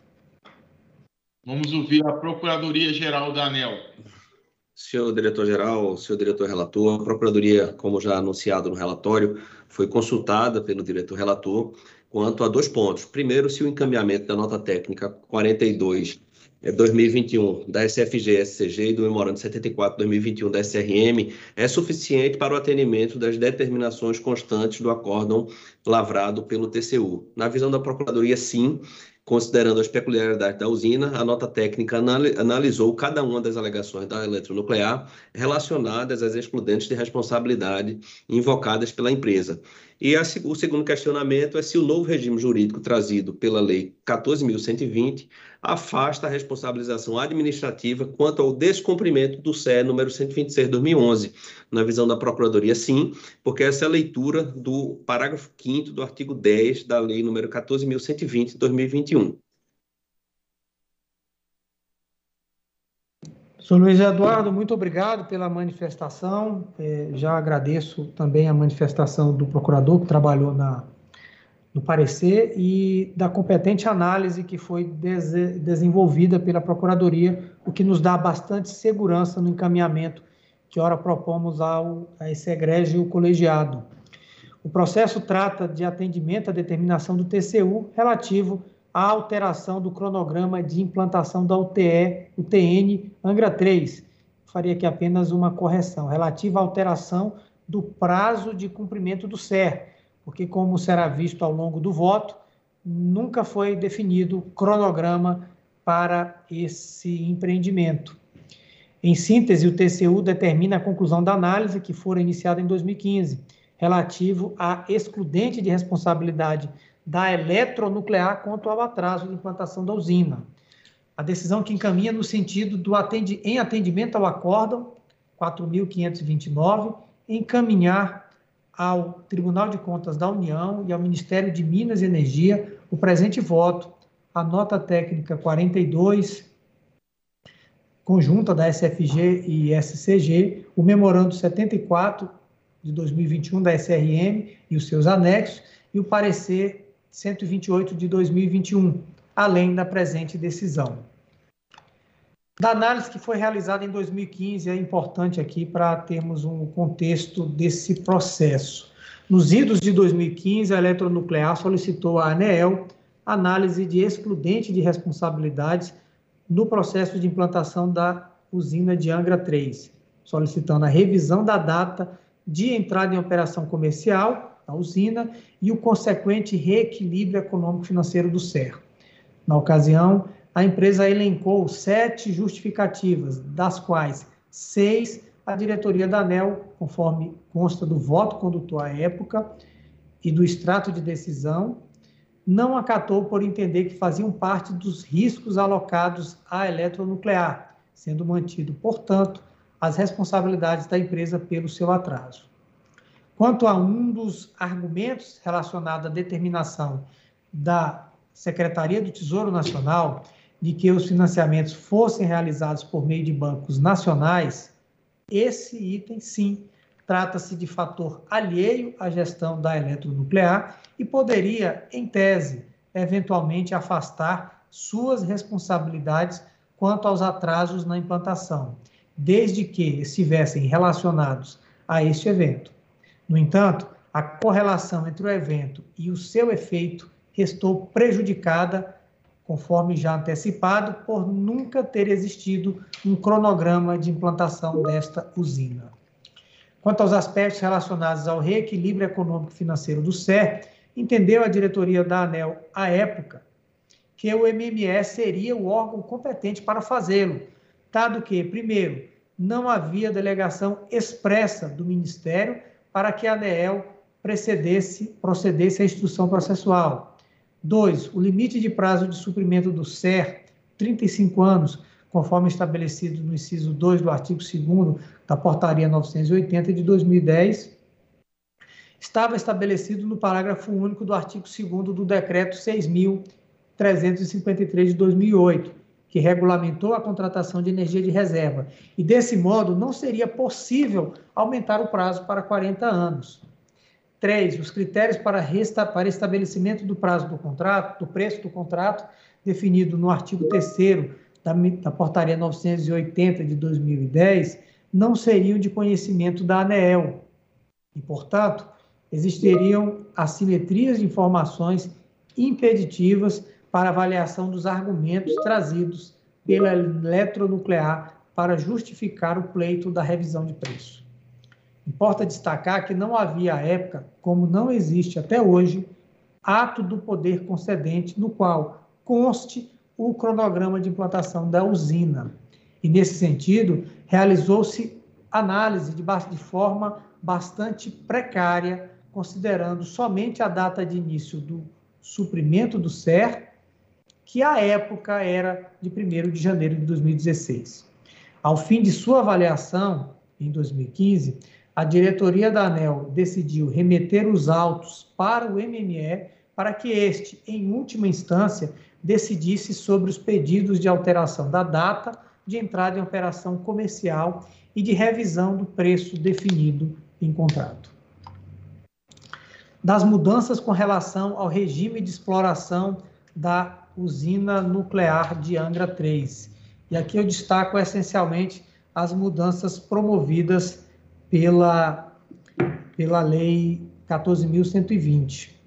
Vamos ouvir a Procuradoria-Geral da ANEEL. Senhor diretor-geral, senhor diretor-relator, a Procuradoria, como já anunciado no relatório, foi consultada pelo diretor-relator quanto a dois pontos. Primeiro, se o encaminhamento da nota técnica quarenta e dois barra dois mil e vinte e um da S F G S C G e do memorando setenta e quatro barra dois mil e vinte e um da S R M é suficiente para o atendimento das determinações constantes do acórdão lavrado pelo T C U. Na visão da Procuradoria, sim. Considerando as peculiaridades da usina, a nota técnica analisou cada uma das alegações da eletronuclear relacionadas às excludentes de responsabilidade invocadas pela empresa. E a, o segundo questionamento é se o novo regime jurídico trazido pela Lei quatorze mil cento e vinte afasta a responsabilização administrativa quanto ao descumprimento do C E número cento e vinte e seis barra dois mil e onze. Na visão da Procuradoria, sim, porque essa é a leitura do parágrafo quinto do artigo dez da Lei número quatorze mil cento e vinte de dois mil e vinte e um. Senhor Luiz Eduardo, muito obrigado pela manifestação. É, já agradeço também a manifestação do procurador que trabalhou na, no parecer e da competente análise que foi des, desenvolvida pela Procuradoria, o que nos dá bastante segurança no encaminhamento que ora propomos ao, a esse egrégio colegiado. O processo trata de atendimento à determinação do T C U relativo a alteração do cronograma de implantação da U T E, U T N Angra três. Faria aqui apenas uma correção, relativa à alteração do prazo de cumprimento do C E R, porque, como será visto ao longo do voto, nunca foi definido cronograma para esse empreendimento. Em síntese, o T C U determina a conclusão da análise que fora iniciada em dois mil e quinze, relativo à excludente de responsabilidade da eletronuclear quanto ao atraso de implantação da usina. A decisão que encaminha no sentido do atendi, em atendimento ao acórdão quatro mil quinhentos e vinte e nove, encaminhar ao Tribunal de Contas da União e ao Ministério de Minas e Energia o presente voto, a nota técnica quarenta e dois, conjunta da S F G e S C G, o memorando setenta e quatro de dois mil e vinte e um da S R M e os seus anexos, e o parecer cento e vinte e oito de dois mil e vinte e um, além da presente decisão. Da análise que foi realizada em dois mil e quinze, é importante aqui para termos um contexto desse processo. Nos idos de dois mil e quinze, a eletronuclear solicitou à ANEEL análise de excludente de responsabilidades no processo de implantação da usina de Angra três, solicitando a revisão da data de entrada em operação comercial da usina e o consequente reequilíbrio econômico-financeiro do C E R. Na ocasião, a empresa elencou sete justificativas, das quais seis a diretoria da ANEEL, conforme consta do voto condutor à época e do extrato de decisão, não acatou por entender que faziam parte dos riscos alocados à eletronuclear, sendo mantido, portanto, as responsabilidades da empresa pelo seu atraso. Quanto a um dos argumentos relacionado à determinação da Secretaria do Tesouro Nacional de que os financiamentos fossem realizados por meio de bancos nacionais, esse item, sim, trata-se de fator alheio à gestão da eletronuclear e poderia, em tese, eventualmente afastar suas responsabilidades quanto aos atrasos na implantação, desde que estivessem relacionados a este evento. No entanto, a correlação entre o evento e o seu efeito restou prejudicada, conforme já antecipado, por nunca ter existido um cronograma de implantação desta usina. Quanto aos aspectos relacionados ao reequilíbrio econômico-financeiro do C E R, entendeu a diretoria da ANEEL, à época, que o M M E seria o órgão competente para fazê-lo, dado que, primeiro, não havia delegação expressa do Ministério para que a ANEEL precedesse, procedesse à instrução processual. Dois, o limite de prazo de suprimento do C E R, trinta e cinco anos, conforme estabelecido no inciso dois do artigo segundo da portaria novecentos e oitenta de dois mil e dez, estava estabelecido no parágrafo único do artigo segundo do decreto seis mil trezentos e cinquenta e três de dois mil e oito, que regulamentou a contratação de energia de reserva. E, desse modo, não seria possível aumentar o prazo para quarenta anos. Três, os critérios para, resta, para estabelecimento do prazo do contrato, do preço do contrato, definido no artigo terceiro da, da Portaria novecentos e oitenta de dois mil e dez, não seriam de conhecimento da ANEEL. E, portanto, existiriam assimetrias de informações impeditivas para avaliação dos argumentos trazidos pela Eletronuclear para justificar o pleito da revisão de preço. Importa destacar que não havia à época, como não existe até hoje, ato do poder concedente no qual conste o cronograma de implantação da usina. E, nesse sentido, realizou-se análise de, de forma bastante precária, considerando somente a data de início do suprimento do C E R, que à época era de primeiro de janeiro de dois mil e dezesseis. Ao fim de sua avaliação, em dois mil e quinze, a diretoria da ANEEL decidiu remeter os autos para o M M E para que este, em última instância, decidisse sobre os pedidos de alteração da data de entrada em operação comercial e de revisão do preço definido em contrato. Das mudanças com relação ao regime de exploração da usina nuclear de Angra três. E aqui eu destaco essencialmente as mudanças promovidas pela, pela Lei quatorze mil cento e vinte.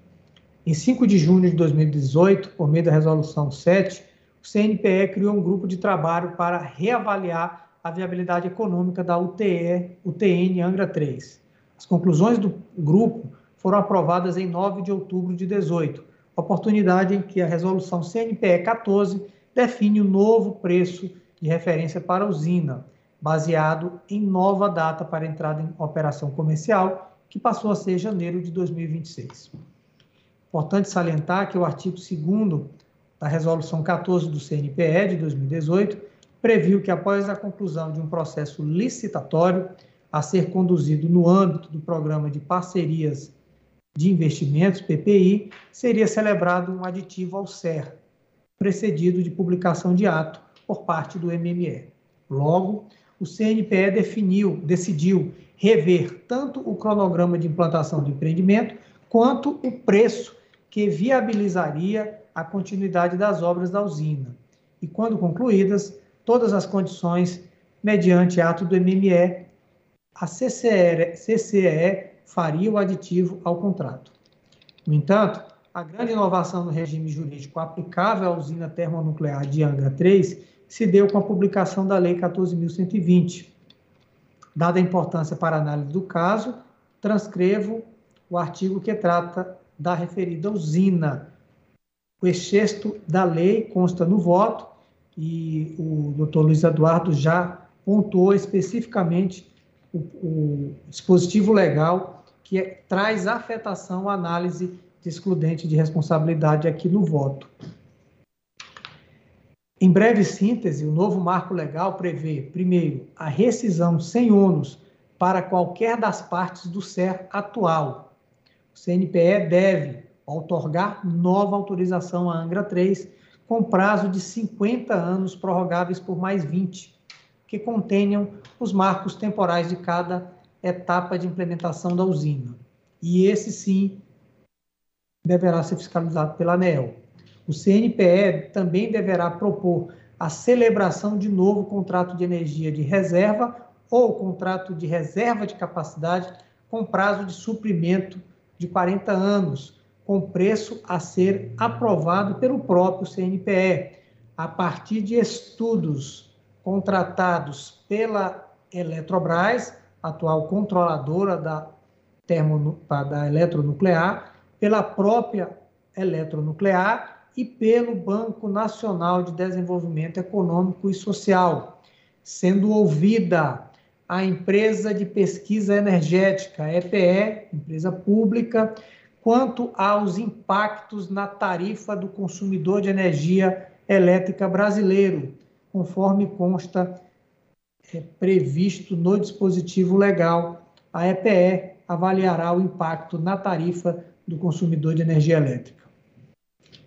Em cinco de junho de dois mil e dezoito, por meio da Resolução sete, o C N P E criou um grupo de trabalho para reavaliar a viabilidade econômica da U T E, U T N Angra três. As conclusões do grupo foram aprovadas em nove de outubro de dezoito, oportunidade em que a resolução C N P E quatorze define o novo preço de referência para a usina, baseado em nova data para entrada em operação comercial, que passou a ser janeiro de dois mil e vinte e seis. Importante salientar que o artigo segundo da resolução quatorze do C N P E de dois mil e dezoito previu que, após a conclusão de um processo licitatório a ser conduzido no âmbito do Programa de Parcerias de Investimentos, P P I, seria celebrado um aditivo ao C E R, precedido de publicação de ato por parte do M M E. Logo, o C N P E definiu, decidiu rever tanto o cronograma de implantação do empreendimento quanto o preço que viabilizaria a continuidade das obras da usina. E, quando concluídas, todas as condições, mediante ato do M M E, a C C E faria o aditivo ao contrato. No entanto, a grande inovação no regime jurídico aplicável à usina termonuclear de Angra três se deu com a publicação da Lei quatorze mil cento e vinte. Dada a importância para a análise do caso, transcrevo o artigo que trata da referida usina. O excesto da lei consta no voto e o doutor Luiz Eduardo já pontuou especificamente O, o dispositivo legal que é, traz afetação à análise de excludente de responsabilidade aqui no voto. Em breve síntese, o novo marco legal prevê, primeiro, a rescisão sem ônus para qualquer das partes do C E R atual. O C N P E deve outorgar nova autorização à Angra três com prazo de cinquenta anos prorrogáveis por mais vinte, que contenham os marcos temporais de cada etapa de implementação da usina. E esse, sim, deverá ser fiscalizado pela ANEEL. O C N P E também deverá propor a celebração de novo contrato de energia de reserva ou contrato de reserva de capacidade com prazo de suprimento de quarenta anos, com preço a ser aprovado pelo próprio C N P E, a partir de estudos contratados pela Eletrobras, atual controladora da, termo, da eletronuclear, pela própria Eletronuclear e pelo Banco Nacional de Desenvolvimento Econômico e Social, sendo ouvida a Empresa de Pesquisa Energética, E P E, empresa pública, quanto aos impactos na tarifa do consumidor de energia elétrica brasileiro, conforme consta é, previsto no dispositivo legal. A E P E avaliará o impacto na tarifa do consumidor de energia elétrica.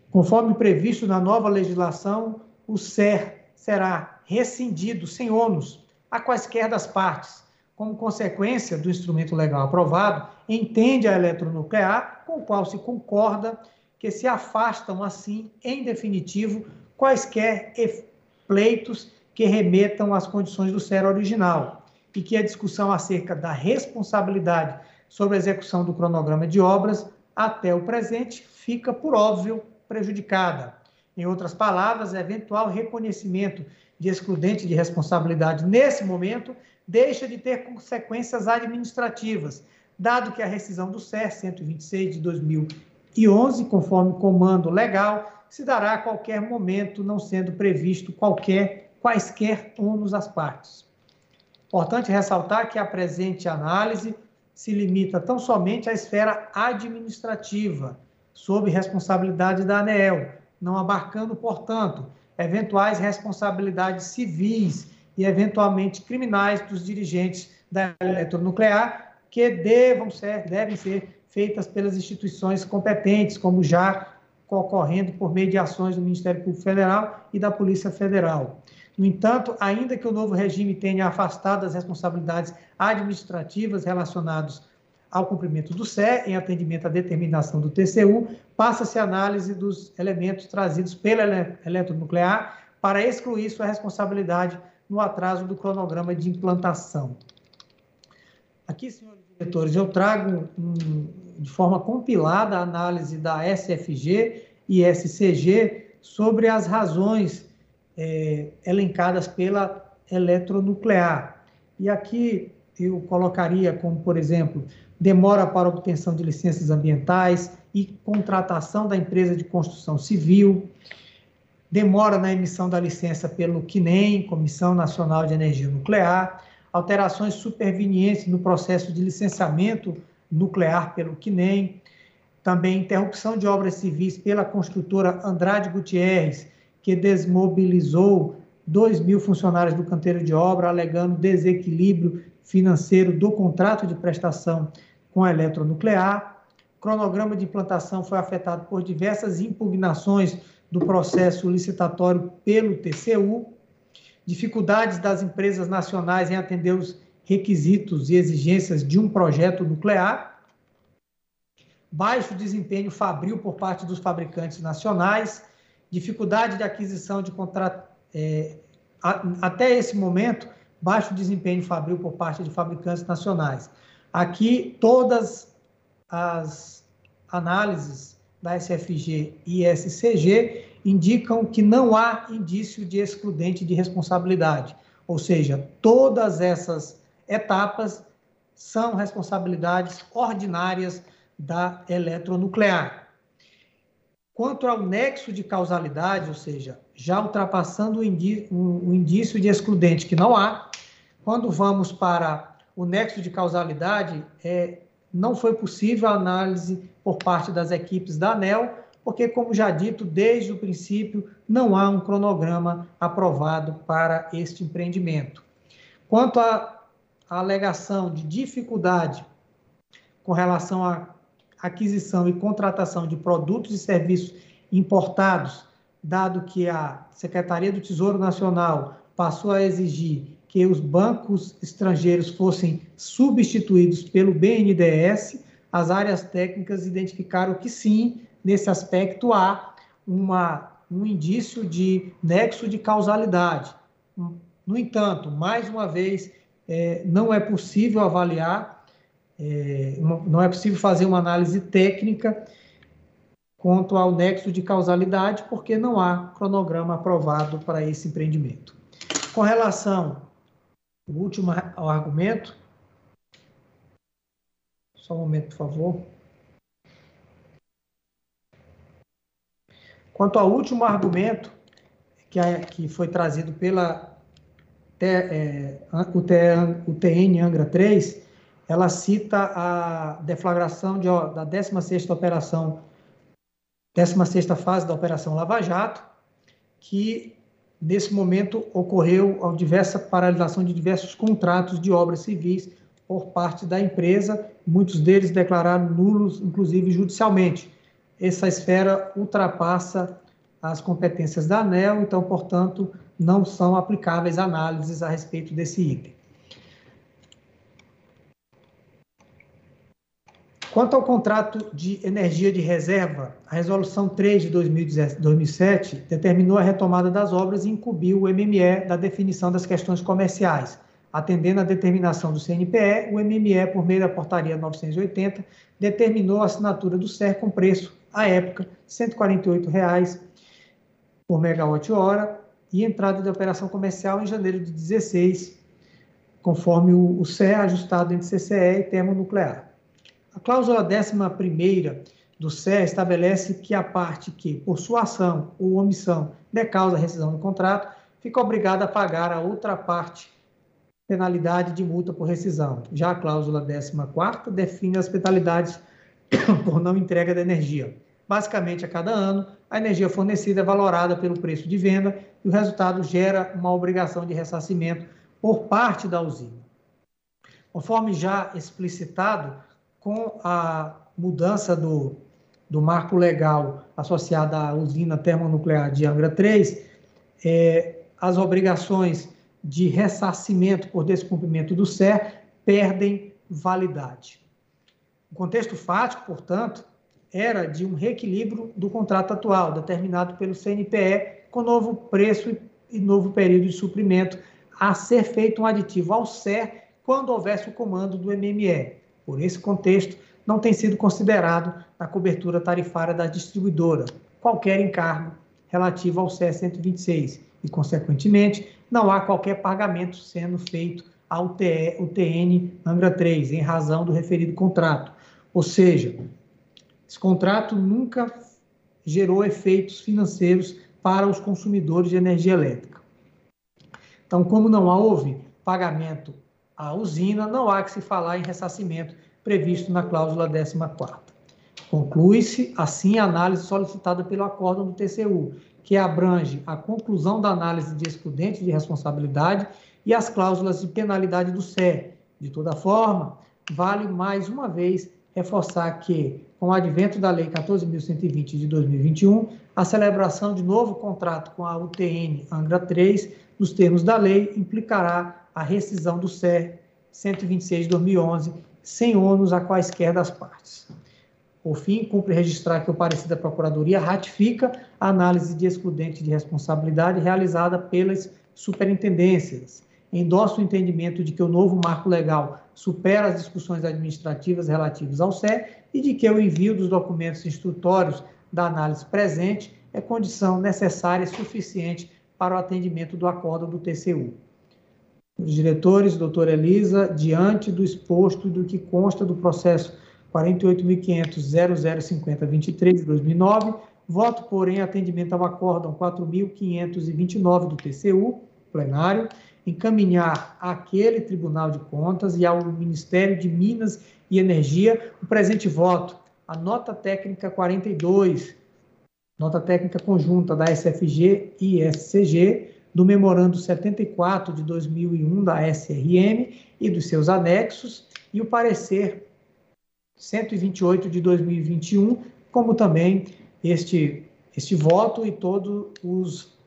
Conforme previsto na nova legislação, o C E R será rescindido sem ônus a quaisquer das partes, como consequência do instrumento legal aprovado, entende a Eletronuclear, com o qual se concorda que se afastam assim, em definitivo, quaisquer pleitos que remetam às condições do C E R original e que a discussão acerca da responsabilidade sobre a execução do cronograma de obras até o presente fica, por óbvio, prejudicada. Em outras palavras, eventual reconhecimento de excludente de responsabilidade nesse momento deixa de ter consequências administrativas, dado que a rescisão do C E R cento e vinte e seis de dois mil e onze, conforme comando legal, se dará a qualquer momento, não sendo previsto qualquer, quaisquer ônus às partes. Importante ressaltar que a presente análise se limita tão somente à esfera administrativa, sob responsabilidade da ANEEL, não abarcando, portanto, eventuais responsabilidades civis e, eventualmente, criminais dos dirigentes da Eletronuclear, que devam ser, devem ser feitas pelas instituições competentes, como já ocorrendo por meio de ações do Ministério Público Federal e da Polícia Federal. No entanto, ainda que o novo regime tenha afastado as responsabilidades administrativas relacionadas ao cumprimento do C E R, em atendimento à determinação do T C U, passa-se a análise dos elementos trazidos pela Eletronuclear para excluir sua responsabilidade no atraso do cronograma de implantação. Aqui, senhores diretores, eu trago um, de forma compilada a análise da S F G e S C G sobre as razões é, elencadas pela Eletronuclear. E aqui eu colocaria como, por exemplo, demora para obtenção de licenças ambientais e contratação da empresa de construção civil, demora na emissão da licença pelo CNEN, Comissão Nacional de Energia Nuclear, alterações supervenientes no processo de licenciamento nuclear pelo CNEN, também interrupção de obras civis pela construtora Andrade Gutierrez, que desmobilizou dois mil funcionários do canteiro de obra, alegando desequilíbrio financeiro do contrato de prestação com a Eletronuclear. O cronograma de implantação foi afetado por diversas impugnações do processo licitatório pelo T C U, dificuldades das empresas nacionais em atender os requisitos e exigências de um projeto nuclear, baixo desempenho fabril por parte dos fabricantes nacionais, dificuldade de aquisição de contrato, é, até esse momento, baixo desempenho fabril por parte de fabricantes nacionais. Aqui, todas as análises da S F G e S C G indicam que não há indício de excludente de responsabilidade, ou seja, todas essas etapas são responsabilidades ordinárias da Eletronuclear. Quanto ao nexo de causalidade, ou seja, já ultrapassando o indício de excludente que não há, quando vamos para o nexo de causalidade, é não foi possível a análise por parte das equipes da ANEEL, porque, como já dito, desde o princípio, não há um cronograma aprovado para este empreendimento. Quanto à alegação de dificuldade com relação à aquisição e contratação de produtos e serviços importados, dado que a Secretaria do Tesouro Nacional passou a exigir que os bancos estrangeiros fossem substituídos pelo B N D E S, as áreas técnicas identificaram que sim, nesse aspecto há uma, um indício de nexo de causalidade. No entanto, mais uma vez, é, não é possível avaliar, é, não é possível fazer uma análise técnica quanto ao nexo de causalidade, porque não há cronograma aprovado para esse empreendimento. Com relação o último argumento. Só um momento, por favor. Quanto ao último argumento que, é, que foi trazido pela é, U T N Angra três, ela cita a deflagração de, da décima sexta operação, décima sexta fase da Operação Lava Jato, que nesse momento, ocorreu a diversa paralisação de diversos contratos de obras civis por parte da empresa, muitos deles declararam nulos, inclusive judicialmente. Essa esfera ultrapassa as competências da ANEEL, então, portanto, não são aplicáveis análises a respeito desse item. Quanto ao contrato de energia de reserva, a Resolução três de dois mil e sete determinou a retomada das obras e incumbiu o M M E da definição das questões comerciais. Atendendo à determinação do C N P E, o M M E, por meio da portaria novecentos e oitenta, determinou a assinatura do C E R com preço, à época, cento e quarenta e oito reais por megawatt-hora e entrada de operação comercial em janeiro de dezesseis, conforme o C E R ajustado entre C C E e termonuclear. A cláusula décima primeira do C E R estabelece que a parte que, por sua ação ou omissão, dê causa à rescisão do contrato, fica obrigada a pagar a outra parte penalidade de multa por rescisão. Já a cláusula décima quarta define as penalidades por não entrega da energia. Basicamente, a cada ano, a energia fornecida é valorada pelo preço de venda e o resultado gera uma obrigação de ressarcimento por parte da usina. Conforme já explicitado, com a mudança do, do marco legal associado à usina termonuclear de Angra três, é, as obrigações de ressarcimento por descumprimento do C E R perdem validade. O contexto fático, portanto, era de um reequilíbrio do contrato atual, determinado pelo C N P E, com novo preço e novo período de suprimento, a ser feito um aditivo ao C E R quando houvesse o comando do M M E. Por esse contexto, não tem sido considerado na cobertura tarifária da distribuidora qualquer encargo relativo ao C E R cento e vinte e seis e, consequentemente, não há qualquer pagamento sendo feito à U T N Angra três em razão do referido contrato. Ou seja, esse contrato nunca gerou efeitos financeiros para os consumidores de energia elétrica. Então, como não houve pagamento à usina, não há que se falar em ressarcimento previsto na cláusula décima quarta. Conclui-se, assim, a análise solicitada pelo acórdão do T C U, que abrange a conclusão da análise de excludente de responsabilidade e as cláusulas de penalidade do C E R. De toda forma, vale mais uma vez reforçar que, com o advento da Lei quatorze mil cento e vinte de dois mil e vinte e um, a celebração de novo contrato com a U T N Angra três, nos termos da lei, implicará a rescisão do C E R cento e vinte e seis de dois mil e onze, sem ônus a quaisquer das partes. Por fim, cumpre registrar que o parecer da Procuradoria ratifica a análise de excludente de responsabilidade realizada pelas superintendências. Endossa o entendimento de que o novo marco legal supera as discussões administrativas relativas ao C E R e de que o envio dos documentos instrutórios da análise presente é condição necessária e suficiente para o atendimento do acórdão do T C U. Os diretores, doutora Elisa, diante do exposto e do que consta do processo quarenta e oito mil quinhentos ponto zero zero cinco zero dois três de dois mil e nove, voto por em atendimento ao acórdão quatro mil quinhentos e vinte e nove do T C U, plenário, encaminhar àquele Tribunal de Contas e ao Ministério de Minas e Energia o presente voto, a nota técnica quarenta e dois, nota técnica conjunta da S F G e S C G, do Memorando setenta e quatro de dois mil e um da S R M e dos seus anexos, e o parecer cento e vinte e oito de dois mil e vinte e um, como também este, este voto e todos os,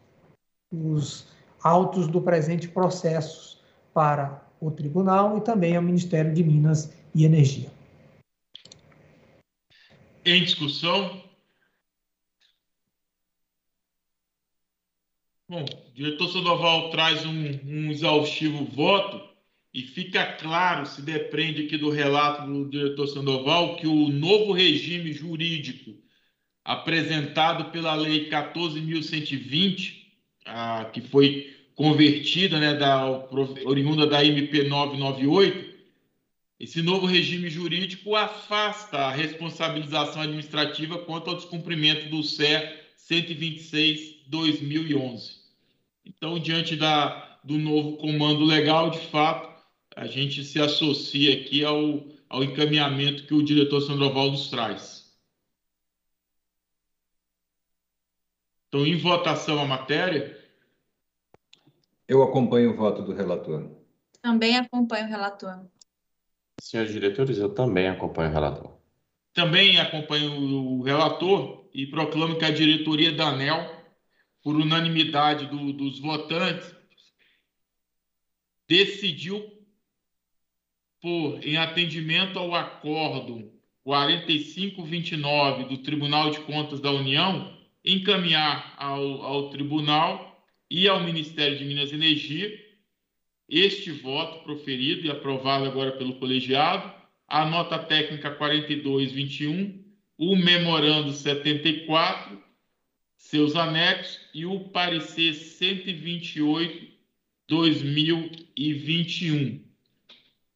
os autos do presente processo para o Tribunal e também ao Ministério de Minas e Energia. Em discussão. Bom, o diretor Sandoval traz um, um exaustivo voto e fica claro, se depreende aqui do relato do diretor Sandoval, que o novo regime jurídico apresentado pela Lei quatorze mil cento e vinte, a, que foi convertida, né, da, oriunda da M P novecentos e noventa e oito, esse novo regime jurídico afasta a responsabilização administrativa quanto ao descumprimento do C E R cento e vinte e seis de dois mil e onze. Então, diante da, do novo comando legal, de fato, a gente se associa aqui ao, ao encaminhamento que o diretor Sandoval nos traz. Então, em votação a matéria. Eu acompanho o voto do relator. Também acompanho o relator. Senhores diretores, eu também acompanho o relator. Também acompanho o relator e proclamo que a diretoria da ANEEL por unanimidade do, dos votantes, decidiu por, em atendimento ao acordo quarenta e cinco vinte e nove do Tribunal de Contas da União, encaminhar ao, ao Tribunal e ao Ministério de Minas e Energia este voto proferido e aprovado agora pelo colegiado, a nota técnica quarenta e dois vinte e um, o memorando setenta e quatro, seus anexos e o parecer cento e vinte e oito barra dois mil e vinte e um.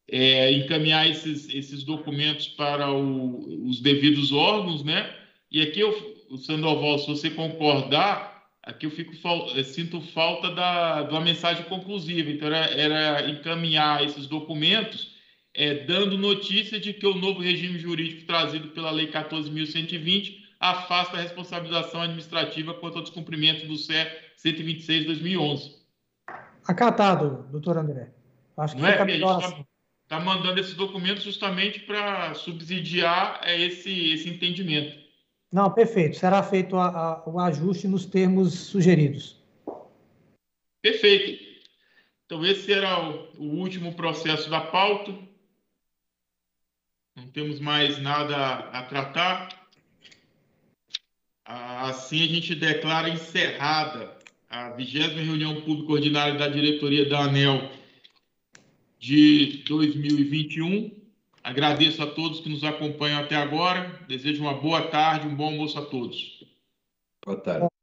É, encaminhar esses, esses documentos para o, os devidos órgãos, né? E aqui, eu, Sandoval, se você concordar, aqui eu fico, sinto falta da, de uma mensagem conclusiva. Então, era, era encaminhar esses documentos, é, dando notícia de que o novo regime jurídico trazido pela Lei quatorze mil cento e vinte afasta a responsabilização administrativa quanto ao descumprimento do C E cento e vinte e seis barra dois mil e onze. Acatado, doutor André. Acho que não é, a gente está mandando esses documentos justamente para subsidiar esse, esse entendimento. Não, perfeito. Será feito a, a, o ajuste nos termos sugeridos. Perfeito. Então, esse era o, o último processo da pauta. Não temos mais nada a tratar. Assim, a gente declara encerrada a vigésima reunião pública ordinária da diretoria da ANEEL de dois mil e vinte e um. Agradeço a todos que nos acompanham até agora. Desejo uma boa tarde, um bom almoço a todos. Boa tarde.